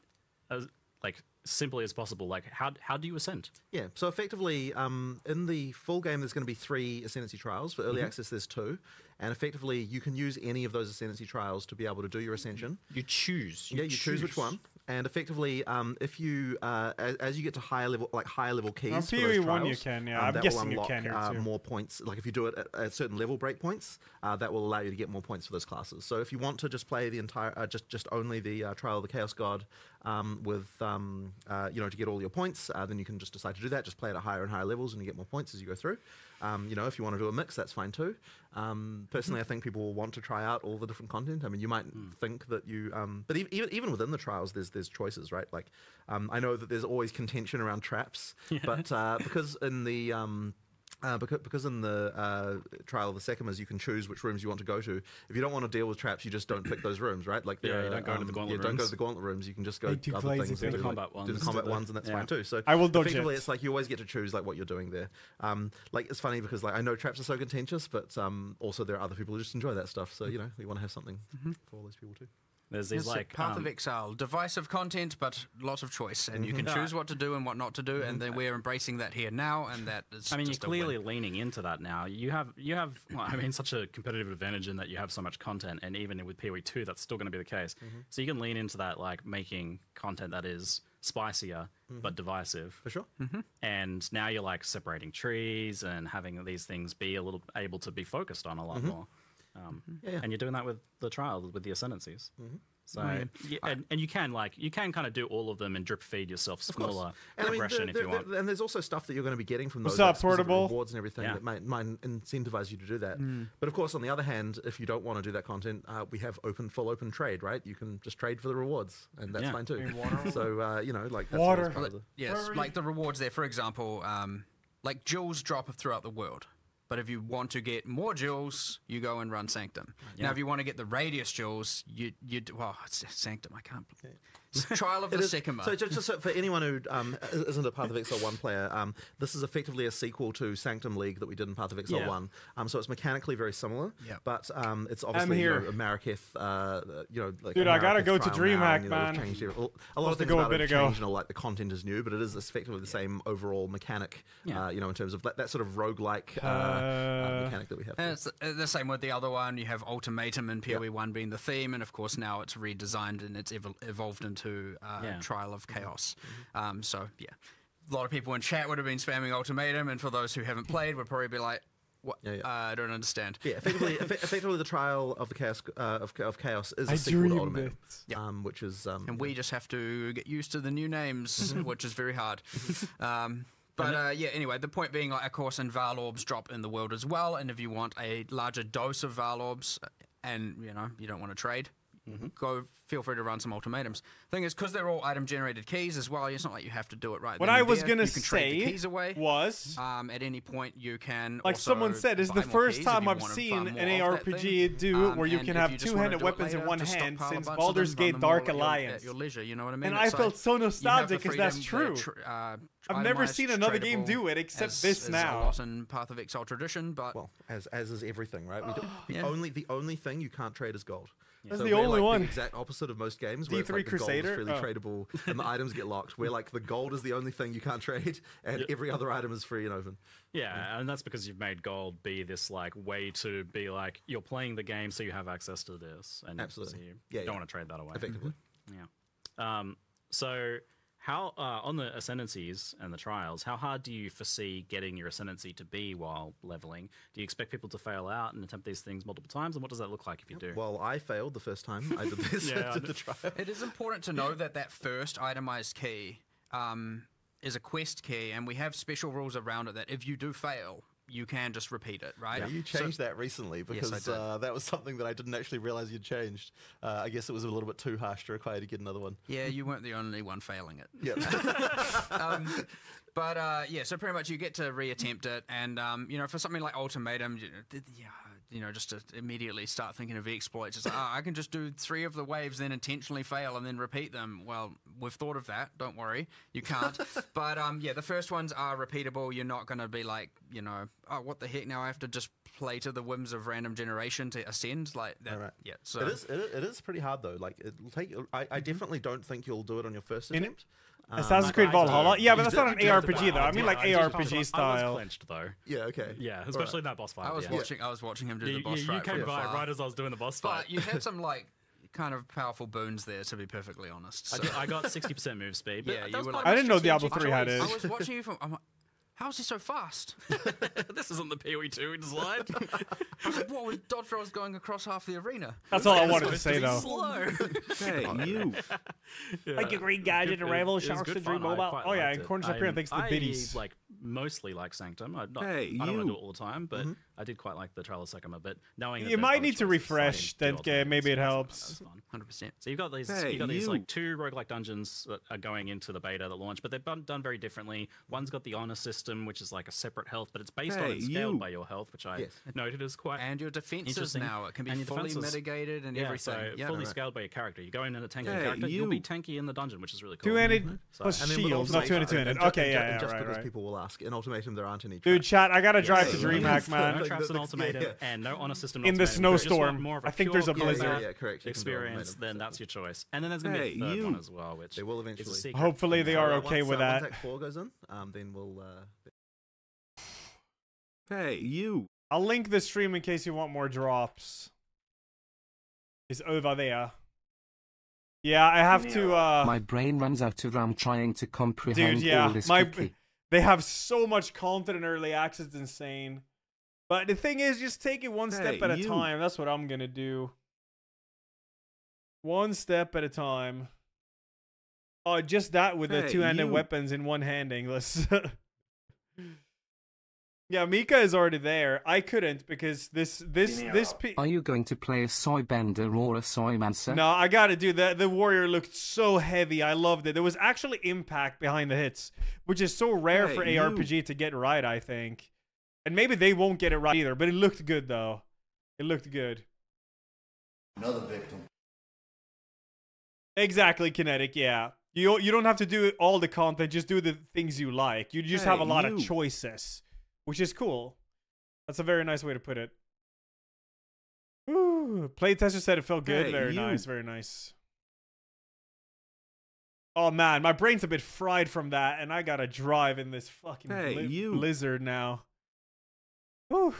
as like simply as possible. Like how how do you ascend? Yeah. So effectively, um, in the full game, there's going to be three ascendancy trials. For early mm-hmm. access, there's two. And effectively, you can use any of those ascendancy trials to be able to do your ascension. You choose. You yeah, you choose. choose which one. And effectively, um, if you uh, as, as you get to higher level, like higher level keys, on P O E one you can. Yeah, um, I'm guessing unlock, you can here uh, too. More points. Like if you do it at, at certain level break points, uh, that will allow you to get more points for those classes. So if you want to just play the entire, uh, just just only the uh, Trial of the Chaos God, um, with um, uh, you know to get all your points, uh, then you can just decide to do that. Just play it at higher and higher levels, and you get more points as you go through. Um, you know, if you want to do a mix, that's fine too. Um, personally, I think people will want to try out all the different content. I mean, you might mm. think that you, um, but e even even within the trials, there's there's choices, right? Like, um, I know that there's always contention around traps, yeah. but uh, because in the um, Uh, because, because in the uh, Trial of the Sekhemas, you can choose which rooms you want to go to. If you don't want to deal with traps, you just don't pick those rooms, right? Like yeah, you don't go um, to the gauntlet yeah, rooms. Don't go to the gauntlet rooms. You can just go to other things. Do the combat ones. Do the combat ones, and that's yeah. fine too. So I will dodge effectively, it. It's like you always get to choose like what you're doing there. Um, like it's funny because like I know traps are so contentious, but um, also there are other people who just enjoy that stuff. So you know you want to have something mm-hmm. for all those people too. There's these it's like Path um, of Exile, divisive content, but lots of choice, and you can choose what to do and what not to do, and then we're embracing that here now, and that is. I mean, just you're clearly leaning into that now. You have you have, well, I mean, such a competitive advantage in that you have so much content, and even with P O E two, that's still going to be the case. Mm-hmm. So you can lean into that, like making content that is spicier mm-hmm. but divisive, for sure. Mm-hmm. And now you're like separating trees and having these things be a little able to be focused on a lot mm-hmm. more. Um, yeah, yeah. And you're doing that with the trial, with the ascendancies. Mm-hmm. So mm. yeah, I, and, and you can like you can kind of do all of them and drip feed yourself smaller progression I mean, the, the, if you want. The, and there's also stuff that you're going to be getting from those like, rewards and everything yeah. that might, might incentivize you to do that. Mm. But of course, on the other hand, if you don't want to do that content, uh, we have open full open trade, right? You can just trade for the rewards, and that's yeah. fine too. So uh, you know, like that's water, kind of yes, like the rewards there. For example, um, like jewels drop throughout the world. But if you want to get more jewels, you go and run Sanctum. Yeah. Now, if you want to get the radius jewels, you you well, it's Sanctum. I can't. Okay. Trial of the Sekhemas. So just, just for anyone who um, isn't a Path of Exile one player, um, this is effectively a sequel to Sanctum League that we did in Path of Exile yeah. one. Um, so it's mechanically very similar, yep. but um, it's obviously you know, a Maraketh, uh, you know, like dude, I gotta go to DreamHack, you know, man. Changed, a lot I'll of things go about a bit it have changed, you know, like the content is new, but it is effectively the yeah. same overall mechanic, yeah. uh, you know, in terms of that, that sort of roguelike uh, uh, mechanic that we have. And it's the, the same with the other one. You have Ultimatum in P O E yep. one being the theme, and of course now it's redesigned and it's evol evolved into to uh, yeah. Trial of Chaos. Mm-hmm. um, so yeah, a lot of people in chat would have been spamming Ultimatum, and for those who haven't played would probably be like, what? Yeah, yeah. Uh, I don't understand. Yeah, effectively, effectively the Trial of the Chaos uh, of, of Chaos is a I sequel to Ultimatum, um, which is um, and we yeah. just have to get used to the new names, which is very hard. um, But uh, yeah, anyway, the point being, like, of course, and Vaal Orbs drop in the world as well, and if you want a larger dose of Vaal Orbs, and you know you don't want to trade. Mm-hmm. Go, feel free to run some ultimatums. Thing is, because they're all item-generated keys as well, it's not like you have to do it right. What I was going to say keys away. was... Um, at any point, you can Like someone said, is the first time I've seen an A R P G do it where you can have two-handed weapons in one hand since Baldur's Gate Dark Alliance. And I felt so nostalgic because that's true. I've never seen another game do it except as, this as now. A lot in Path of Exile tradition, but well, as as is everything, right? We do, the yeah. only the only thing you can't trade is gold. Yeah. That's so the only like one. The exact opposite of most games. Where D three like Crusader, the gold is freely oh. tradable, and the items get locked. Where like the gold is the only thing you can't trade, and yep. every other item is free and open. Yeah, yeah, and that's because you've made gold be this like way to be like you're playing the game, so you have access to this, and absolutely, so you yeah, don't yeah. want to trade that away. Effectively, mm-hmm. yeah. Um, so. How uh, on the ascendancies and the trials, how hard do you foresee getting your ascendancy to be while leveling? Do you expect people to fail out and attempt these things multiple times? And what does that look like if you do? Well, I failed the first time I did this yeah, did the trial. It is important to know that that first itemized key um, is a quest key, and we have special rules around it that if you do fail, you can just repeat it, right? Yeah, you changed so, that recently because yes, uh, that was something that I didn't actually realize you'd changed. Uh, I guess it was a little bit too harsh to require to get another one. Yeah, you weren't the only one failing it. Yep. um, but uh, yeah, so pretty much you get to reattempt it, and um, you know, for something like Ultimatum, you know, yeah, you know, just to immediately start thinking of exploits. It's like, oh, I can just do three of the waves, then intentionally fail, and then repeat them. Well, we've thought of that. Don't worry, you can't. But um, yeah, the first ones are repeatable. You're not going to be like, you know, oh, what the heck? Now I have to just play to the whims of random generation to ascend like that. All right. Yeah, so it is. It is pretty hard though. Like it'll take. I, I definitely don't think you'll do it on your first attempt. Um, Assassin's Creed Valhalla. Yeah, but that's not an A R P G though. I mean, like A R P G style. I was clenched though. Yeah. Okay. Yeah, especially that boss fight. I was watching. I was watching him do the boss fight. You came by right as I was doing the boss fight. But you had some like kind of powerful boons there, to be perfectly honest. So. I got sixty percent move speed. But yeah, you were like, I didn't know Diablo three had it. I was watching you from. I'm like, how is he so fast? This isn't the P O E two design. I was like, what was dodge rolls going across half the arena? That's all I wanted to say, though. Slow. Hey, you. Yeah. Like a green gadget, a rival, sharks to dream mobile. Oh, yeah, and Cornish Supreme, thanks to the biddies. I like, mostly like Sanctum. I, not, hey, I don't want to do it all the time, but mm -hmm. I did quite like the Trial of Sekema. But knowing you might need to refresh that game, maybe it helps. one hundred percent. So you've got these, hey, you got these like two roguelike dungeons that are going into the beta that launch, but they're done very differently. One's got the honor system, which is like a separate health, but it's based hey, on it's scaled you. by your health, which I yes. noted is quite and your defenses now it can be fully defenses. mitigated and yeah, everything so yeah, fully no, scaled right. by your character. You go in and a tanky hey, character, you. you'll be tanky in the dungeon, which is really cool. Two-handed mm -hmm. plus so, shields, not two-handed, two-handed. Okay, yeah, yeah, just right, because right. people will ask in Ultimatum there aren't any traps. Dude, chat, I gotta drive yes. to DreamHack, man. No traps in Ultimatum and no honor system in the snowstorm. I think there's a blizzard experience. Then that's your choice, and then there's gonna be a third one as well, which they will eventually. Hopefully, they are okay with that. Four goes in, then we'll. Hey, you. I'll link the stream in case you want more drops. It's over there. Yeah, I have yeah. to, uh... my brain runs out of RAM trying to comprehend dude, yeah. all this my... quickly. They have so much content in early access, it's insane. But the thing is, just take it one hey, step at you. a time. That's what I'm gonna do. One step at a time. Oh, just that with hey, the two-handed you... weapons in one hand, Inglis. Yeah, Mika is already there. I couldn't because this this this. Pe Are you going to play a soy bender or a soy mancer? No, I gotta do that. The warrior looked so heavy. I loved it. There was actually impact behind the hits, which is so rare hey, for you. A R P G to get right. I think, and maybe they won't get it right either. But it looked good though. It looked good. Another victim. Exactly, kinetic. Yeah, you you don't have to do all the content. Just do the things you like. You just hey, have a lot you. of choices. Which is cool. That's a very nice way to put it. Ooh, playtester said it felt good. Hey, very you. nice, very nice. Oh man, my brain's a bit fried from that, and I gotta drive in this fucking hey, bli you. blizzard now. Ooh.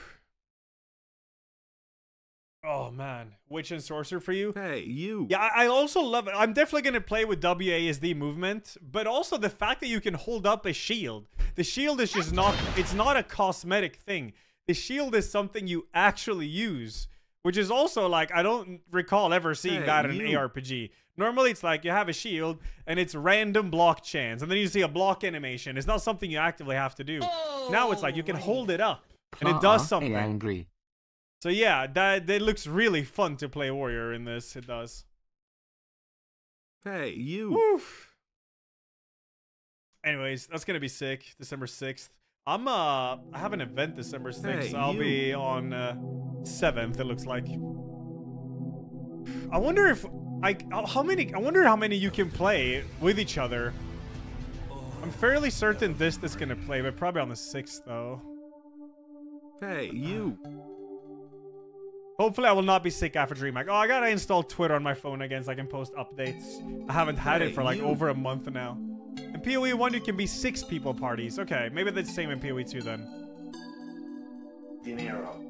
Oh man, witch and sorcerer for you. Hey, you. Yeah, I also love it. I'm definitely gonna play with W A S D movement, but also the fact that you can hold up a shield. The shield is just not, it's not a cosmetic thing. The shield is something you actually use, which is also like, I don't recall ever seeing hey, that in you. an A R P G. Normally it's like you have a shield and it's random block chance, and then you see a block animation. It's not something you actively have to do. Oh, now it's like you can hold it up and it does something. Hey, angry. So yeah, that, that looks really fun to play warrior in this. It does. Hey, you. Woof. Anyways, that's going to be sick. December sixth. I'm, uh, I have an event December sixth. Hey, so I'll you. be on uh, seventh, it looks like. I wonder if, like, how many, I wonder how many you can play with each other. I'm fairly certain this is going to play, but probably on the sixth, though. Hey, you. Hopefully I will not be sick after DreamHack. Oh, I gotta install Twitter on my phone again so I can post updates. I haven't had hey, it for like you. over a month now. In P O E one, you can be six people parties. Okay, maybe that's the same in P O E two then.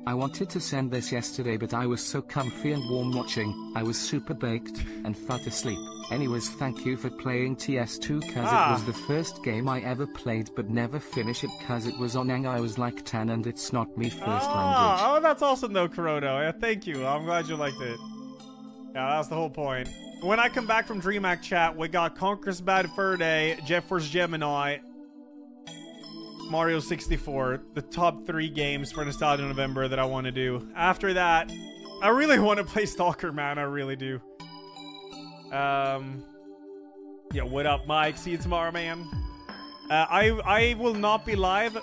I wanted to send this yesterday, but I was so comfy and warm watching. I was super baked and fat asleep. Anyways, thank you for playing T S two because ah. it was the first game I ever played but never finished it because it was on Ang. I was like ten and it's not me first ah. language. Oh, that's awesome though, Kurodo. Yeah, thank you. I'm glad you liked it. Yeah, that's the whole point. When I come back from DreamHack chat, we got Conqueror's Bad Fur Day, Jet Force Gemini, Mario sixty-four, the top three games for Nostalgia November that I want to do. After that, I really want to play Stalker, man. I really do. Um, yeah, what up, Mike? See you tomorrow, man. Uh, I I will not be live uh,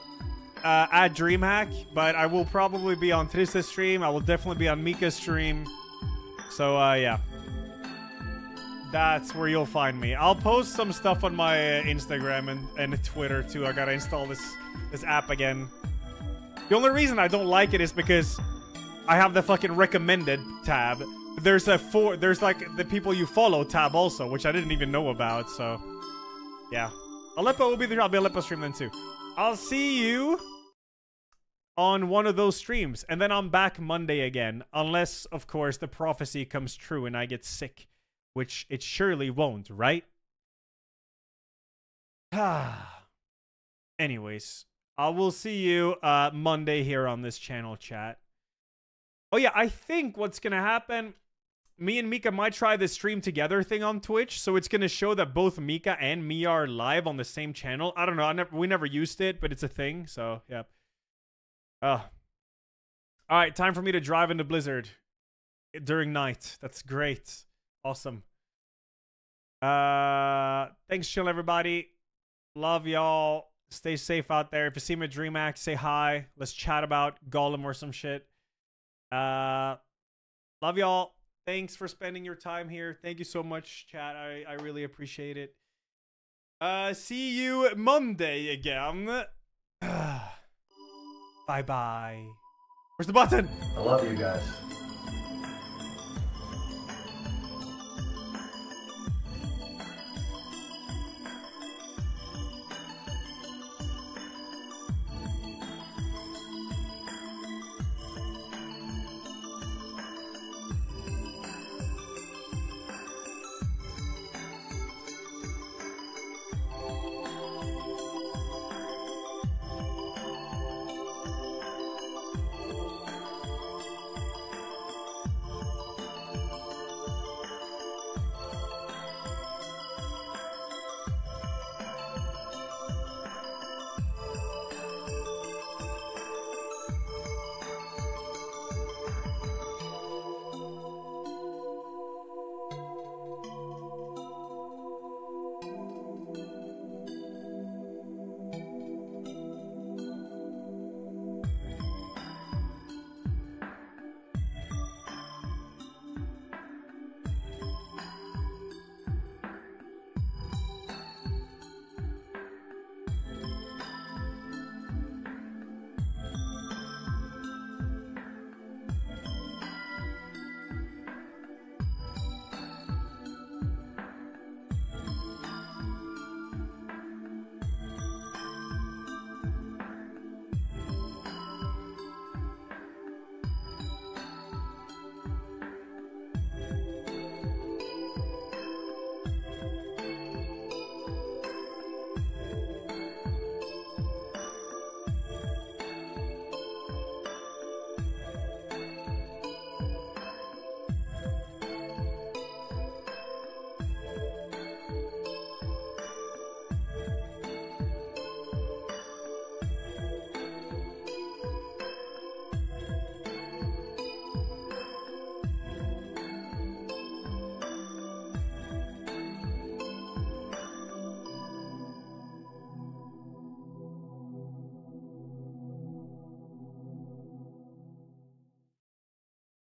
at DreamHack, but I will probably be on Trista's stream. I will definitely be on Mika's stream. So, uh, yeah. That's where you'll find me. I'll post some stuff on my Instagram and, and Twitter too. I gotta install this this app again. The only reason I don't like it is because I have the fucking recommended tab. There's a four, there's like the people you follow tab also, which I didn't even know about. So yeah, Aleppo will be there. I'll be Aleppo stream then too. I'll see you on one of those streams, and then I'm back Monday again, unless of course the prophecy comes true and I get sick. Which it surely won't, right? Anyways, I will see you uh, Monday here on this channel, chat. Oh yeah, I think what's going to happen, me and Mika might try the stream together thing on Twitch. So it's going to show that both Mika and me are live on the same channel. I don't know. I never, we never used it, but it's a thing. So, yeah. Uh, all right, time for me to drive into Blizzard during night. That's great. Awesome. Uh, thanks, chill, everybody. Love y'all. Stay safe out there. If you see me at DreamHack, say hi. Let's chat about Golem or some shit. Uh, love y'all. Thanks for spending your time here. Thank you so much, chat. I, I really appreciate it. Uh, see you Monday again. Bye-bye. Where's the button? I love you guys.